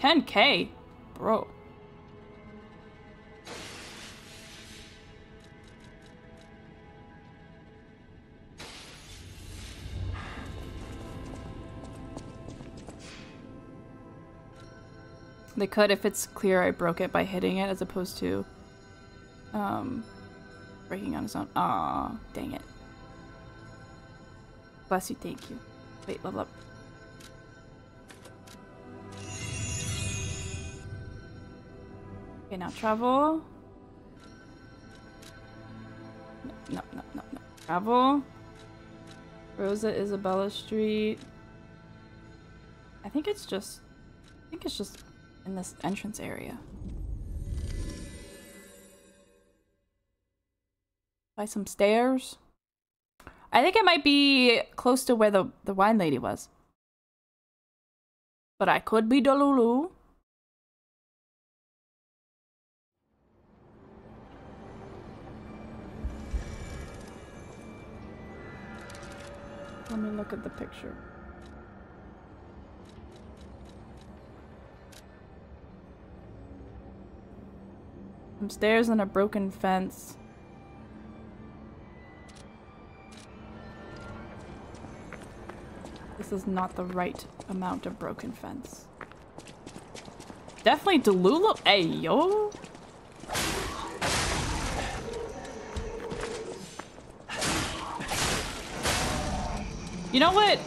$10K? Bro. They could, if it's clear I broke it by hitting it as opposed to breaking on its own. Aw, dang it. Bless you, thank you. Wait, level up. Okay, now travel. No. Travel. Rosa Isabella Street. I think it's just in this entrance area. By some stairs. I think it might be close to where the wine lady was. But I could be Delulu. Let me look at the picture. Some stairs and a broken fence. This is not the right amount of broken fence. Definitely Delulu. Hey, yo. You know what?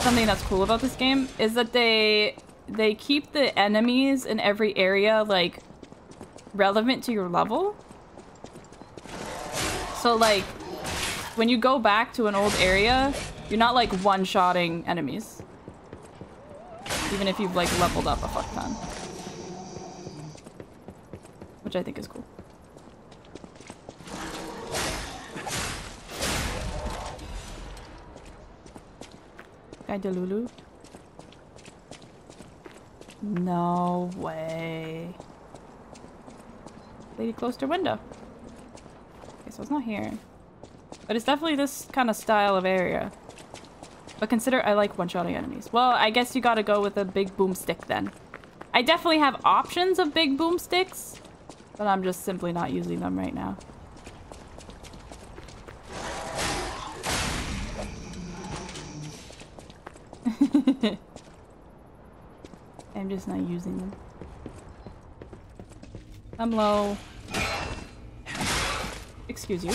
something that's cool about this game is that they keep the enemies in every area like relevant to your level. So like when you go back to an old area, you're not like one-shotting enemies. Even if you've like leveled up a fuck ton. Which I think is cool. Guy Delulu. No way. Lady closed her window. Okay, so it's not here. But it's definitely this kind of style of area. But consider I like one-shotting enemies. Well, I guess you gotta go with a big boomstick then. I definitely have options of big boomsticks, but I'm just simply not using them right now. I'm just not using them. I'm low. Excuse you.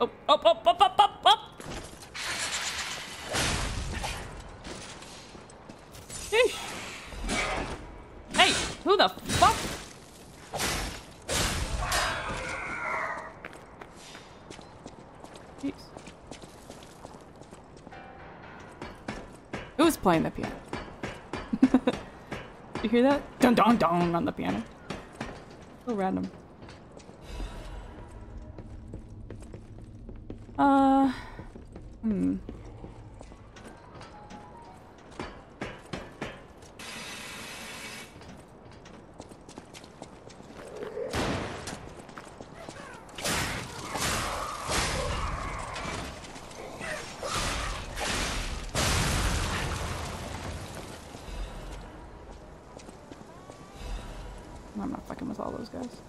Oh, oh, oh, oh, oh, oh, oh. Sheesh. Hey, who the fuck? Jeez. Who's playing the piano? You hear that? Dun dun dun on the piano. So random. I'm not fucking with all those guys.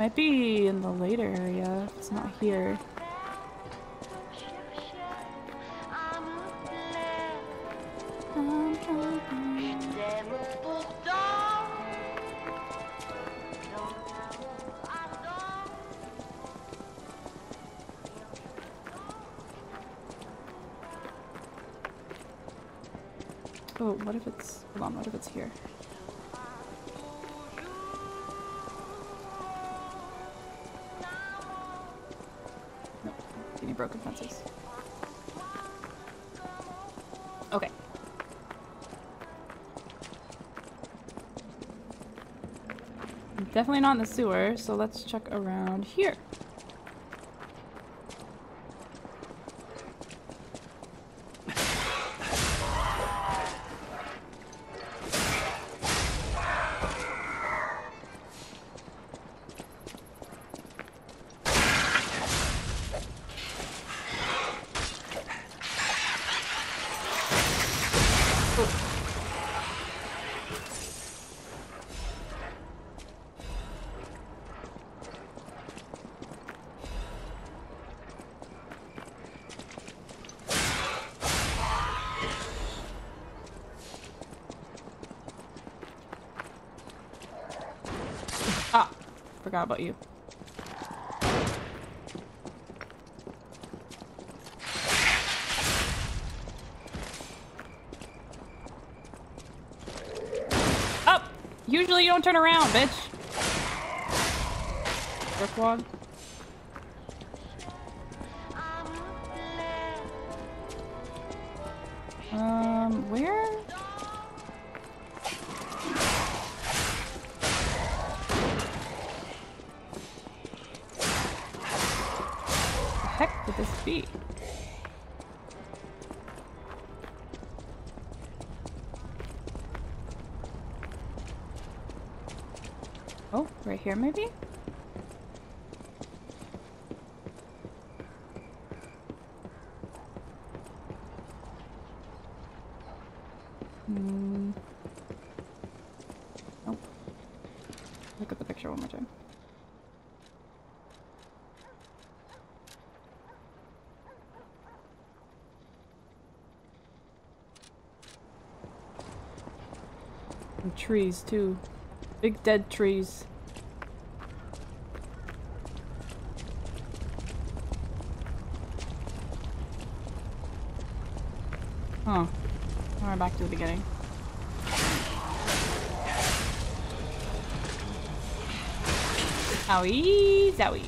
Might be in the later area. It's not here. Oh, what if it's... Hold on, what if it's here? Broken fences. Okay. I'm definitely not in the sewer, so let's check around here. Forgot about you. Up! Usually you don't turn around, bitch. Brickwad. Where? This feet. Oh, right here maybe? Nope. Look at the picture one more time. Trees too. Big dead trees. Huh. Now we're back to the beginning. Owie, zowie.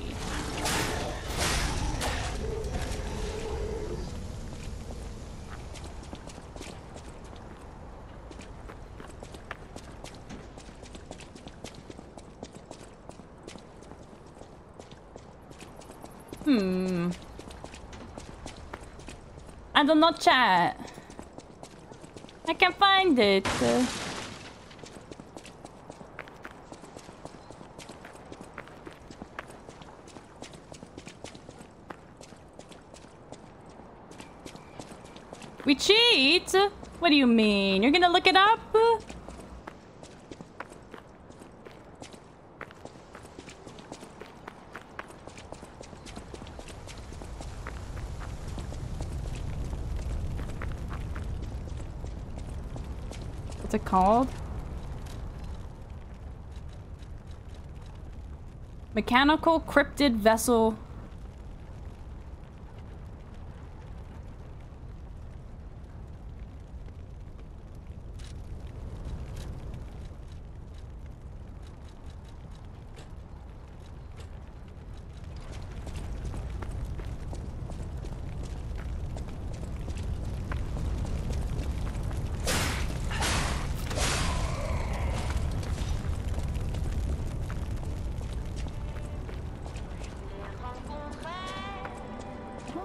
I don't know chat. I can't find it. We cheat? What do you mean? You're gonna look it up? What's it called? Mechanical Cryptid Vessel.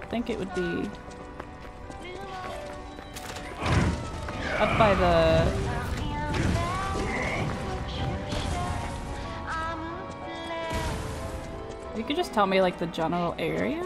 I think it would be up by the... You could just tell me like the general area?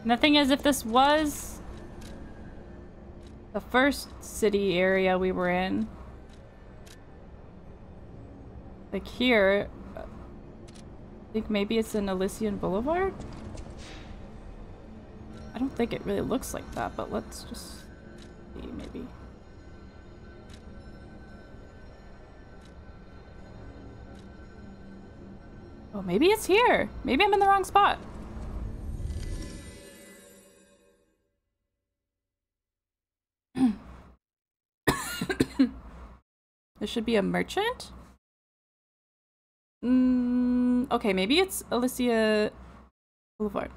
And the thing is, if this was the first city area we were in, like here, I think maybe it's in Elysian Boulevard? I don't think it really looks like that, but let's just see, maybe. Oh, maybe it's here! Maybe I'm in the wrong spot! Should be a merchant? Okay, maybe it's Elysian Boulevard.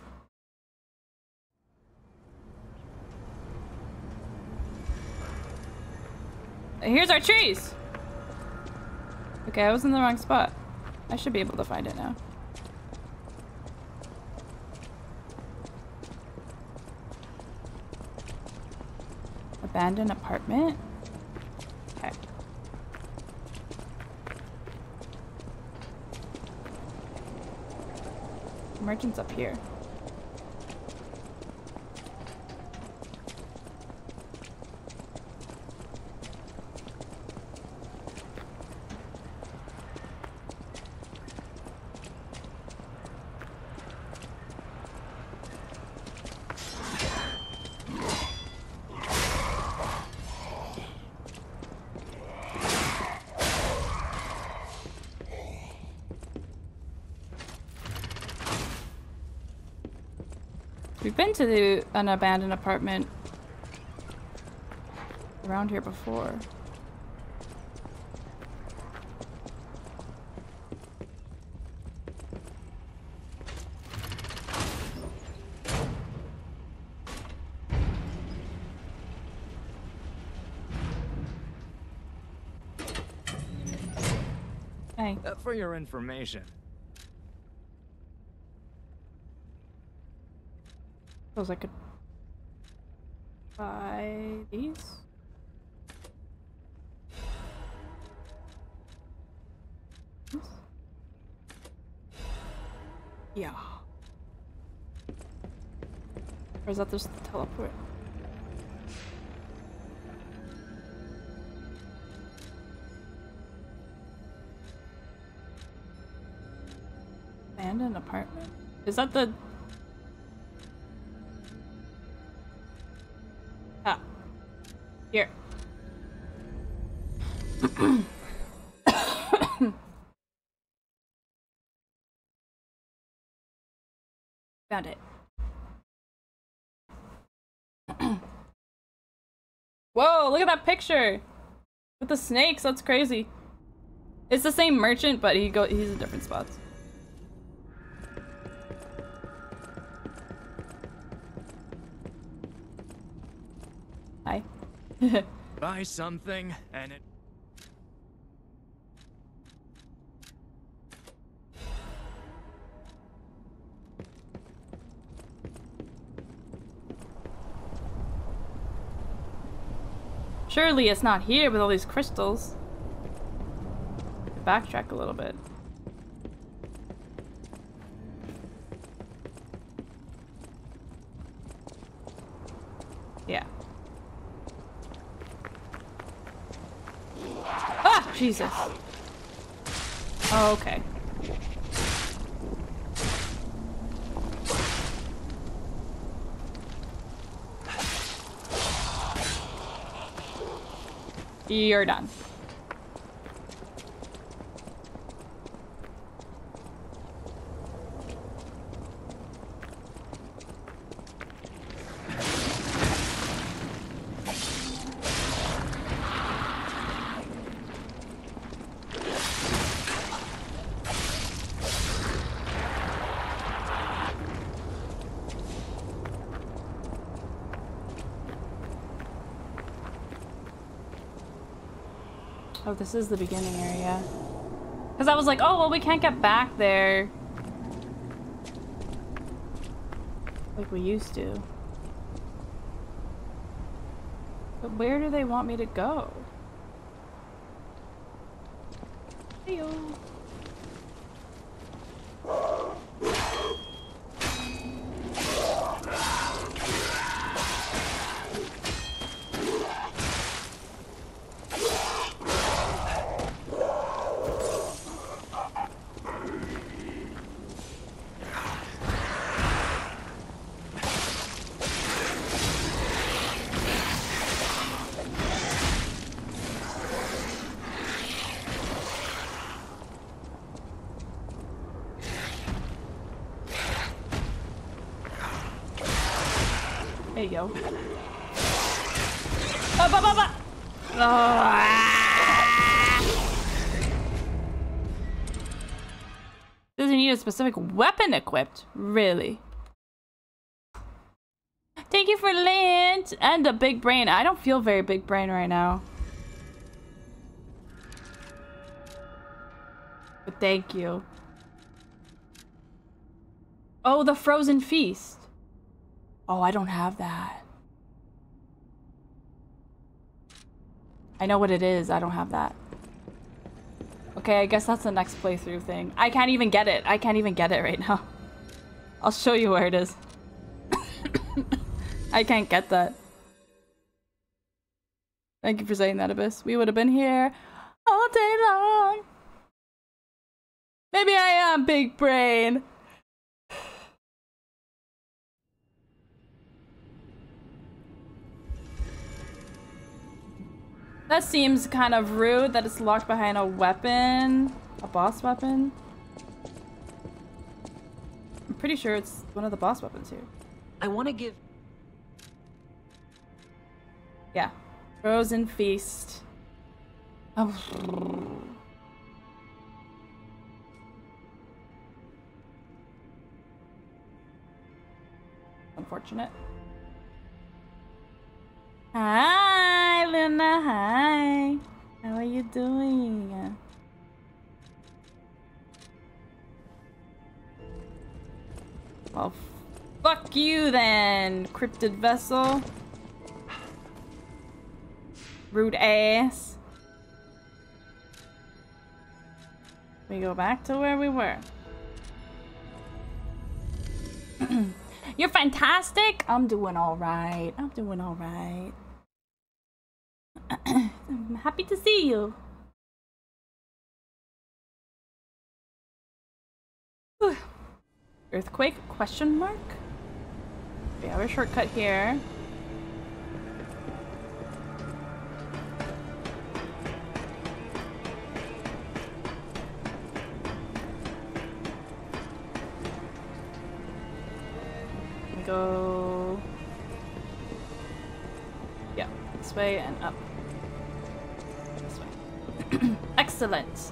Here's our trees! Okay, I was in the wrong spot. I should be able to find it now. Abandoned apartment? Okay. Merchants up here. To an abandoned apartment around here before. Hey. For your information. Suppose I could buy these. Yeah. Or is that just the teleport? Abandoned apartment? Is that the... Ah. Here. Found it. Whoa, look at that picture! With the snakes, that's crazy. It's the same merchant, but he's in different spots. Hi. Buy something and it... Surely it's not here with all these crystals. Backtrack a little bit. Yeah. Ah! Jesus. Oh, okay. You're done. Oh, this is the beginning area. Because I was like, oh, well, we can't get back there. Like we used to. But where do they want me to go? Heyo. Yo. Oh, doesn't need a specific weapon equipped, really. Thank you for Lint and the big brain. I don't feel very big brain right now. But thank you. Oh, the frozen feast. Oh, I don't have that. I know what it is. I don't have that. Okay, I guess that's the next playthrough thing. I can't even get it. I can't even get it right now. I'll show you where it is. I can't get that. Thank you for saying that, Abyss. We would have been here all day long. Maybe I am big brain. That seems kind of rude that it's locked behind a weapon. A boss weapon? I'm pretty sure it's one of the boss weapons here. I want to give... Yeah. Frozen Feast. Oh. Unfortunate. Hi, Luna. Hi. How are you doing? Well, fuck you then, Cryptic Vessel. Rude ass. We go back to where we were. You're fantastic! I'm doing alright. I'm doing alright. I'm happy to see you. Whew. Earthquake? Question mark? We have a shortcut here. Go... yeah, this way and up. This way. Excellent!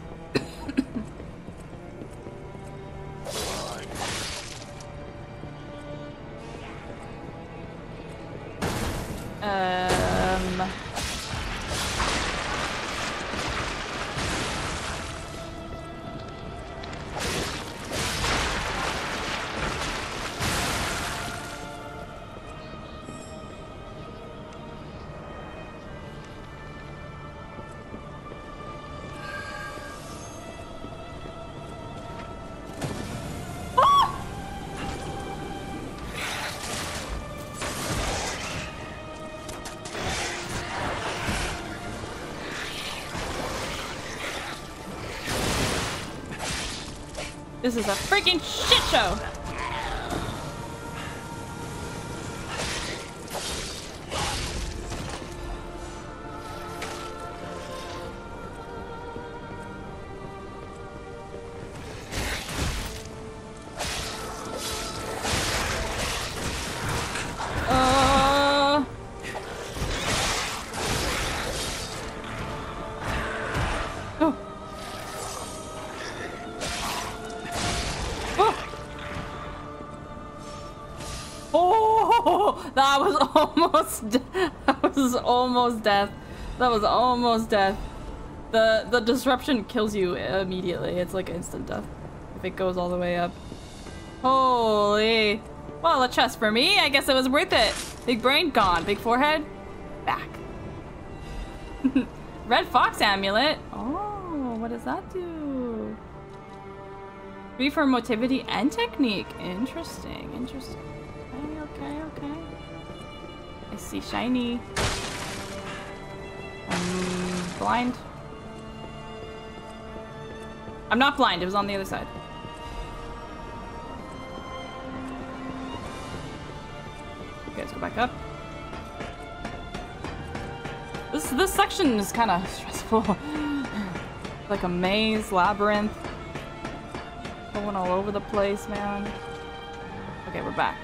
This is a freaking shit show! Almost death. That was almost death. The disruption kills you immediately. It's like instant death if it goes all the way up. Holy. Well, a chest for me. I guess it was worth it. Big brain gone. Big forehead back. Red fox amulet. Oh, what does that do? 3 for motivity and technique. Interesting. Interesting. Okay. Okay. I see shiny. Blind? I'm not blind, it was on the other side. Okay, let's go back up. This section is kind of stressful. Like a maze, labyrinth. Going all over the place, man. Okay, we're back.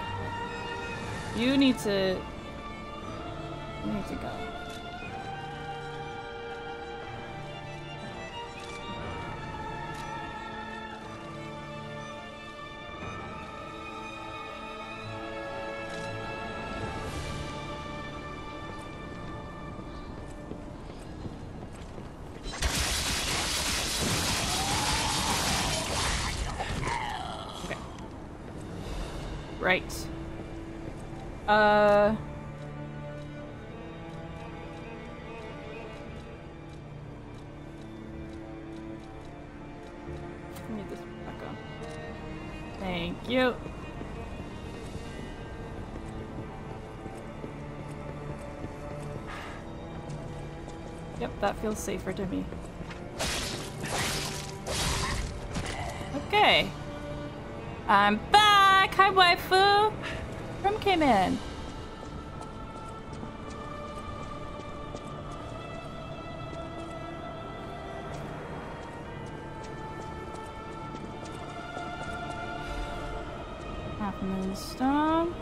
You need to... you need to go. Right. I need this back on. Thank you. Yep, that feels safer to me. Okay. I'm back! Hi, waifu! Room came in. Half moon stone.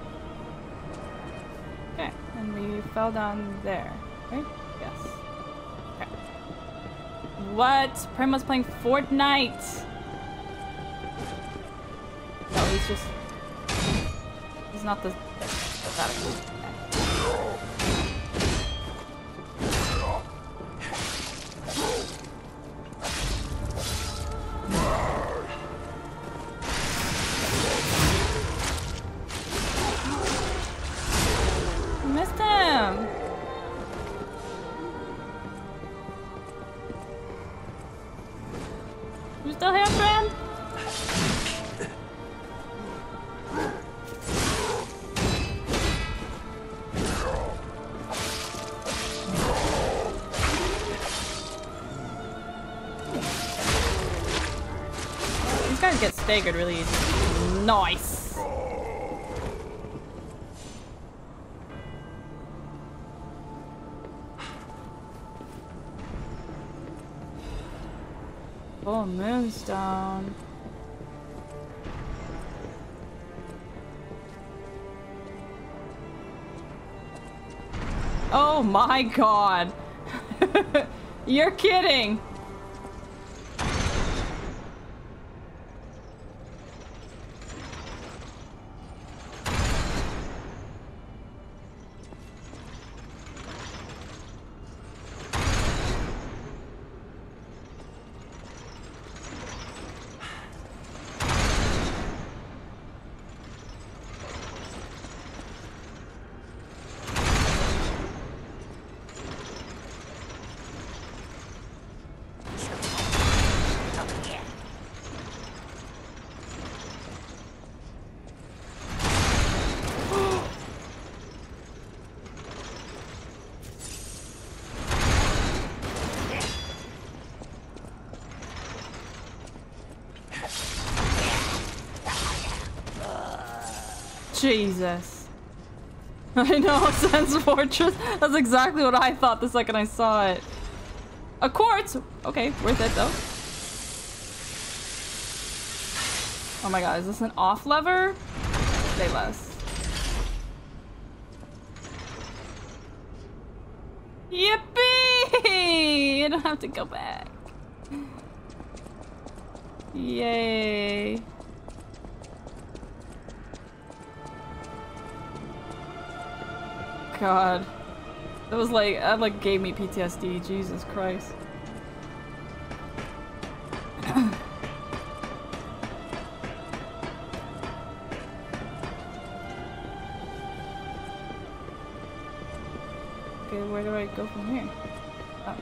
Okay, and we fell down there, right? Yes. Okay. What? Prima's playing Fortnite! Oh, he's just... not the that cool. You still here, friend? These guys get staggered really easy. Nice! Oh, moonstone. Oh my god. You're kidding. Jesus. I know, Sense Fortress. That's exactly what I thought the second I saw it. A quartz! Okay, worth it though. Oh my god, is this an off lever? Say less. Yippee! You don't have to go back. Yay. God, that was like, that like gave me PTSD. Jesus Christ. Okay, where do I go from here? Oh.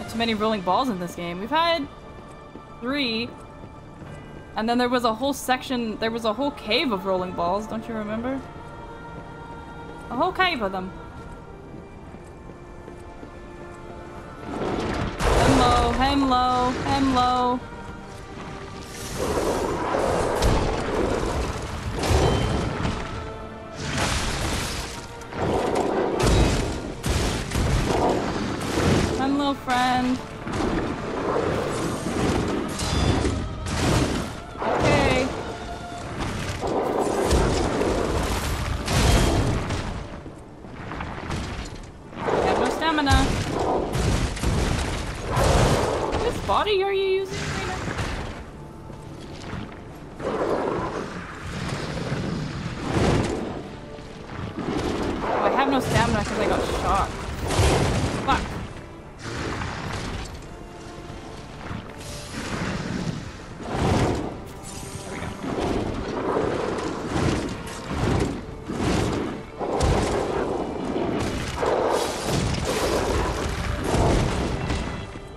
Not too many rolling balls in this game. We've had 3, and then there was a whole section. There was a whole cave of rolling balls. Don't you remember? A whole cave of them. Hemlo, hemlo, hemlo. Hemlo, friend. Are you using right now? Oh, I have no stamina because I got shot. Fuck. There we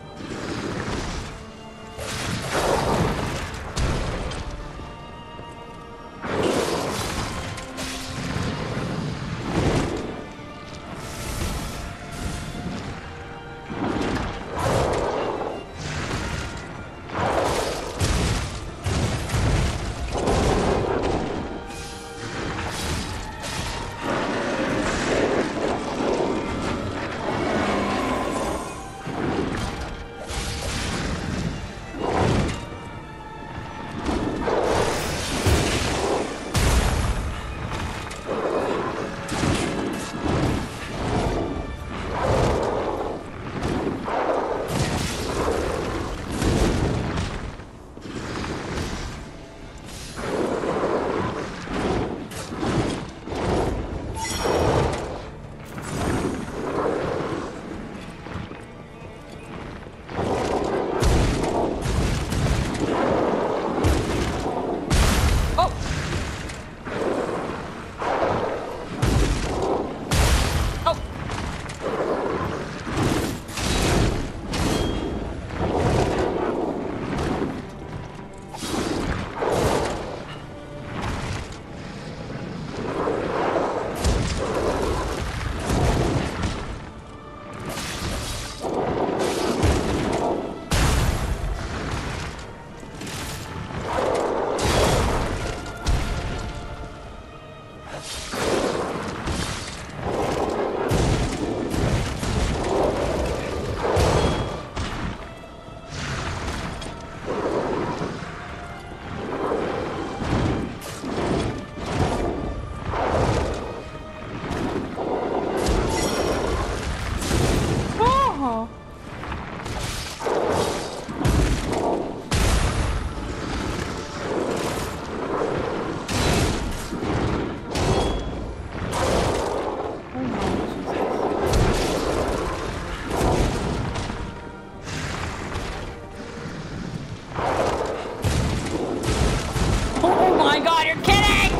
god, you're kidding!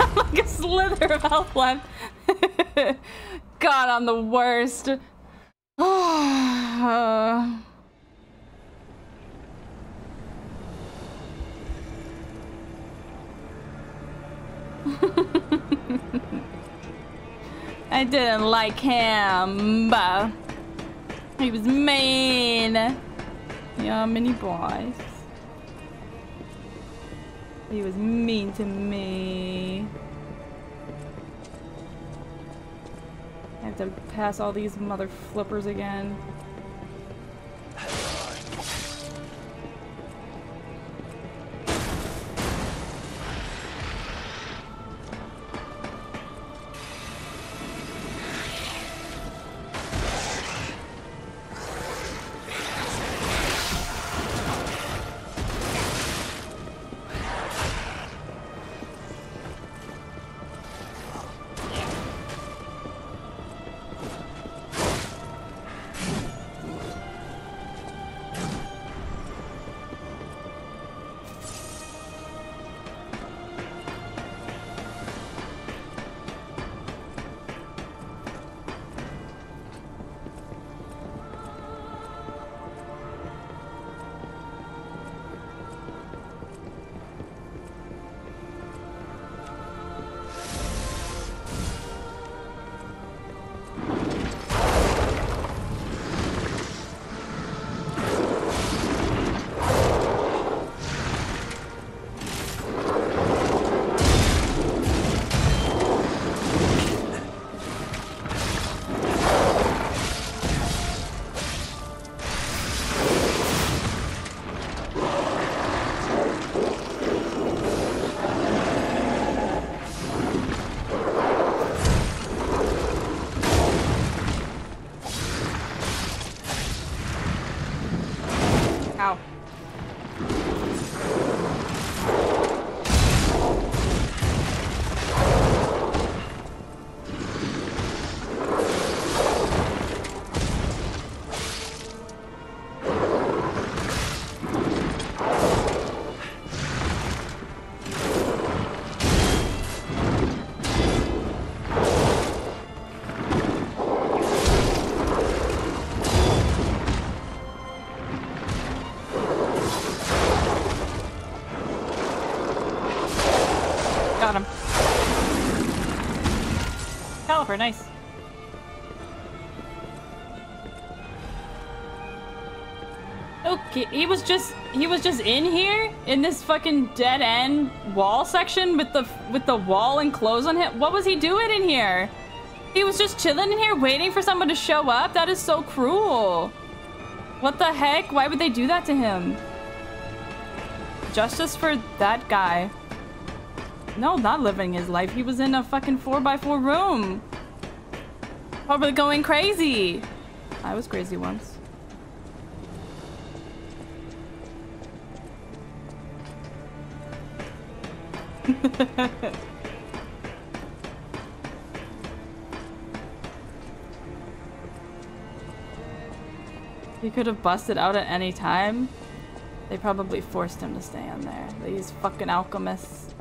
I'm like a slither of health left. God, I'm the worst. I didn't like him. He was mean. Yeah, mini boys. He was mean to me. I have to pass all these mother flippers again. Nice. Okay, he was just in here in this fucking dead end wall section with the wall and clothes on him. What was he doing in here? He was just chilling in here waiting for someone to show up. That is so cruel. What the heck? Why would they do that to him? Justice for that guy. No, not living his life. He was in a fucking 4x4 room. Probably going crazy. I was crazy once. He could have busted out at any time. They probably forced him to stay in there. These fucking alchemists.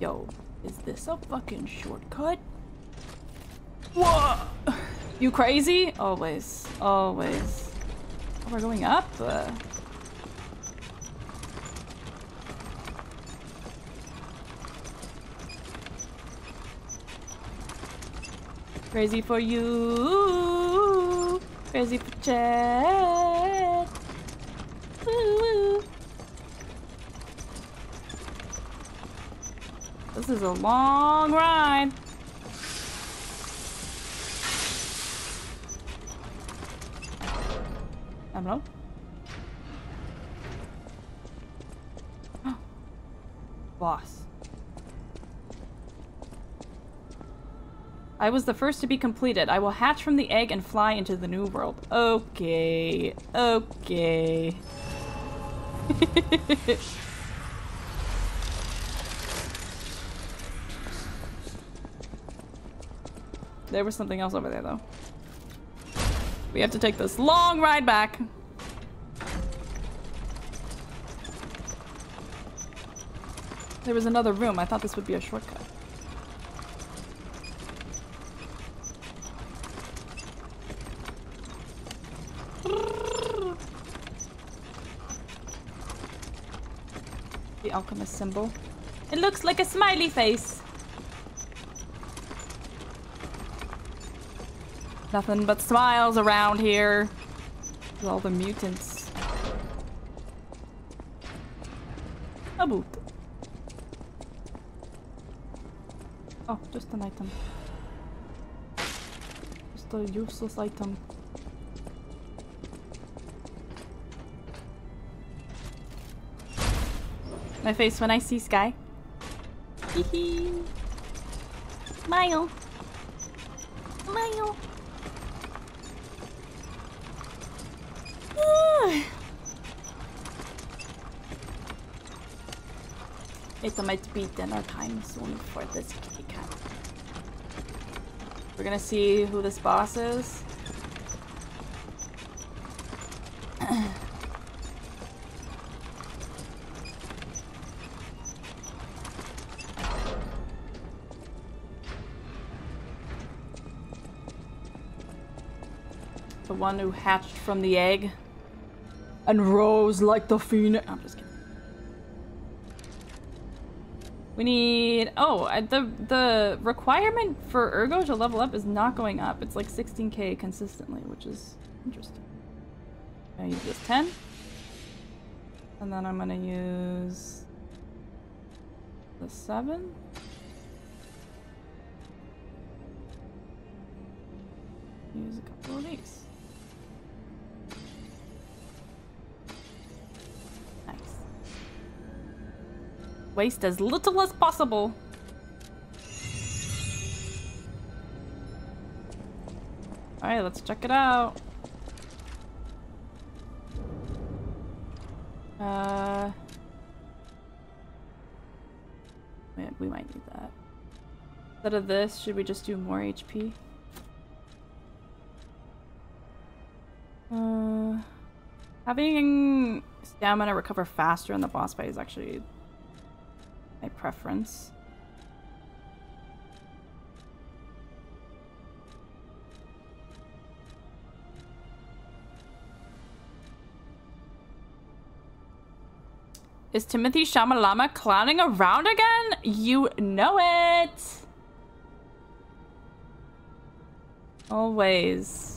Yo. Is this a fucking shortcut? Whoa! You crazy? Always. Always. Oh, we're going up? Crazy for you. Crazy for Chad. Ooh. This is a long ride. I don't know. Boss. I was the first to be completed. I will hatch from the egg and fly into the new world. Okay. Okay. There was something else over there, though. We have to take this long ride back. there was another room. I thought this would be a shortcut. The alchemist symbol. It looks like a smiley face. Nothing but smiles around here. With all the mutants. A boot. Oh, just an item. Just a useless item. My face when I see Sky. Hee. Smile. Smile. It might be dinner time soon for this kitty cat. We're gonna see who this boss is. The one who hatched from the egg and rose like the phoenix. I'm just kidding. We need... Oh, the requirement for Ergo to level up is not going up. It's like 16k consistently, which is interesting. I use this 10. And then I'm gonna use... the 7. Use a couple of these. Waste as little as possible. All right, let's check it out. We might need that. Instead of this, should we just do more HP? Having stamina recover faster in the boss fight is actually my preference. Is Timothy Shamalama clowning around again? You know it! Always.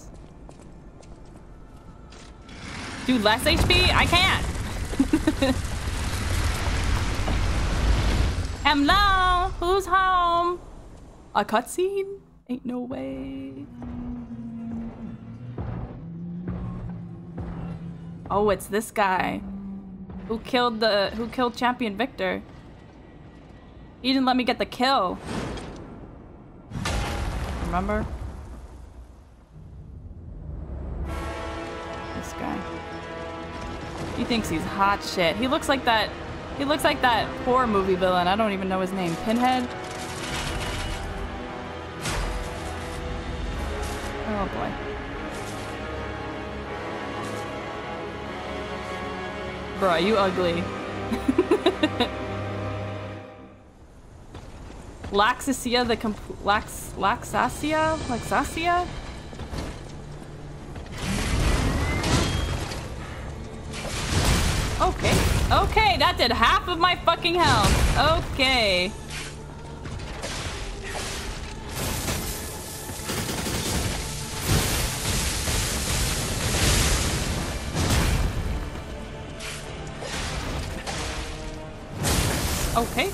Do less HP? I can't! Hello, who's home? A cutscene? Ain't no way. Oh, it's this guy who killed Champion Victor. He didn't let me get the kill. Remember? This guy. He thinks he's hot shit. He looks like that. He looks like that horror movie villain. I don't even know his name. Pinhead? Oh boy. Bruh, you ugly. Laxasia the Laxasia? Okay. Okay, that did half of my fucking health. Okay. Okay.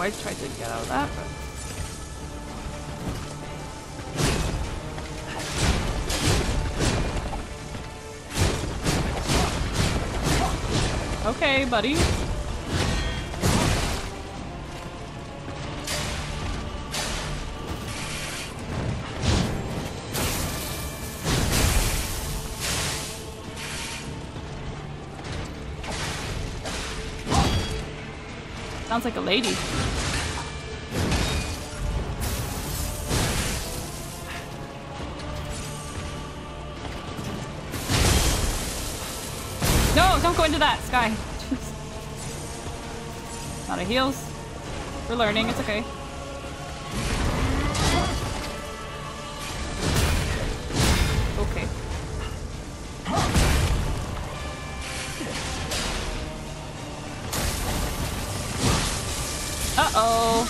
I tried to get out of that, but... Okay, buddy. Sounds like a lady. No, don't go into that, Sky. A lot of heals. We're learning, it's okay. Okay. Uh-oh.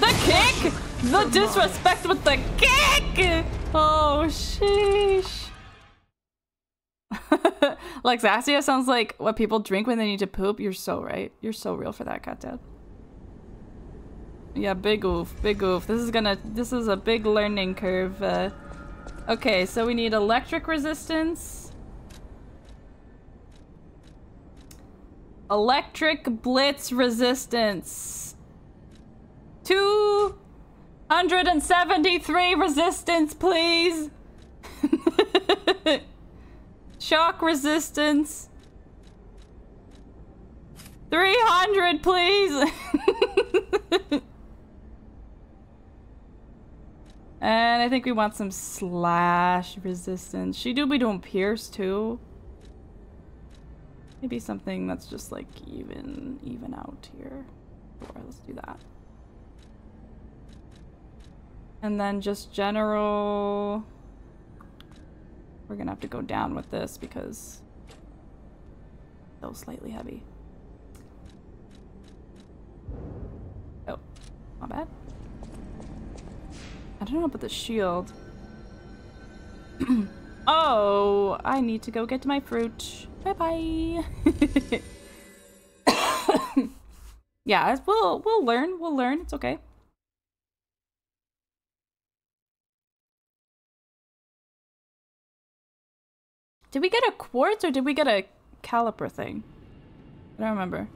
The kick! The disrespect with the kick! Oh, sheesh. Laxasia sounds like what people drink when they need to poop. You're so right. You're so real for that, Katad. Yeah, big oof, big oof. This is a big learning curve. Okay, so we need electric resistance. Electric blitz resistance. 273 resistance, please. Shock resistance. 300, please. And I think we want some slash resistance. She do be doing pierce too. Maybe something that's just like even out here. Alright, let's do that. And then just general. We're gonna have to go down with this because so slightly heavy. Oh, my bad. I don't know about the shield. Oh, I need to go get my fruit. Bye-bye. Yeah, we'll learn. It's okay. Did we get a quartz or did we get a caliper thing? I don't remember.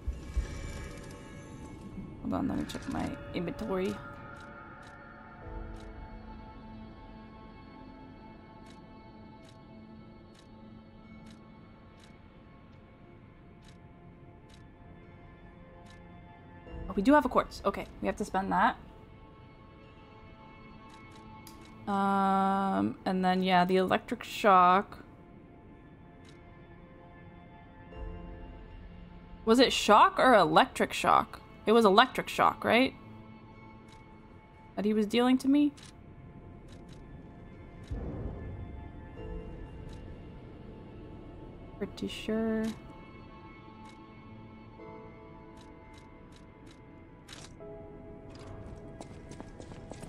Hold on, let me check my inventory. Oh, we do have a quartz. Okay, we have to spend that. And then, yeah, the electric shock. Was it shock or electric shock? It was electric shock, right? That he was dealing to me? Pretty sure.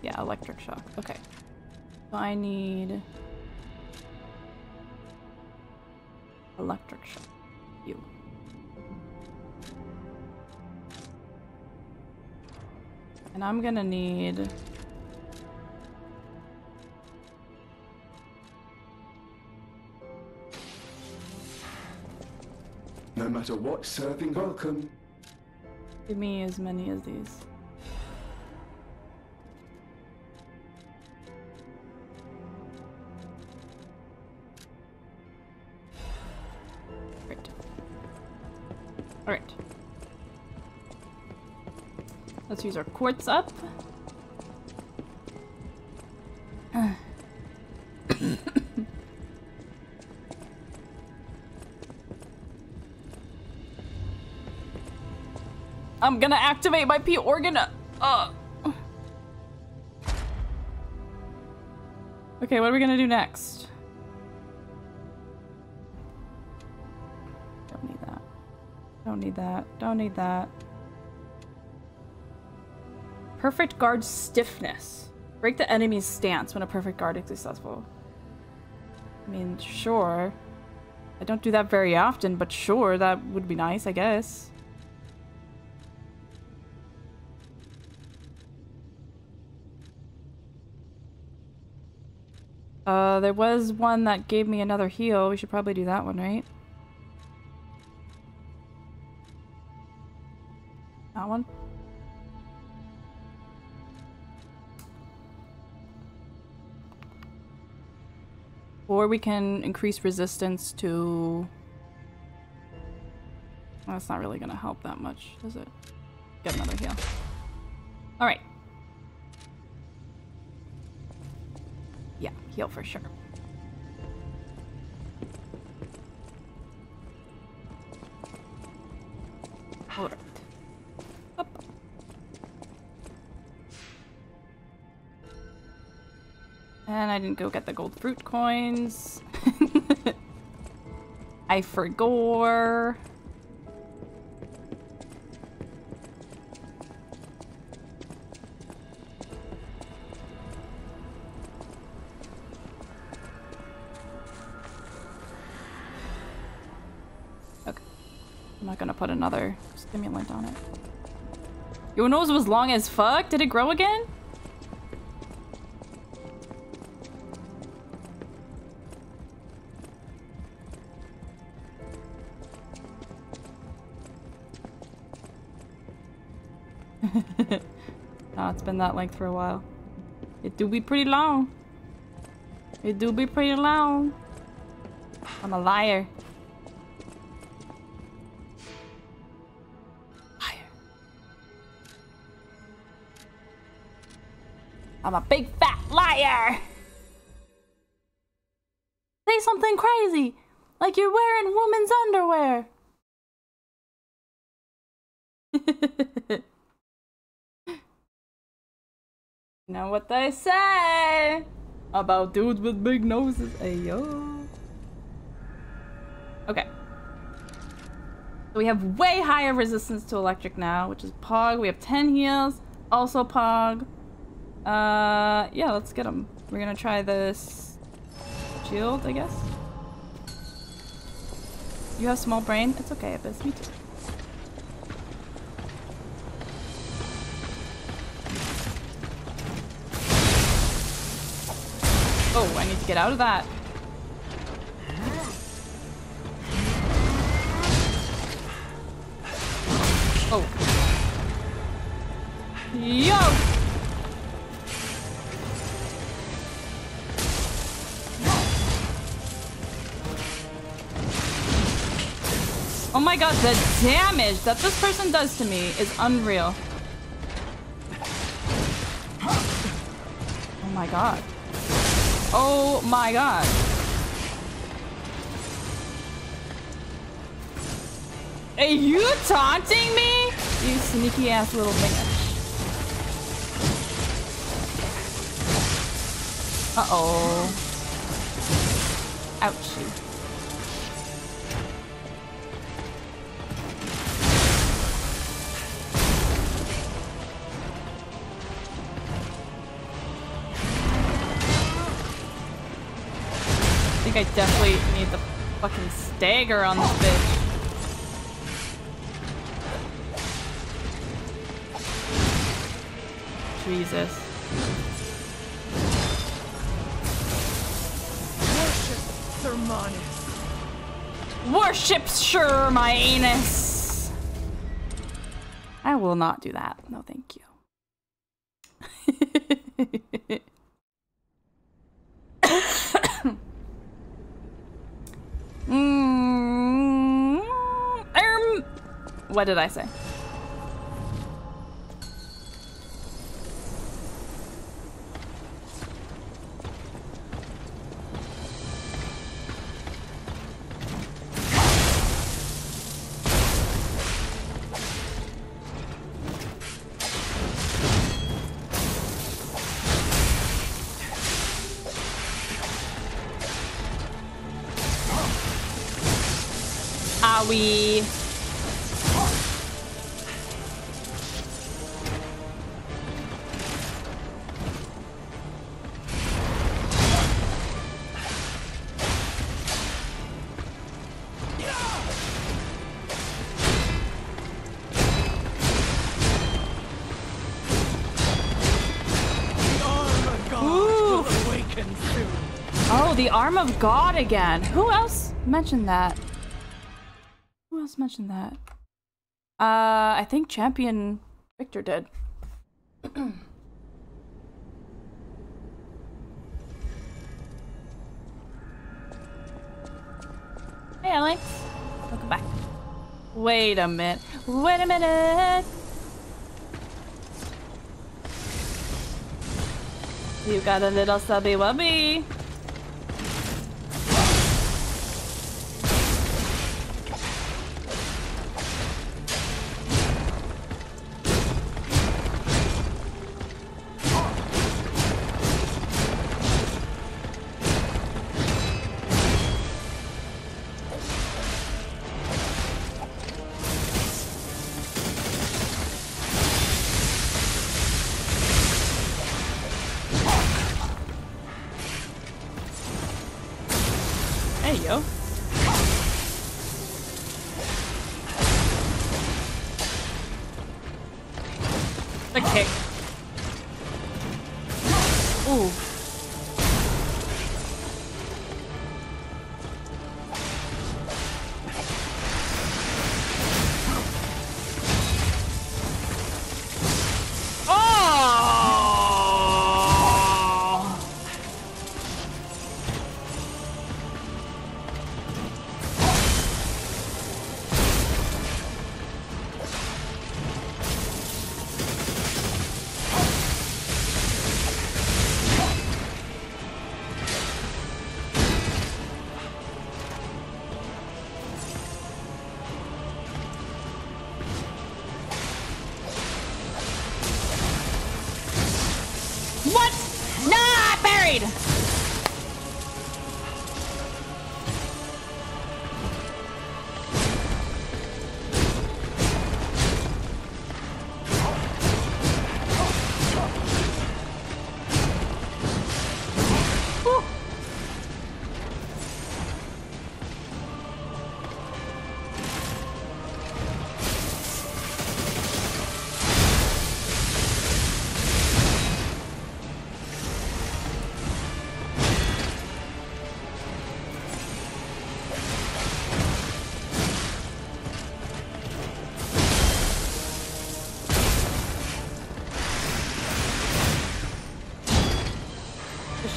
Yeah, electric shock. Okay. So I need electric shock. You. And I'm gonna need no matter what serving welcome. Give me as many as these. Alright. Let's use our quartz up. I'm gonna activate my P organ. Okay, what are we gonna do next? Don't need that. Don't need that. Perfect guard stiffness. Break the enemy's stance when a perfect guard is successful. I mean, sure. I don't do that very often, but sure, that would be nice, I guess. There was one that gave me another heal. We should probably do that one, right? That one. Or we can increase resistance to... Well, that's not really gonna help that much, is it? Get another heal. Alright. Yeah, heal for sure. Alright. Up. And I didn't go get the gold fruit coins. I forgot. Gonna put another stimulant on it. Your nose was long as fuck. Did it grow again? No, it's been that length for a while. It do be pretty long. It do be pretty long. I'm a liar. I'm a big fat liar! Say something crazy! Like you're wearing woman's underwear! You know what they say about dudes with big noses? Ayo. Okay. So we have way higher resistance to electric now, which is Pog. We have 10 heals, also Pog. Yeah, let's get them. We're gonna try this shield, I guess. You have small brain? It's okay, Abyss. Me too. Oh, I need to get out of that. Oh. Yo! Oh my god, the damage that this person does to me is unreal. Oh my god. Oh my god. Are you taunting me? You sneaky ass little bitch. Uh-oh. Ouchie. I definitely need the fucking stagger on this bitch. Jesus. Worship Thermonus. Worship sure my anus. I will not do that. No, thank you. What did I say? We oh, the arm of God again. Who else mentioned that? Mention that. I think Champion Victor did. Hey, Alex. Welcome back. Wait a minute. Wait a minute. You got a little subby wubby.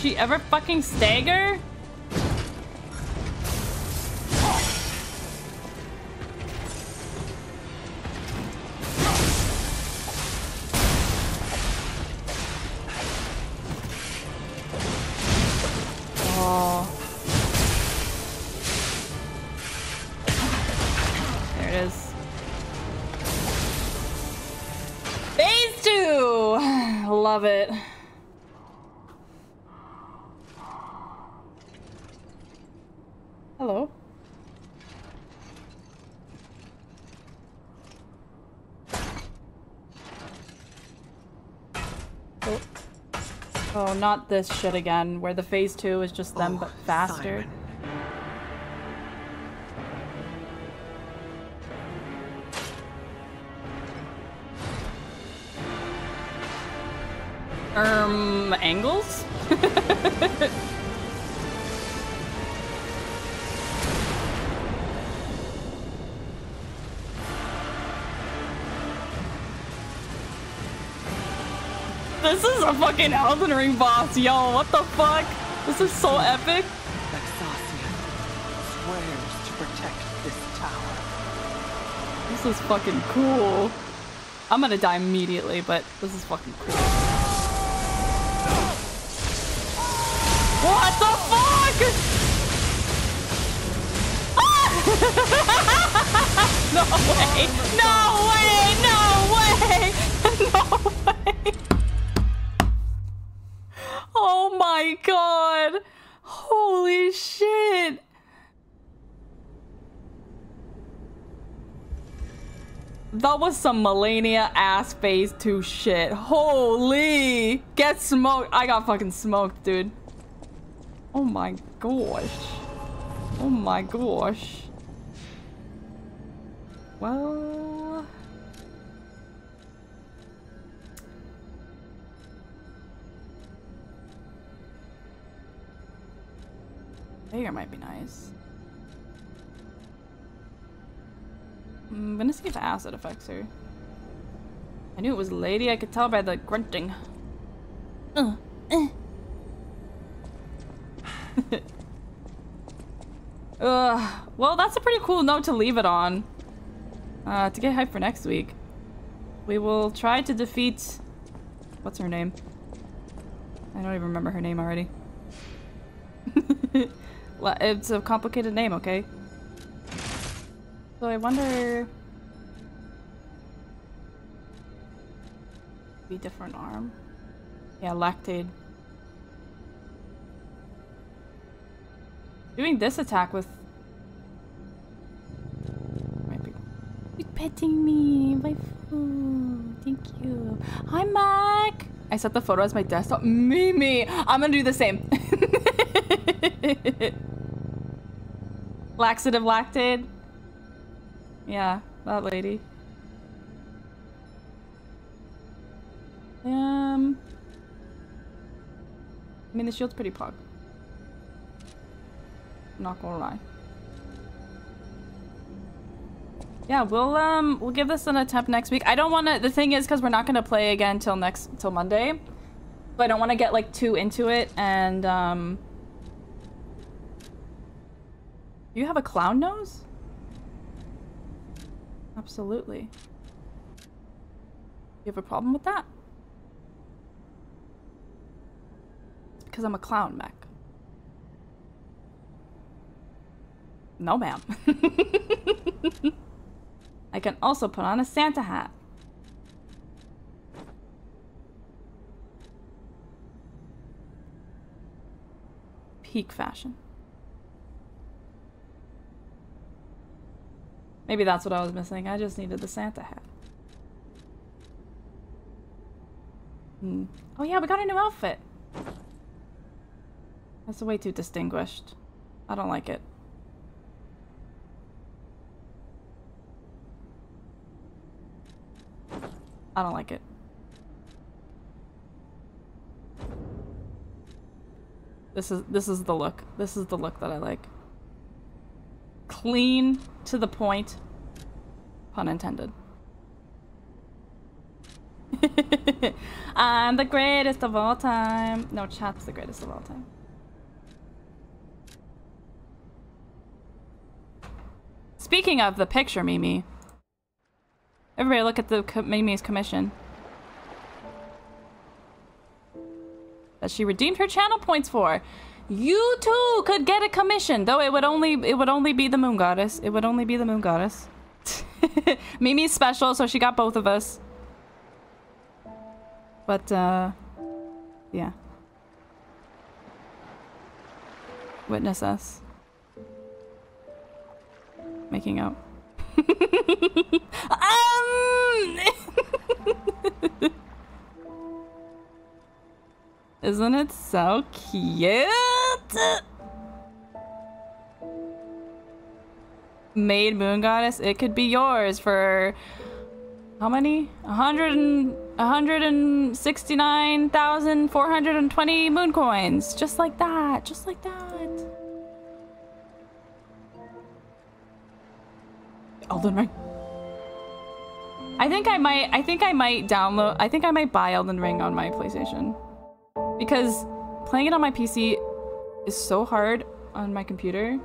She ever fucking stagger? Not this shit again, where the phase 2 is just them, but faster. Simon. Angles? This is a fucking Elden Ring boss, yo, what the fuck? This is so epic. Laxasia swears to protect this tower. This is fucking cool. I'm gonna die immediately, but this is fucking cool. What the fuck? Ah! No way! No way! No way! No way! My God, holy shit. That was some Melania ass phase 2 shit. Holy, get smoked. I got fucking smoked, dude. Oh my gosh. Oh my gosh. Well, here might be nice. I'm gonna see if acid affects her. I knew it was a lady. I could tell by the grunting. Ugh. Well, that's a pretty cool note to leave it on. To get hype for next week. We will try to defeat... What's her name? I don't even remember her name already. It's a complicated name, okay? So I wonder... Be different arm? Yeah, Lactade. Doing this attack with... You're petting me, my food. Thank you. Hi, Mac. I set the photo as my desktop. Mimi, I'm gonna do the same. Laxative Lactaid. Yeah, that lady. I mean, the shield's pretty pog. Not gonna lie. Yeah, we'll give this an attempt next week. I don't want to. The thing is, because we're not gonna play again till Monday, so I don't want to get like too into it. And you have a clown nose? Absolutely. You have a problem with that? It's because I'm a clown, Mac. No, ma'am. I can also put on a Santa hat. Peak fashion. Maybe that's what I was missing. I just needed the Santa hat. Oh yeah, we got a new outfit. That's way too distinguished. I don't like it. I don't like it. This is the look. This is the look that I like. Clean, to the point. Pun intended. I'm the greatest of all time. No, chat's the greatest of all time. Speaking of the picture, Mimi. Everybody look at the Mimi's commission. That she redeemed her channel points for. You too could get a commission, though it would only be the moon goddess. It would only be the moon goddess. Mimi's special, so she got both of us. But yeah. Witness us. Making out. Isn't it so cute? Maid Moon Goddess, it could be yours for how many? 169,420 moon coins. Just like that. Just like that. Elden Ring. I think I might download. I think I might buy Elden Ring on my PlayStation, because playing it on my PC is so hard on my computer.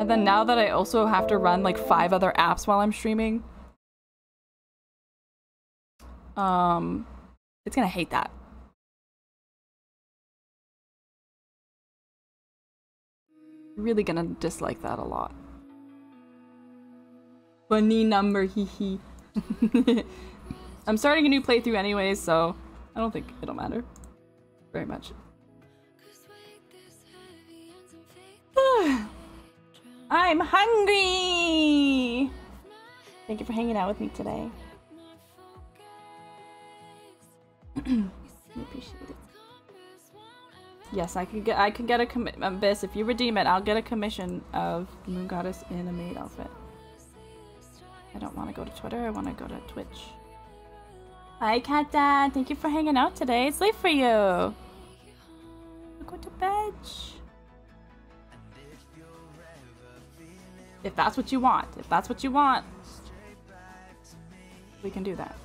And then now that I also have to run like 5 other apps while I'm streaming, it's gonna hate that. Really gonna dislike that a lot. Funny number, hee hee. I'm starting a new playthrough anyway, so I don't think it'll matter very much. I'm hungry! Thank you for hanging out with me today. I appreciate it. Yes, I can get a commitment. This, if you redeem it, I'll get a commission of the Moon Goddess in a maid outfit. I don't want to go to Twitter, I want to go to Twitch. Hi, Cat Dad. Thank you for hanging out today. It's late for you. Go to bed. If that's what you want. If that's what you want. We can do that.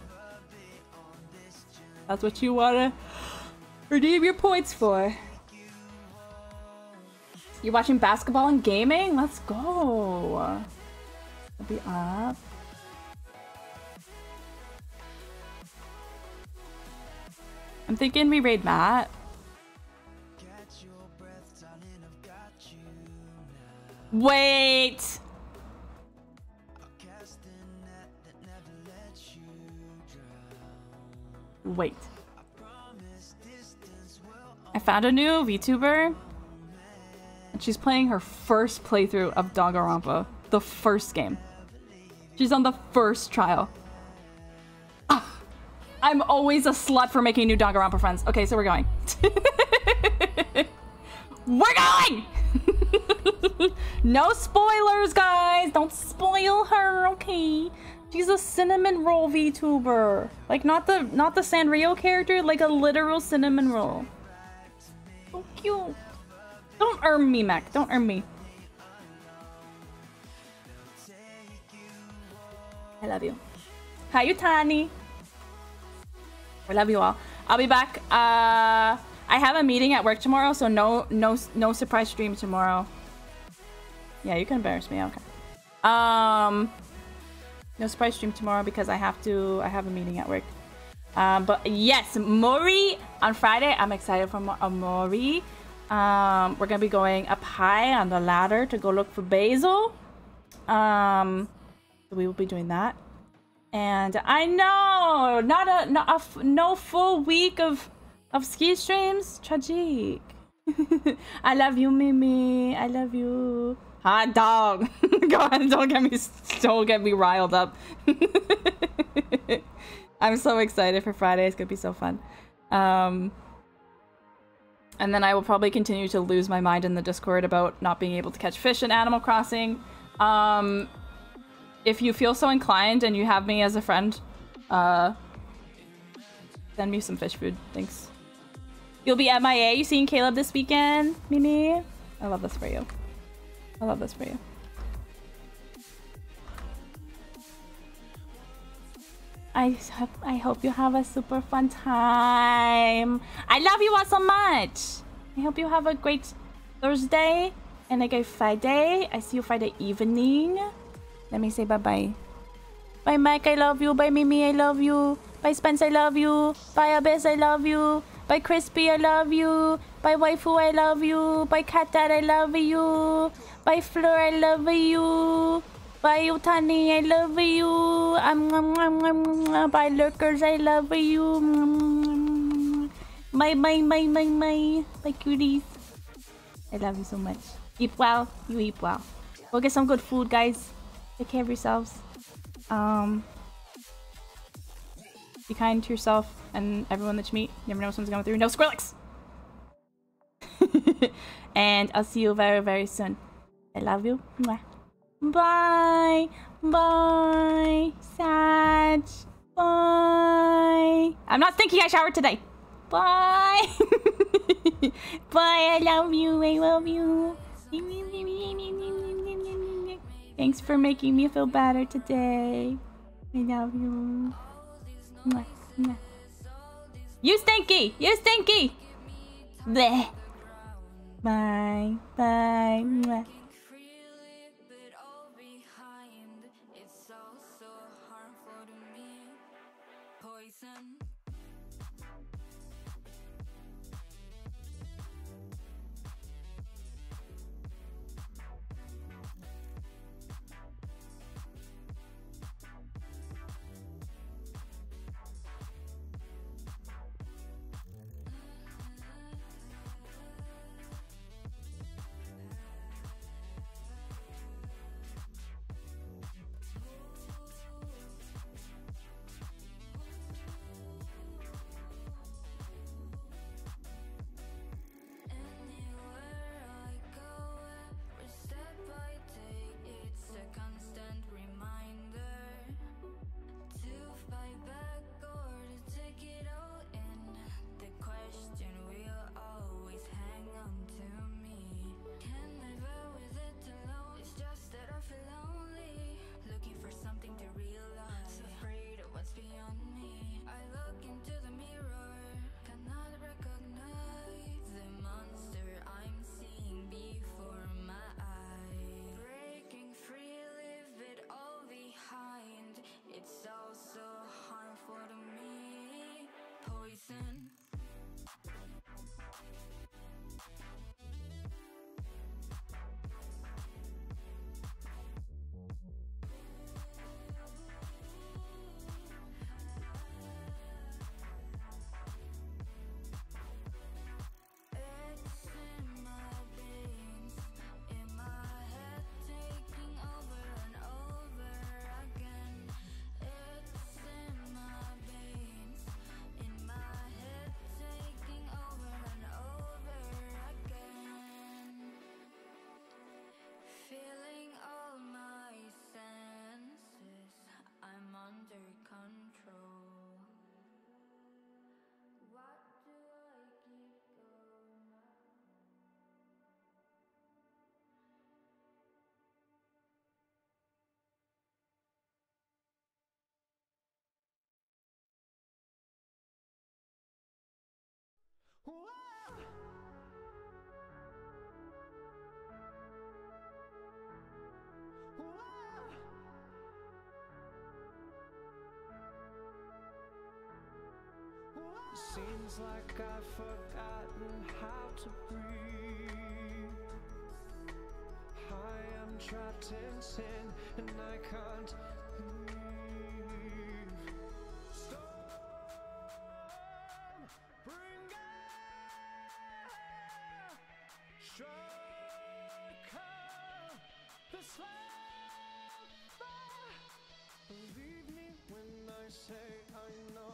That's what you want to redeem your points for. You're watching basketball and gaming? Let's go. I'll be up. I'm thinking we raid Matt. Wait! Wait. I found a new VTuber. And she's playing her first playthrough of Danganronpa. The first game. She's on the first trial. Ah, I'm always a slut for making new Danganronpa friends. Okay, so we're going. We're going! No spoilers, guys! Don't spoil her, okay? She's a cinnamon roll VTuber. Like, not the Sanrio character, like a literal cinnamon roll. So cute. Don't earn me, Mac. Don't earn me. I love you. Hi, Utani. I love you all. I'll be back. I have a meeting at work tomorrow, so no surprise stream tomorrow. Yeah, you can embarrass me. Okay. No surprise stream tomorrow because I have a meeting at work. But yes, Mori on Friday. I'm excited for Mori. We're gonna be going up high on the ladder to go look for Basil. We will be doing that. And I know no full week of ski streams. Tragic. I love you, Mimi. I love you. Hot dog. God, don't get me riled up. I'm so excited for Friday. It's gonna be so fun. And then I will probably continue to lose my mind in the Discord about not being able to catch fish in Animal Crossing. If you feel so inclined and you have me as a friend, send me some fish food. Thanks. You'll be MIA. You seeing Caleb this weekend, Mimi? I love this for you. I love this for you. I hope you have a super fun time. I love you all so much. I hope you have a great Thursday and a great Friday. I see you Friday evening. Let me say bye-bye. Bye, Mike. I love you. Bye, Mimi. I love you. Bye, Spence. I love you. Bye, Abyss. I love you. Bye, Crispy. I love you. Bye, Waifu. I love you. Bye, Cat Dad. I love you. Bye, Fleur. I love you. Bye, Utani. I love you. Bye, Lurkers. I love you. Bye, cuties. I love you so much. Eat well. You eat well. Go get some good food, guys. Take care of yourselves. Be kind to yourself and everyone that you meet. You never know someone's going through. No Skrillex! And I'll see you very, very soon. I love you. Mwah. Bye! Bye! Sag! Bye! I'm not thinking I showered today! Bye! Bye! I love you! I love you! Thanks for making me feel better today. I love you. Mwah, mwah. You stinky! You stinky! Bleh. Bye. Bye. Mwah. listen. Seems like I've forgotten how to breathe. I am trapped in sin and I can't leave. Storm, bring it. Shock up the slab. Believe me when I say I know.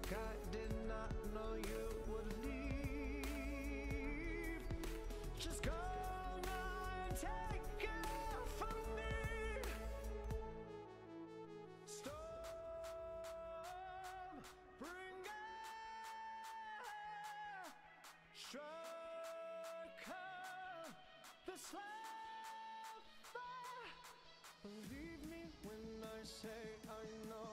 I did not know you would leave. Just go now and take it from me. Storm, bring it. Shock up the slab. Believe me when I say I know.